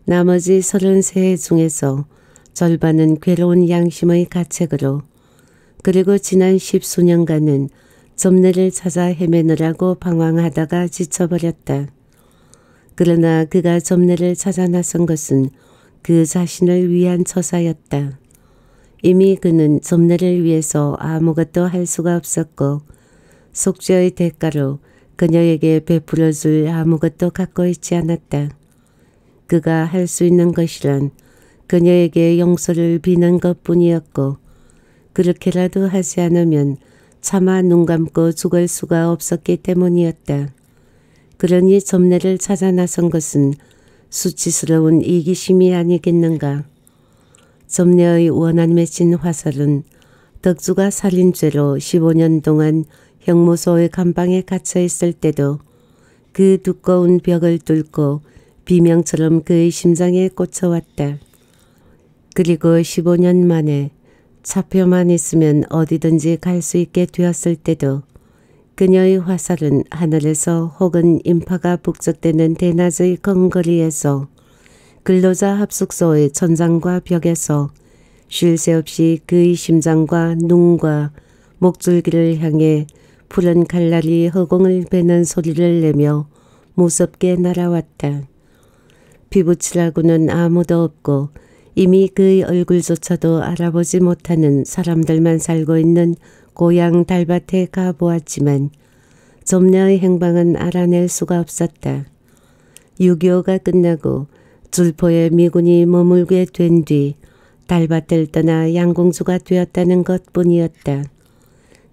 나머지 33해 중에서 절반은 괴로운 양심의 가책으로 그리고 지난 십수년간은 점례를 찾아 헤매느라고 방황하다가 지쳐버렸다. 그러나 그가 점례를 찾아 나선 것은 그 자신을 위한 처사였다. 이미 그는 점례를 위해서 아무것도 할 수가 없었고 속죄의 대가로 그녀에게 베풀어 줄 아무것도 갖고 있지 않았다. 그가 할 수 있는 것이란 그녀에게 용서를 비는 것뿐이었고 그렇게라도 하지 않으면 차마 눈 감고 죽을 수가 없었기 때문이었다. 그러니 점례를 찾아 나선 것은 수치스러운 이기심이 아니겠는가. 점례의 원한 맺힌 화살은 덕주가 살인죄로 15년 동안 형무소의 감방에 갇혀 있을 때도 그 두꺼운 벽을 뚫고 비명처럼 그의 심장에 꽂혀왔다. 그리고 15년 만에 차표만 있으면 어디든지 갈 수 있게 되었을 때도 그녀의 화살은 하늘에서 혹은 인파가 북적대는 대낮의 건거리에서 근로자 합숙소의 천장과 벽에서 쉴 새 없이 그의 심장과 눈과 목줄기를 향해 푸른 칼날이 허공을 베는 소리를 내며 무섭게 날아왔다. 피부칠하고는 아무도 없고 이미 그의 얼굴조차도 알아보지 못하는 사람들만 살고 있는 고향 달밭에 가보았지만 점례의 행방은 알아낼 수가 없었다. 6.25가 끝나고 줄포에 미군이 머물게 된 뒤 달밭을 떠나 양공주가 되었다는 것뿐이었다.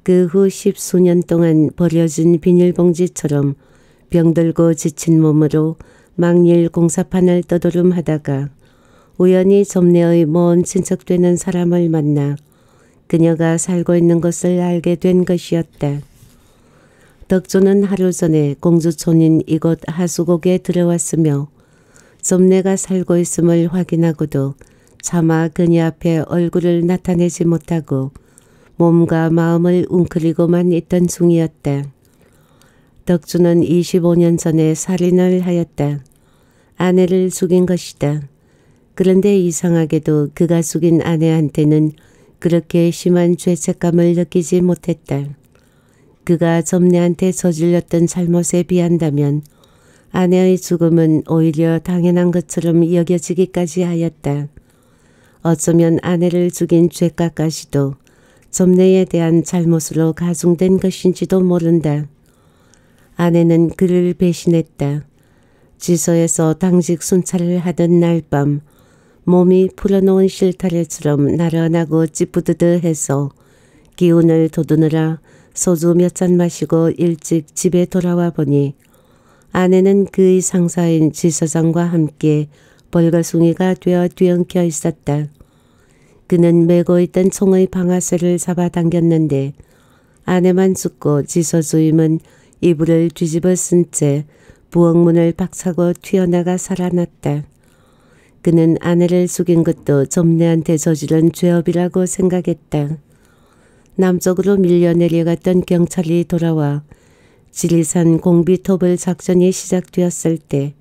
그 후 십수년 동안 버려진 비닐봉지처럼 병들고 지친 몸으로 망일 공사판을 떠돌음하다가 우연히 점례의 먼 친척 되는 사람을 만나 그녀가 살고 있는 것을 알게 된 것이었다. 덕조는 하루 전에 공주촌인 이곳 하수곡에 들어왔으며 점례가 살고 있음을 확인하고도 차마 그녀 앞에 얼굴을 나타내지 못하고 몸과 마음을 웅크리고만 있던 중이었다. 덕조는 25년 전에 살인을 하였다. 아내를 죽인 것이다. 그런데 이상하게도 그가 죽인 아내한테는 그렇게 심한 죄책감을 느끼지 못했다. 그가 점례한테 저질렀던 잘못에 비한다면 아내의 죽음은 오히려 당연한 것처럼 여겨지기까지 하였다. 어쩌면 아내를 죽인 죄값까지도 점례에 대한 잘못으로 가중된 것인지도 모른다. 아내는 그를 배신했다. 지소에서 당직 순찰을 하던 날 밤 몸이 풀어놓은 실타래처럼 나른하고 찌뿌드드해서 기운을 돋우느라 소주 몇 잔 마시고 일찍 집에 돌아와 보니 아내는 그의 상사인 지서장과 함께 벌거숭이가 되어 뒤엉켜 있었다. 그는 메고 있던 총의 방아쇠를 잡아당겼는데 아내만 죽고 지서 주임은 이불을 뒤집어 쓴 채 부엌문을 박차고 튀어나가 살아났다. 그는 아내를 죽인 것도 점례한테 저지른 죄업이라고 생각했다. 남쪽으로 밀려 내려갔던 경찰이 돌아와 지리산 공비토벌 작전이 시작되었을 때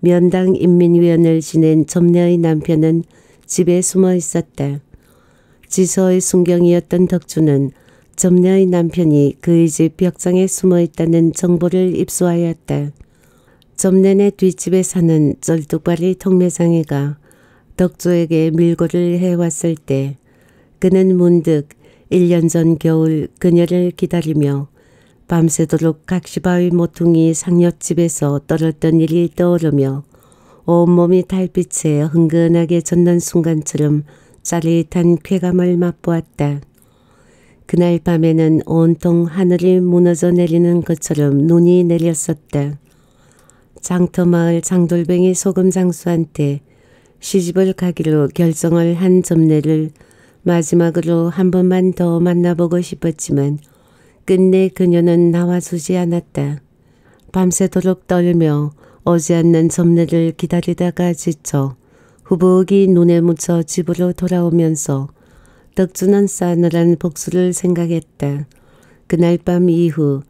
면당 인민위원을 지낸 점례의 남편은 집에 숨어 있었다. 지서의 순경이었던 덕주는 점례의 남편이 그의 집 벽장에 숨어 있다는 정보를 입수하였다. 점내내 뒷집에 사는 쩔뚝발이 통매장이가 덕조에게 밀고를 해왔을 때 그는 문득 1년 전 겨울 그녀를 기다리며 밤새도록 각시바위 모퉁이 상여집에서 떨었던 일이 떠오르며 온몸이 달빛에 흥건하게 젖는 순간처럼 짜릿한 쾌감을 맛보았다. 그날 밤에는 온통 하늘이 무너져 내리는 것처럼 눈이 내렸었다. 장터마을 장돌뱅이 소금장수한테 시집을 가기로 결정을 한 점례를 마지막으로 한 번만 더 만나보고 싶었지만 끝내 그녀는 나와주지 않았다. 밤새도록 떨며 오지 않는 점례를 기다리다가 지쳐 후복이 눈에 묻혀 집으로 돌아오면서 덕주는 싸늘한 복수를 생각했다. 그날 밤 이후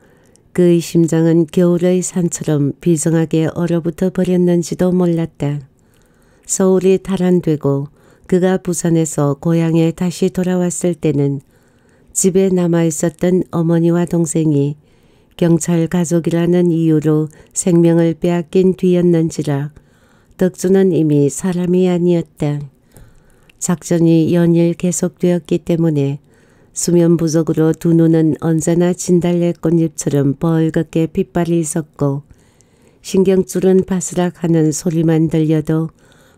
그의 심장은 겨울의 산처럼 비정하게 얼어붙어 버렸는지도 몰랐다. 서울이 탈환되고 그가 부산에서 고향에 다시 돌아왔을 때는 집에 남아있었던 어머니와 동생이 경찰 가족이라는 이유로 생명을 빼앗긴 뒤였는지라 덕주는 이미 사람이 아니었다. 작전이 연일 계속되었기 때문에 수면 부족으로 두 눈은 언제나 진달래 꽃잎처럼 벌겋게 핏발이 있었고 신경줄은 바스락하는 소리만 들려도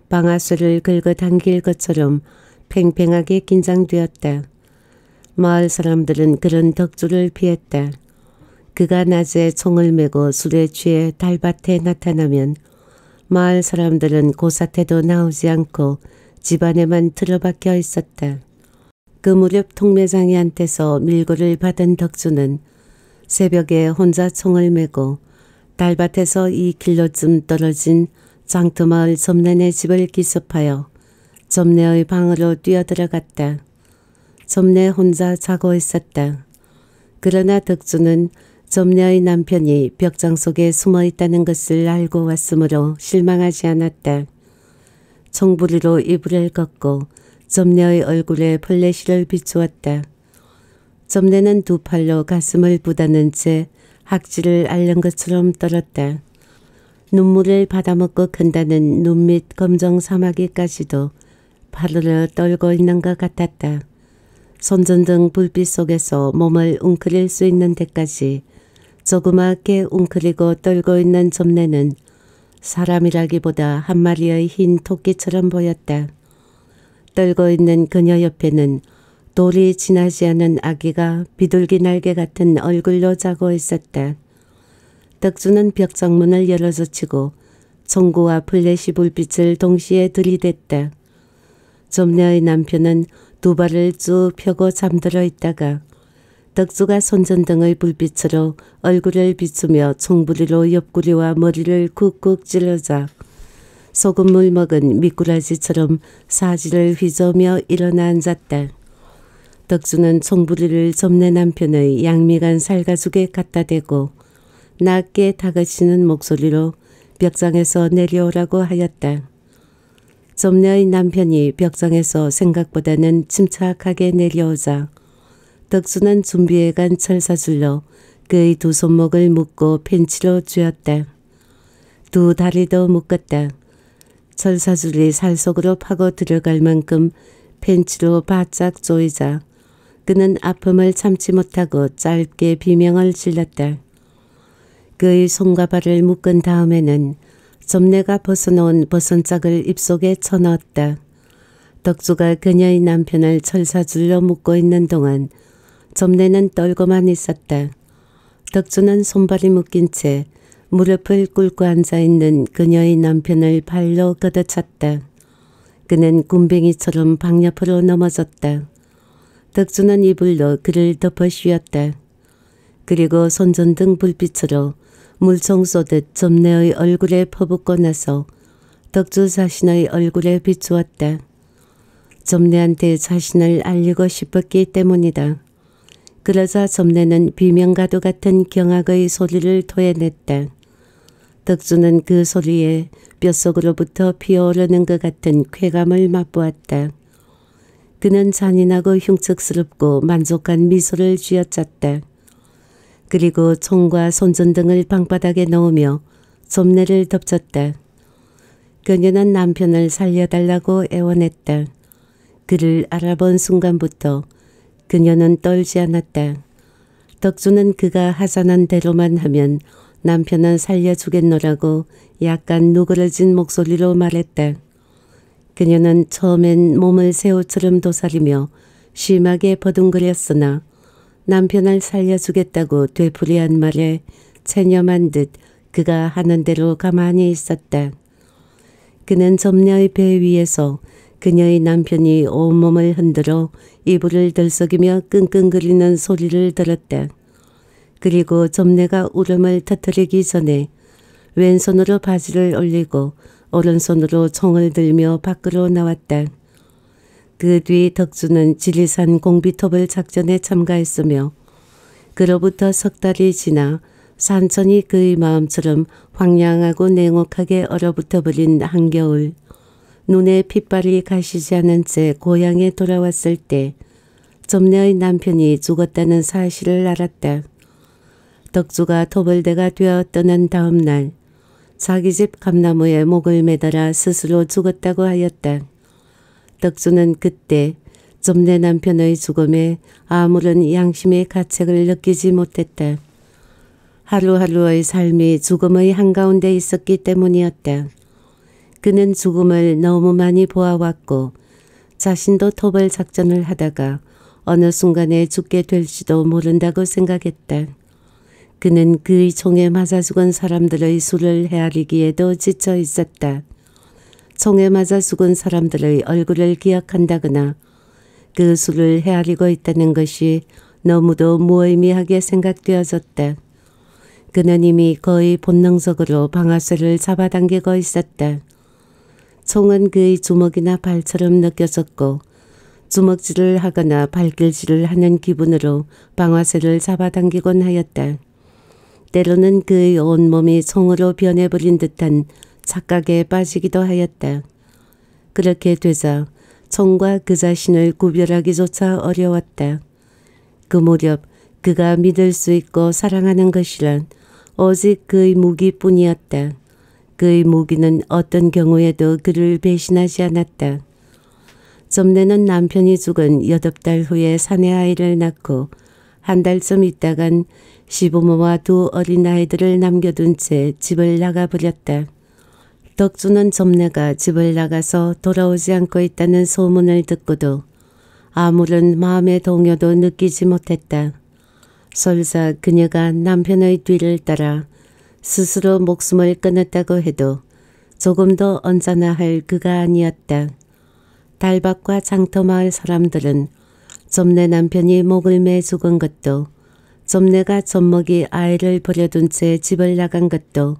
방아쇠를 긁어당길 것처럼 팽팽하게 긴장되었다. 마을 사람들은 그런 덕주를 피했다. 그가 낮에 총을 메고 술에 취해 달밭에 나타나면 마을 사람들은 고사태도 나오지 않고 집 안에만 틀어박혀 있었다. 그 무렵 통매장이한테서 밀고를 받은 덕주는 새벽에 혼자 총을 메고 달밭에서 2킬로쯤 떨어진 장터마을 점례네 집을 기습하여 점례의 방으로 뛰어들어갔다. 점례 혼자 자고 있었다. 그러나 덕주는 점례의 남편이 벽장 속에 숨어 있다는 것을 알고 왔으므로 실망하지 않았다. 총부리로 이불을 걷고 점례의 얼굴에 플래시를 비추었다. 점례는 두 팔로 가슴을 부다는 채 학지를 앓는 것처럼 떨었다. 눈물을 받아먹고 큰다는 눈밑 검정 사마귀까지도 파르르 떨고 있는 것 같았다. 손전등 불빛 속에서 몸을 웅크릴 수 있는 데까지 조그맣게 웅크리고 떨고 있는 점례는 사람이라기보다 한 마리의 흰 토끼처럼 보였다. 떨고 있는 그녀 옆에는 돌이 지나지 않은 아기가 비둘기 날개 같은 얼굴로 자고 있었다. 덕주는 벽장문을 열어젖히고 총구와 플래시 불빛을 동시에 들이댔다. 점례의 남편은 두 발을 쭉 펴고 잠들어 있다가 덕주가 손전등의 불빛으로 얼굴을 비추며 총부리로 옆구리와 머리를 쿡쿡 찔러자 소금물 먹은 미꾸라지처럼 사지를 휘저으며 일어나 앉았다. 덕주는 총부리를 점례 남편의 양미간 살가죽에 갖다 대고 낮게 다그치는 목소리로 벽장에서 내려오라고 하였다. 점례의 남편이 벽장에서 생각보다는 침착하게 내려오자 덕수는 준비해간 철사줄로 그의 두 손목을 묶고 펜치로 쥐었다. 두 다리도 묶었다. 철사줄이 살 속으로 파고 들어갈 만큼 펜치로 바짝 조이자 그는 아픔을 참지 못하고 짧게 비명을 질렀다. 그의 손과 발을 묶은 다음에는 점례가 벗어놓은 버선짝을 입속에 쳐넣었다. 덕주가 그녀의 남편을 철사줄로 묶고 있는 동안 점례는 떨고만 있었다. 덕주는 손발이 묶인 채 무릎을 꿇고 앉아있는 그녀의 남편을 발로 걷어찼다. 그는 굼벵이처럼 방 옆으로 넘어졌다. 덕주는 이불로 그를 덮어 씌웠다. 그리고 손전등 불빛으로 물총 쏘듯 점례의 얼굴에 퍼붓고 나서 덕주 자신의 얼굴에 비추었다. 점례한테 자신을 알리고 싶었기 때문이다. 그러자 점례는 비명가도 같은 경악의 소리를 토해냈다. 덕주는 그 소리에 뼛속으로부터 피어오르는 것 같은 쾌감을 맛보았다. 그는 잔인하고 흉측스럽고 만족한 미소를 쥐어짰다. 그리고 총과 손전등을 방바닥에 넣으며 좀내를 덮쳤다. 그녀는 남편을 살려달라고 애원했다. 그를 알아본 순간부터 그녀는 떨지 않았다. 덕주는 그가 하산한 대로만 하면 남편은 살려주겠노라고 약간 누그러진 목소리로 말했다. 그녀는 처음엔 몸을 새우처럼 도사리며 심하게 버둥거렸으나 남편을 살려주겠다고 되풀이한 말에 체념한 듯 그가 하는 대로 가만히 있었다. 그는 점녀의 배 위에서 그녀의 남편이 온몸을 흔들어 이불을 들썩이며 끙끙거리는 소리를 들었다. 그리고 점내가 울음을 터뜨리기 전에 왼손으로 바지를 올리고 오른손으로 총을 들며 밖으로 나왔다. 그 뒤 덕주는 지리산 공비톱을 작전에 참가했으며 그로부터 석 달이 지나 산천이 그의 마음처럼 황량하고 냉혹하게 얼어붙어버린 한겨울, 눈에 핏발이 가시지 않은 채 고향에 돌아왔을 때 점내의 남편이 죽었다는 사실을 알았다. 덕주가 토벌대가 되어 떠난 다음 날 자기 집 감나무에 목을 매달아 스스로 죽었다고 하였다. 덕주는 그때 점내 남편의 죽음에 아무런 양심의 가책을 느끼지 못했다. 하루하루의 삶이 죽음의 한가운데 있었기 때문이었다. 그는 죽음을 너무 많이 보아왔고 자신도 토벌 작전을 하다가 어느 순간에 죽게 될지도 모른다고 생각했다. 그는 그의 총에 맞아 죽은 사람들의 수를 헤아리기에도 지쳐 있었다. 총에 맞아 죽은 사람들의 얼굴을 기억한다거나 그 수를 헤아리고 있다는 것이 너무도 무의미하게 생각되어졌다. 그는 이미 거의 본능적으로 방아쇠를 잡아당기고 있었다. 총은 그의 주먹이나 발처럼 느껴졌고 주먹질을 하거나 발길질을 하는 기분으로 방아쇠를 잡아당기곤 하였다. 때로는 그의 온몸이 총으로 변해버린 듯한 착각에 빠지기도 하였다. 그렇게 되자 총과 그 자신을 구별하기조차 어려웠다. 그 무렵 그가 믿을 수 있고 사랑하는 것이란 오직 그의 무기뿐이었다. 그의 무기는 어떤 경우에도 그를 배신하지 않았다. 점내는 남편이 죽은 8달 후에 사내아이를 낳고 한 달쯤 있다간 시부모와 2 어린아이들을 남겨둔 채 집을 나가버렸다. 덕주는 점내가 집을 나가서 돌아오지 않고 있다는 소문을 듣고도 아무런 마음의 동요도 느끼지 못했다. 설사 그녀가 남편의 뒤를 따라 스스로 목숨을 끊었다고 해도 조금도 언짢아 할 그가 아니었다. 달밭과 장터마을 사람들은 점내 남편이 목을 매 죽은 것도 점내가 젖먹이 아이를 버려둔 채 집을 나간 것도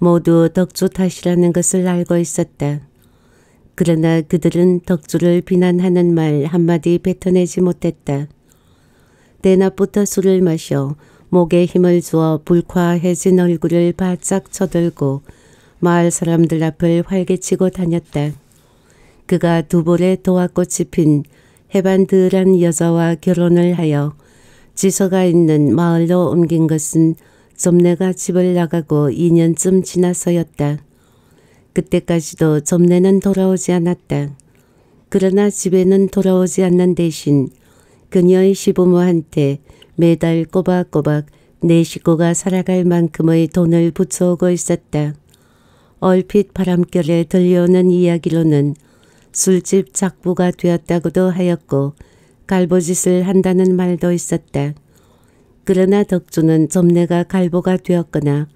모두 덕주 탓이라는 것을 알고 있었다. 그러나 그들은 덕주를 비난하는 말 한마디 뱉어내지 못했다. 대낮부터 술을 마셔 목에 힘을 주어 불쾌해진 얼굴을 바짝 쳐들고 마을 사람들 앞을 활개치고 다녔다. 그가 2볼에 도화꽃이 핀 해반들한 여자와 결혼을 하여 지서가 있는 마을로 옮긴 것은 점내가 집을 나가고 2년쯤 지나서였다. 그때까지도 점내는 돌아오지 않았다. 그러나 집에는 돌아오지 않는 대신 그녀의 시부모한테 매달 꼬박꼬박 내 식구가 살아갈 만큼의 돈을 부쳐오고 있었다. 얼핏 바람결에 들려오는 이야기로는 술집 작부가 되었다고도 하였고 갈보짓을 한다는 말도 있었다. 그러나 덕주는 점내가 갈보가 되었거나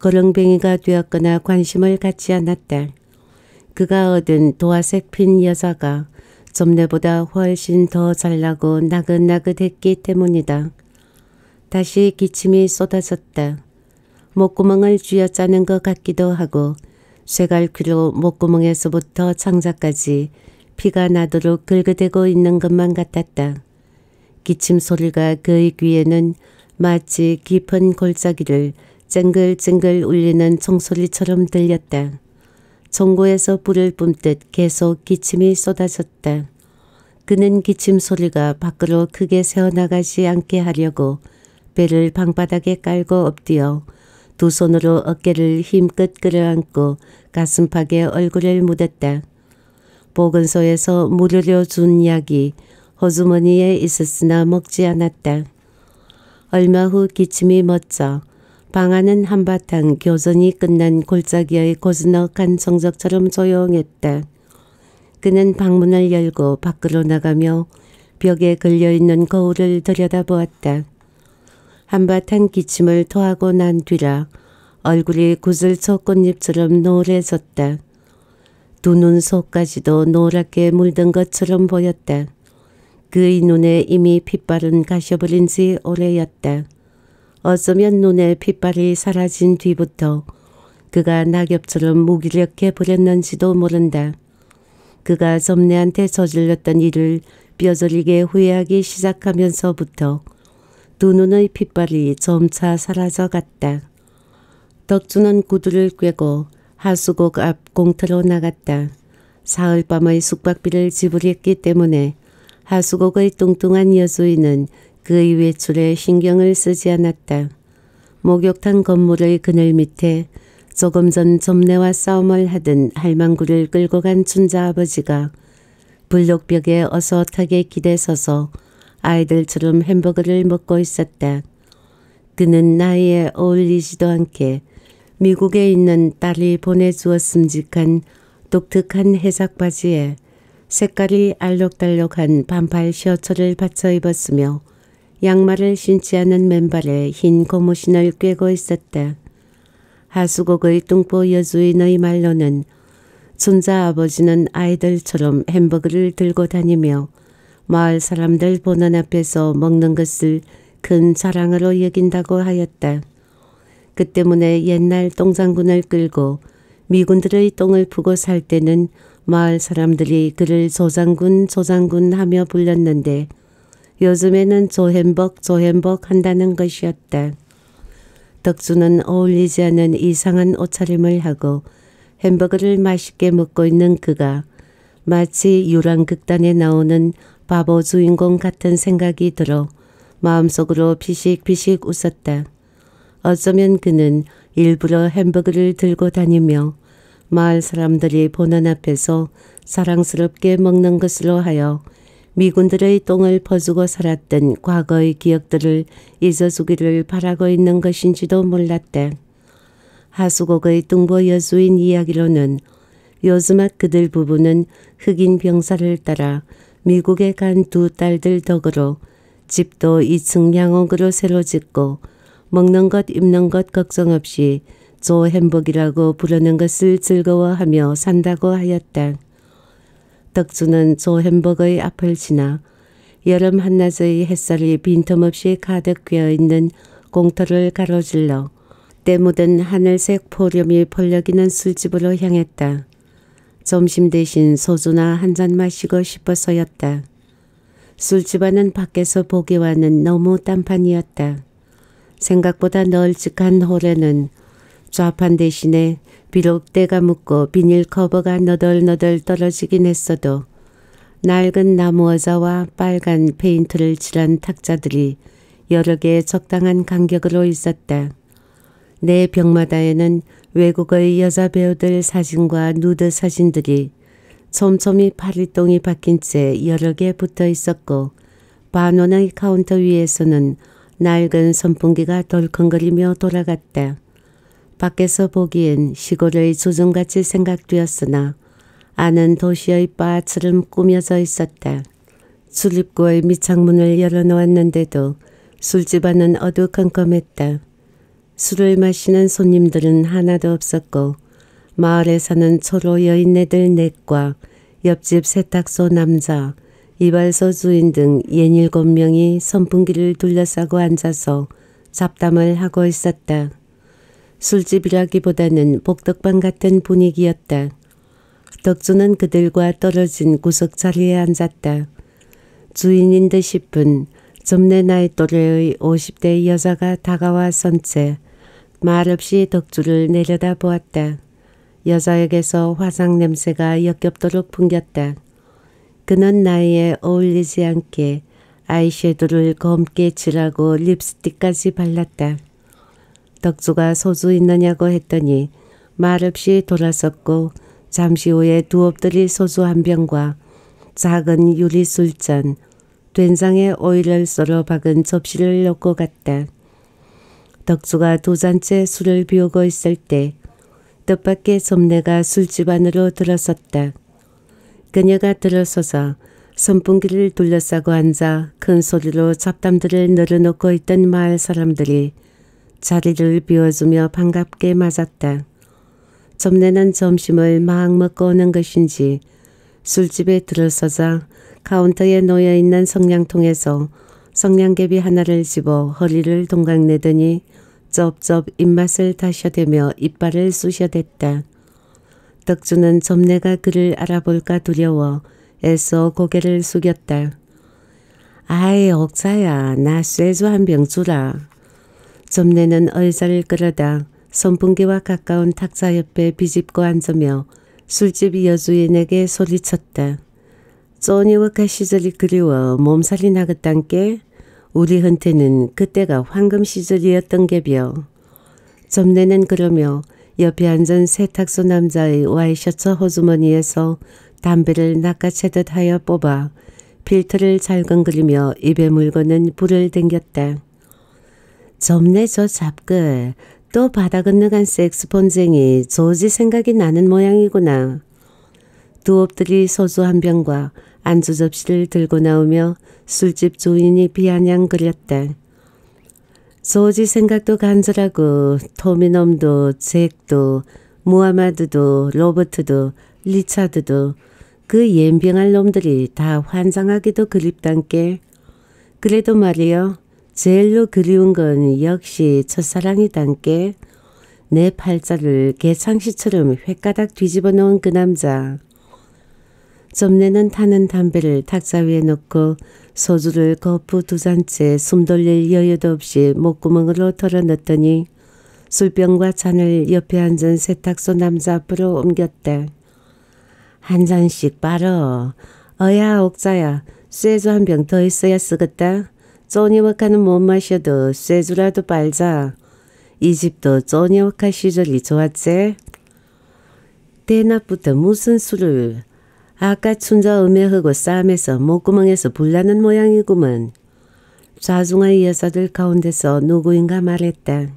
거렁뱅이가 되었거나 관심을 갖지 않았다. 그가 얻은 도화색 핀 여자가 점내보다 훨씬 더 잘나고 나긋나긋했기 때문이다. 다시 기침이 쏟아졌다. 목구멍을 쥐어짜는 것 같기도 하고 쇠갈퀴로 목구멍에서부터 창자까지 피가 나도록 긁어대고 있는 것만 같았다. 기침 소리가 그의 귀에는 마치 깊은 골짜기를 쨍글쨍글 울리는 종소리처럼 들렸다. 종고에서 불을 뿜듯 계속 기침이 쏟아졌다. 그는 기침 소리가 밖으로 크게 새어나가지 않게 하려고 배를 방바닥에 깔고 엎드려 두 손으로 어깨를 힘껏 끌어안고 가슴팍에 얼굴을 묻었다. 보건소에서 무료로 준 약이 호주머니에 있었으나 먹지 않았다. 얼마 후 기침이 멎자 방 안은 한바탕 교전이 끝난 골짜기의 고즈넉한 정적처럼 조용했다. 그는 방문을 열고 밖으로 나가며 벽에 걸려있는 거울을 들여다보았다. 한바탕 기침을 토하고 난 뒤라 얼굴이 구슬초 꽃잎처럼 노래졌다. 두 눈 속까지도 노랗게 물든 것처럼 보였다. 그의 눈에 이미 핏발은 가셔버린 지 오래였다. 어쩌면 눈에 핏발이 사라진 뒤부터 그가 낙엽처럼 무기력해 버렸는지도 모른다. 그가 점례한테 저질렀던 일을 뼈저리게 후회하기 시작하면서부터 두 눈의 핏발이 점차 사라져갔다. 덕주는 구두를 꿰고 하수곡 앞 공터로 나갔다. 사흘밤의 숙박비를 지불했기 때문에 하수곡의 뚱뚱한 여주인은 그의 외출에 신경을 쓰지 않았다. 목욕탕 건물의 그늘 밑에 조금 전 점례와 싸움을 하던 할망구를 끌고 간 춘자 아버지가 블록벽에 어슷하게 기대서서 아이들처럼 햄버거를 먹고 있었다. 그는 나이에 어울리지도 않게 미국에 있는 딸이 보내주었음직한 독특한 해삭 바지에 색깔이 알록달록한 반팔 셔츠를 받쳐 입었으며 양말을 신지 않은 맨발에 흰 고무신을 꿰고 있었다. 하수곡의 뚱보 여주인의 말로는 춘자 아버지는 아이들처럼 햄버거를 들고 다니며 마을 사람들 보는 앞에서 먹는 것을 큰 자랑으로 여긴다고 하였다. 그 때문에 옛날 똥장군을 끌고 미군들의 똥을 푸고 살 때는 마을 사람들이 그를 조장군 조장군 하며 불렀는데 요즘에는 조햄벅 조햄벅 한다는 것이었다. 덕주는 어울리지 않은 이상한 옷차림을 하고 햄버거를 맛있게 먹고 있는 그가 마치 유랑극단에 나오는 바보 주인공 같은 생각이 들어 마음속으로 피식피식 웃었다. 어쩌면 그는 일부러 햄버거를 들고 다니며 마을 사람들이 보는 앞에서 사랑스럽게 먹는 것으로 하여 미군들의 똥을 퍼주고 살았던 과거의 기억들을 잊어주기를 바라고 있는 것인지도 몰랐다. 하수곡의 뚱보 여주인 이야기로는 요즈막 그들 부부는 흑인 병사를 따라 미국에 간 두 딸들 덕으로 집도 2층 양옥으로 새로 짓고 먹는 것 입는 것 걱정 없이 조 햄버거라고 부르는 것을 즐거워하며 산다고 하였다. 덕주는 조 햄버거의 앞을 지나 여름 한낮의 햇살이 빈틈없이 가득 꿰어있는 공터를 가로질러 때묻은 하늘색 포렴이 펄럭이는 술집으로 향했다. 점심 대신 소주나 한잔 마시고 싶어서였다. 술집 안은 밖에서 보기와는 너무 딴판이었다. 생각보다 널찍한 홀에는 좌판 대신에 비록 때가 묻고 비닐 커버가 너덜너덜 떨어지긴 했어도 낡은 나무 의자와 빨간 페인트를 칠한 탁자들이 여러 개의 적당한 간격으로 있었다. 내 벽마다에는 외국의 여자 배우들 사진과 누드 사진들이 촘촘히 파리똥이 박힌 채 여러 개 붙어 있었고 반원의 카운터 위에서는 낡은 선풍기가 덜컹거리며 돌아갔다. 밖에서 보기엔 시골의 조정같이 생각되었으나 안은 도시의 바처럼 꾸며져 있었다. 출입구의 밑창문을 열어놓았는데도 술집 안은 어두컴컴했다. 술을 마시는 손님들은 하나도 없었고 마을에 사는 초로 여인네들 넷과 옆집 세탁소 남자, 이발소 주인 등 67명이 선풍기를 둘러싸고 앉아서 잡담을 하고 있었다. 술집이라기보다는 복덕방 같은 분위기였다. 덕주는 그들과 떨어진 구석자리에 앉았다. 주인인 듯 싶은 점례 나이 또래의 50대 여자가 다가와 선 채 말없이 덕주를 내려다보았다. 여자에게서 화상 냄새가 역겹도록 풍겼다. 그는 나이에 어울리지 않게 아이섀도를 검게 칠하고 립스틱까지 발랐다. 떡주가 소주 있느냐고 했더니 말없이 돌아섰고 잠시 후에 두 엎드릴 소주 한 병과 작은 유리 술잔, 된장에 오이를 썰어 박은 접시를 놓고 갔다. 덕수가 두 잔째 술을 비우고 있을 때 뜻밖의 섭내가 술집 안으로 들어섰다. 그녀가 들어서서 선풍기를 둘러싸고 앉아 큰 소리로 잡담들을 늘어놓고 있던 마을 사람들이 자리를 비워주며 반갑게 맞았다. 접내는 점심을 막 먹고 오는 것인지 술집에 들어서자 카운터에 놓여있는 성냥통에서 성냥개비 하나를 집어 허리를 동강내더니 쩝쩝 입맛을 다셔대며 이빨을 쑤셔댔다. 덕주는 점내가 그를 알아볼까 두려워 애써 고개를 숙였다. 아이 옥자야, 나 쇠주 한 병 주라. 점내는 의자를 끌어다 선풍기와 가까운 탁자 옆에 비집고 앉으며 술집 여주인에게 소리쳤다. 쪼니워카 시절이 그리워 몸살이 나긋단께 우리 흔테는 그때가 황금 시절이었던 게벼. 점내는 그러며 옆에 앉은 세탁소 남자의 와이셔츠 호주머니에서 담배를 낚아채듯 하여 뽑아 필터를 잘건거리며 입에 물고는 불을 댕겼다. 점내 저 잡글 또 바다 건너간 섹스폰쟁이 조지 생각이 나는 모양이구나. 두 엎드리 소주 한 병과 안주 접시를 들고 나오며 술집 주인이 비아냥거렸다. 조지 생각도 간절하고 토미놈도 잭도 무하마드도 로버트도 리차드도 그 옌병할 놈들이 다 환장하기도 그립단께. 그래도 말이여, 제일로 그리운 건 역시 첫사랑이단께. 내 팔자를 개창시처럼 횟가닥 뒤집어 놓은 그 남자. 점내는 타는 담배를 탁자 위에 놓고 소주를 거푸 두 잔째 숨 돌릴 여유도 없이 목구멍으로 털어넣더니 술병과 잔을 옆에 앉은 세탁소 남자 앞으로 옮겼다. 한 잔씩 빨어. 어야 옥자야, 쇠주 한 병 더 있어야 쓰겠다. 쪼니워카는 못 마셔도 쇠주라도 빨자. 이 집도 쪼니워카 시절이 좋았지? 대낮부터 무슨 술을. 아까 춘자 음해하고 싸움에서 목구멍에서 불나는 모양이구먼. 좌중한 여자들 가운데서 누구인가 말했다.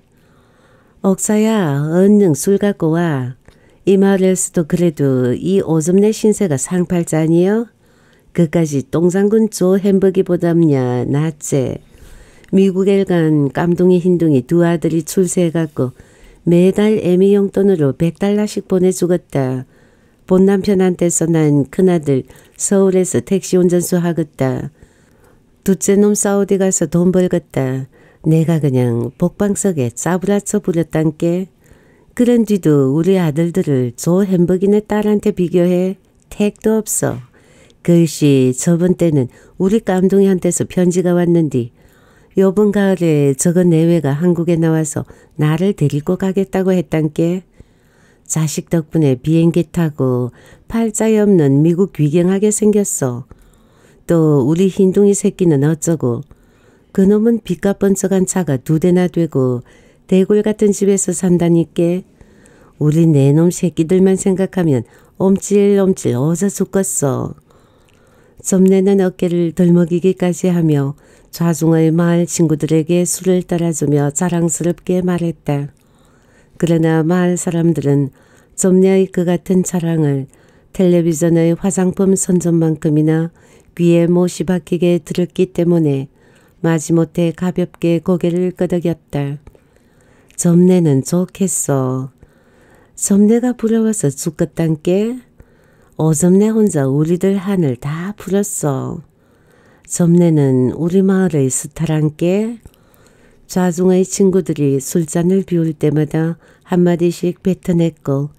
옥사야, 얼른 술 갖고 와. 이 마을에서도 그래도 이 오줌내 신세가 상팔자 아니여? 그까지 똥장군 조 햄버기보담냐 낫지. 미국에 간 깜둥이 흰둥이 두 아들이 출세해갖고 매달 애미 용돈으로 $100씩 보내주겠다. 본 남편한테서 난 큰아들 서울에서 택시 운전수 하겠다. 둘째 놈 사우디 가서 돈 벌겠다. 내가 그냥 복방석에 짜부라쳐 부렸단께. 그런 뒤도 우리 아들들을 조 햄버기네 딸한테 비교해 택도 없어. 글씨 저번 때는 우리 깜둥이한테서 편지가 왔는디 요번 가을에 저거 내외가 한국에 나와서 나를 데리고 가겠다고 했단께. 자식 덕분에 비행기 타고 팔자에 없는 미국 귀경하게 생겼어. 또 우리 흰둥이 새끼는 어쩌고. 그놈은 빚값 번쩍한 차가 두 대나 되고 대골 같은 집에서 산다니께. 우리 내놈 새끼들만 생각하면 엄찔엄찔 어서 죽겠어. 점내는 어깨를 덜먹이기까지 하며 좌중의 마을 친구들에게 술을 따라주며 자랑스럽게 말했다. 그러나 마을 사람들은 점내의 그 같은 자랑을 텔레비전의 화장품 선전만큼이나 귀에 못이 박히게 들었기 때문에 마지못해 가볍게 고개를 끄덕였다. 점내는 좋겠어. 점내가 부러워서 죽겠단께. 오점내 혼자 우리들 한을 다 풀었어. 점내는 우리 마을의 스타란께. 좌중의 친구들이 술잔을 비울 때마다 한마디씩 뱉어냈고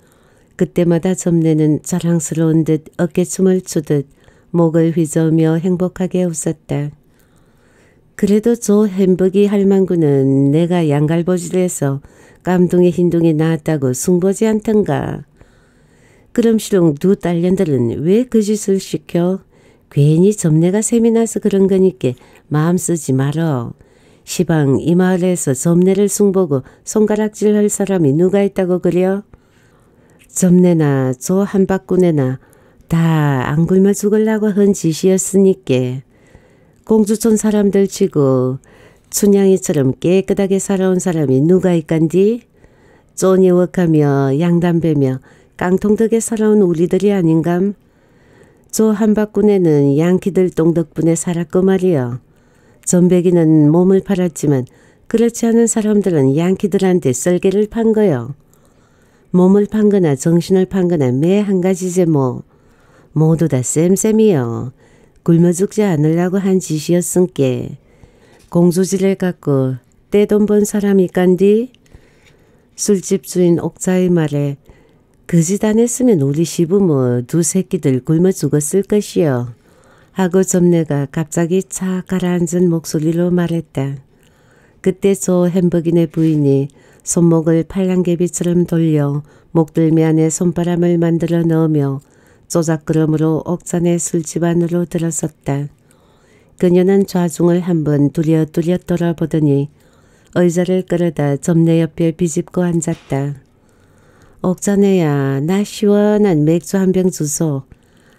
그때마다 점내는 자랑스러운 듯 어깨춤을 추듯 목을 휘저으며 행복하게 웃었다. 그래도 저 햄버기 할망구는 내가 양갈보질해서 깜둥이 흰둥이 낳았다고 숭보지 않던가. 그럼시롱 두 딸년들은 왜 그 짓을 시켜? 괜히 점내가 셈이 나서 그런 거니께 마음 쓰지 말어. 시방 이 마을에서 점례를 숭보고 손가락질할 사람이 누가 있다고 그려? 점례나 저 한바구네나 다 안 굶어 죽으려고 한 짓이었으니께. 공주촌 사람들 치고 춘향이처럼 깨끗하게 살아온 사람이 누가 있간디? 쫀이 웍하며 양담배며 깡통덕에 살아온 우리들이 아닌감? 저 한바구네는 양키들 똥 덕분에 살았고 말이여. 전백이는 몸을 팔았지만 그렇지 않은 사람들은 양키들한테 썰개를 판 거요. 몸을 판 거나 정신을 판 거나 매 한 가지 제목. 모두 다 쌤쌤이요. 굶어 죽지 않으려고 한 짓이었은께. 공주지를 갖고 떼돈 번 사람이 깐디? 술집 주인 옥자의 말에 그 짓 안 했으면 우리 시부모 두 새끼들 굶어 죽었을 것이요. 하고 점례가 갑자기 착 가라앉은 목소리로 말했다. 그때 저 햄버기네 부인이 손목을 팔랑개비처럼 돌려 목덜미 안에 손바람을 만들어 넣으며 쪼작걸음으로 옥자네 술집 안으로 들어섰다. 그녀는 좌중을 한번 두려두려 돌아보더니 의자를 끌어다 점례 옆에 비집고 앉았다. 옥자네야, 나 시원한 맥주 한 병 주소.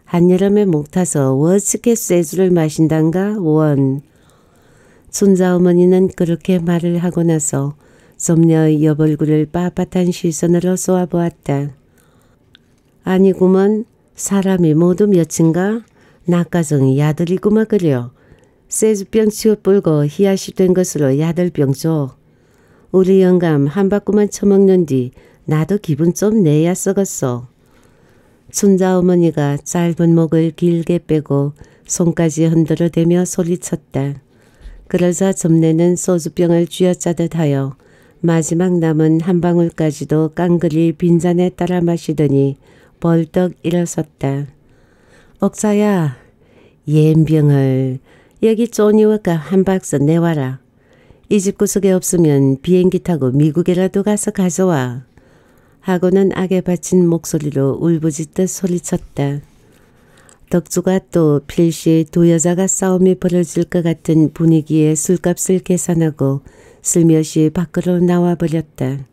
한여름에 목 타서 워스케 쇠주를 마신단가 원. 춘자 어머니는 그렇게 말을 하고 나서 점녀의 옆얼굴을 빳빳한 시선으로 쏘아보았다. 아니구먼, 사람이 모두 몇인가? 나까정 야들이구마 그려. 쇠주병 치워불고 희아시된 것으로 야들병 줘. 우리 영감 한 바구만 처먹는 뒤 나도 기분 좀 내야 썩었어. 춘자 어머니가 짧은 목을 길게 빼고 손까지 흔들어대며 소리쳤다. 그러자 점례는 소주병을 쥐어짜듯 하여 마지막 남은 한 방울까지도 깡그리 빈잔에 따라 마시더니 벌떡 일어섰다. 옥자야, 옌병을 여기 쪼니워가 한 박스 내와라. 이 집 구석에 없으면 비행기 타고 미국에라도 가서 가져와. 하고는 악에 받친 목소리로 울부짖듯 소리쳤다. 덕주가 또 필시 두 여자가 싸움이 벌어질 것 같은 분위기에 술값을 계산하고 슬며시 밖으로 나와버렸다.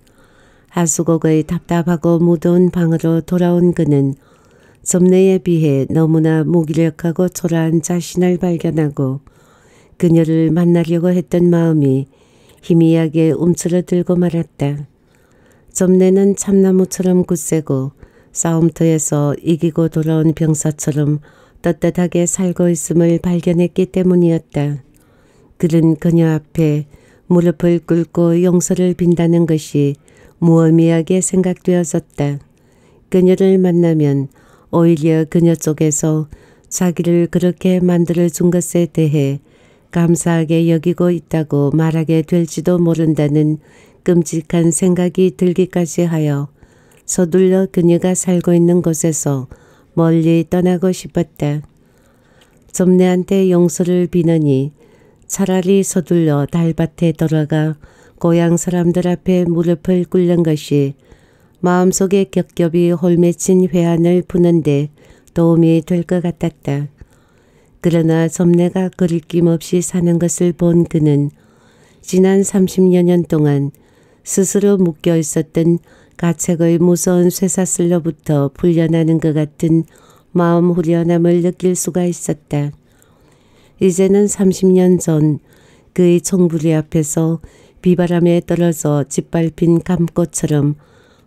하수곡의 답답하고 무더운 방으로 돌아온 그는 점례에 비해 너무나 무기력하고 초라한 자신을 발견하고 그녀를 만나려고 했던 마음이 희미하게 움츠러들고 말았다. 점례는 참나무처럼 굳세고 싸움터에서 이기고 돌아온 병사처럼 떳떳하게 살고 있음을 발견했기 때문이었다. 그는 그녀 앞에 무릎을 꿇고 용서를 빈다는 것이 무의미하게 생각되어졌다. 그녀를 만나면 오히려 그녀 쪽에서 자기를 그렇게 만들어준 것에 대해 감사하게 여기고 있다고 말하게 될지도 모른다는 끔찍한 생각이 들기까지 하여 서둘러 그녀가 살고 있는 곳에서 멀리 떠나고 싶었다. 점례한테 용서를 비느니 차라리 서둘러 달밭에 돌아가 고향 사람들 앞에 무릎을 꿇는 것이 마음속에 겹겹이 홀맺힌 회한을 푸는데 도움이 될 것 같았다. 그러나 점례가 거리낌 없이 사는 것을 본 그는 지난 30여년 동안 스스로 묶여 있었던 가책의 무서운 쇠사슬로부터 풀려나는 것 같은 마음 후련함을 느낄 수가 있었다. 이제는 30년 전 그의 총부리 앞에서 비바람에 떨어져 짓밟힌 감꽃처럼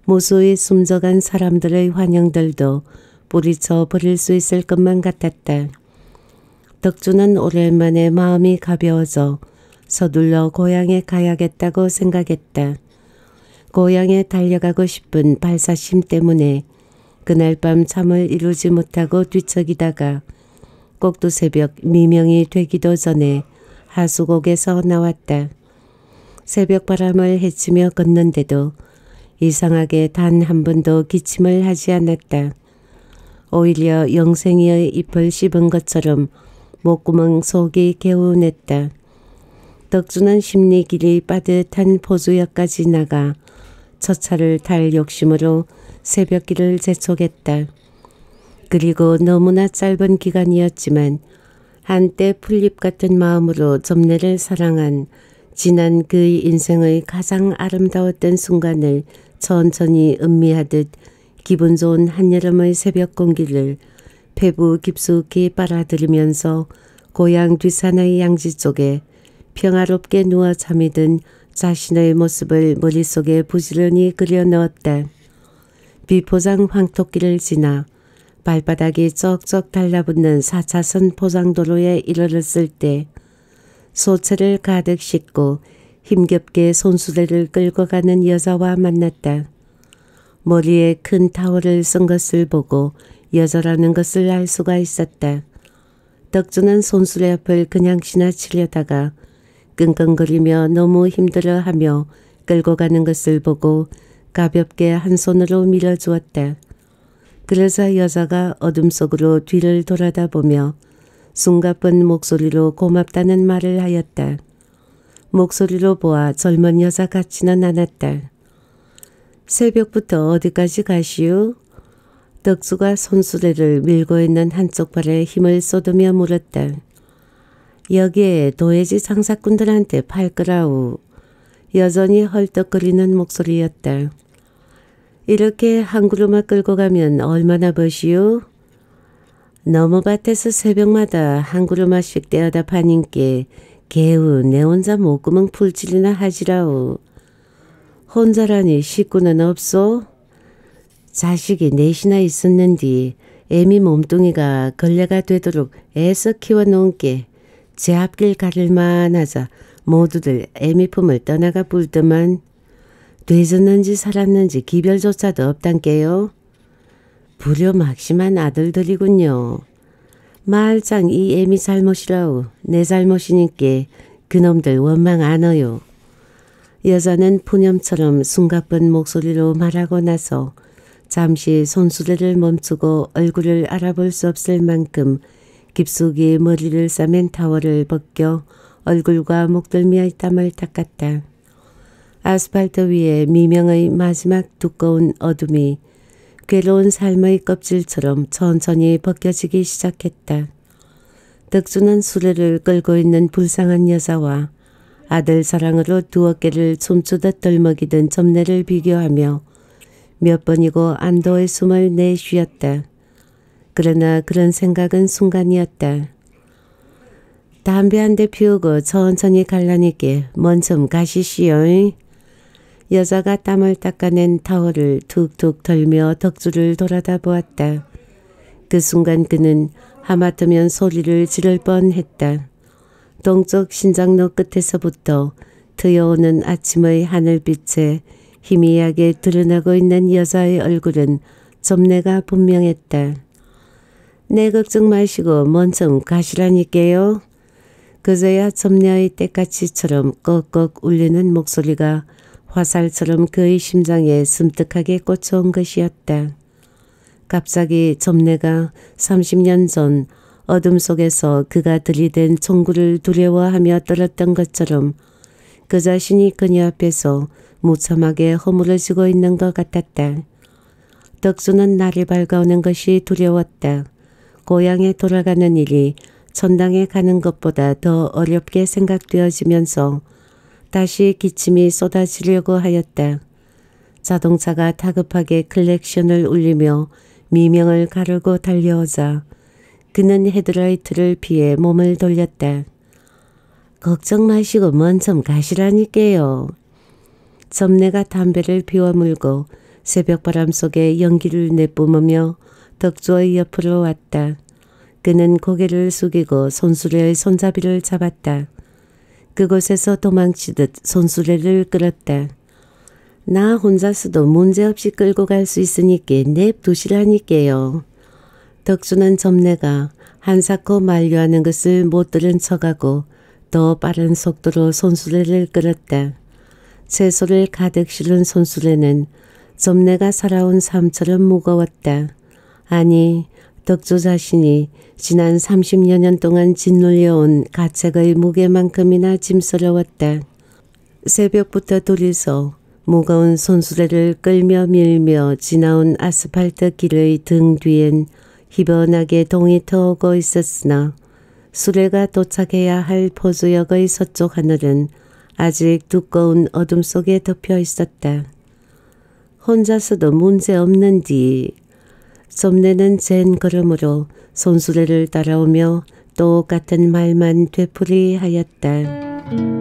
무수히 숨져간 사람들의 환영들도 뿌리쳐 버릴 수 있을 것만 같았다. 덕주는 오랜만에 마음이 가벼워져 서둘러 고향에 가야겠다고 생각했다. 고향에 달려가고 싶은 발사심 때문에 그날 밤 잠을 이루지 못하고 뒤척이다가 꼭두 새벽 미명이 되기도 전에 하수곡에서 나왔다. 새벽 바람을 헤치며 걷는데도 이상하게 단 한 번도 기침을 하지 않았다. 오히려 영생이의 잎을 씹은 것처럼 목구멍 속이 개운했다. 덕주는 심리 길이 빠듯한 포주역까지 나가 첫 차를 탈 욕심으로 새벽길을 재촉했다. 그리고 너무나 짧은 기간이었지만 한때 풀잎 같은 마음으로 점례를 사랑한 지난 그의 인생의 가장 아름다웠던 순간을 천천히 음미하듯 기분 좋은 한여름의 새벽 공기를 폐부 깊숙이 빨아들이면서 고향 뒷산의 양지 쪽에 평화롭게 누워 잠이 든 자신의 모습을 머릿속에 부지런히 그려넣었다. 비포장 황토길을 지나 발바닥이 쩍쩍 달라붙는 4차선 포장도로에 이르렀을 때 소채를 가득 싣고 힘겹게 손수레를 끌고 가는 여자와 만났다. 머리에 큰 타월을 쓴 것을 보고 여자라는 것을 알 수가 있었다. 덕주는 손수레 앞을 그냥 지나치려다가 끙끙거리며 너무 힘들어하며 끌고 가는 것을 보고 가볍게 한 손으로 밀어주었다. 그러자 여자가 어둠 속으로 뒤를 돌아다보며 숨가쁜 목소리로 고맙다는 말을 하였다. 목소리로 보아 젊은 여자 같지는 않았다. 새벽부터 어디까지 가시오? 덕수가 손수레를 밀고 있는 한쪽 발에 힘을 쏟으며 물었다. 여기에 도예지 장사꾼들한테 팔 거라우. 여전히 헐떡거리는 목소리였다. 이렇게 한 그루만 끌고 가면 얼마나 버시오? 너머밭에서 새벽마다 한 그루마씩 떼어다 파님께 개우 내 혼자 목구멍 풀칠이나 하지라우. 혼자라니 식구는 없소? 자식이 넷이나 있었는디 애미 몸뚱이가 걸레가 되도록 애써 키워놓은 게 제 앞길 가릴만 하자 모두들 애미 품을 떠나가 불더만 되졌는지 살았는지 기별조차도 없단께요. 불효막심한 아들들이군요. 말짱 이 애미 잘못이라우. 내 잘못이니께 그놈들 원망 안어요. 여자는 푸념처럼 숨가쁜 목소리로 말하고 나서 잠시 손수레를 멈추고 얼굴을 알아볼 수 없을 만큼 깊숙이 머리를 싸맨 타월을 벗겨 얼굴과 목덜미의 땀을 닦았다. 아스팔트 위에 미명의 마지막 두꺼운 어둠이 괴로운 삶의 껍질처럼 천천히 벗겨지기 시작했다. 덕수는 수레를 끌고 있는 불쌍한 여자와 아들 사랑으로 두 어깨를 춤추듯 덜먹이던 점례를 비교하며 몇 번이고 안도의 숨을 내쉬었다. 그러나 그런 생각은 순간이었다. 담배 한 대 피우고 천천히 갈라니께 먼 좀 가시시오잉. 여자가 땀을 닦아낸 타월을 툭툭 덜며 덕주를 돌아다 보았다. 그 순간 그는 하마터면 소리를 지를 뻔했다. 동쪽 신장로 끝에서부터 트여오는 아침의 하늘빛에 희미하게 드러나고 있는 여자의 얼굴은 점례가 분명했다. 내 걱정 마시고 먼저 가시라니께요. 그제야 점례의 때까치처럼 꺽꺽 울리는 목소리가 화살처럼 그의 심장에 섬뜩하게 꽂혀온 것이었다. 갑자기 점례가 30년 전 어둠 속에서 그가 들이댄 총구를 두려워하며 떨었던 것처럼 그 자신이 그녀 앞에서 무참하게 허물어지고 있는 것 같았다. 덕수는 날이 밝아오는 것이 두려웠다. 고향에 돌아가는 일이 천당에 가는 것보다 더 어렵게 생각되어지면서 다시 기침이 쏟아지려고 하였다. 자동차가 다급하게 클렉션을 울리며 미명을 가르고 달려오자 그는 헤드라이트를 피해 몸을 돌렸다. 걱정 마시고 먼저 가시라니께요. 점례가 담배를 피워물고 새벽바람 속에 연기를 내뿜으며 덕주의 옆으로 왔다. 그는 고개를 숙이고 손수레의 손잡이를 잡았다. 그곳에서 도망치듯 손수레를 끌었다. 나 혼자서도 문제없이 끌고 갈 수 있으니께 냅두시라니께요. 덕주는 점례가 한사코 만류하는 것을 못 들은 척하고 더 빠른 속도로 손수레를 끌었다. 채소를 가득 실은 손수레는 점례가 살아온 삶처럼 무거웠다. 아니 덕주 자신이 지난 30여년 동안 짓눌려온 가책의 무게만큼이나 짐스러웠다. 새벽부터 둘이서 무거운 손수레를 끌며 밀며 지나온 아스팔트 길의 등 뒤엔 희번하게 동이 터오고 있었으나 수레가 도착해야 할 포주역의 서쪽 하늘은 아직 두꺼운 어둠 속에 덮여 있었다. 혼자서도 문제없는디. 쏨내는 잰 걸음으로 손수레를 따라오며 똑같은 말만 되풀이하였다.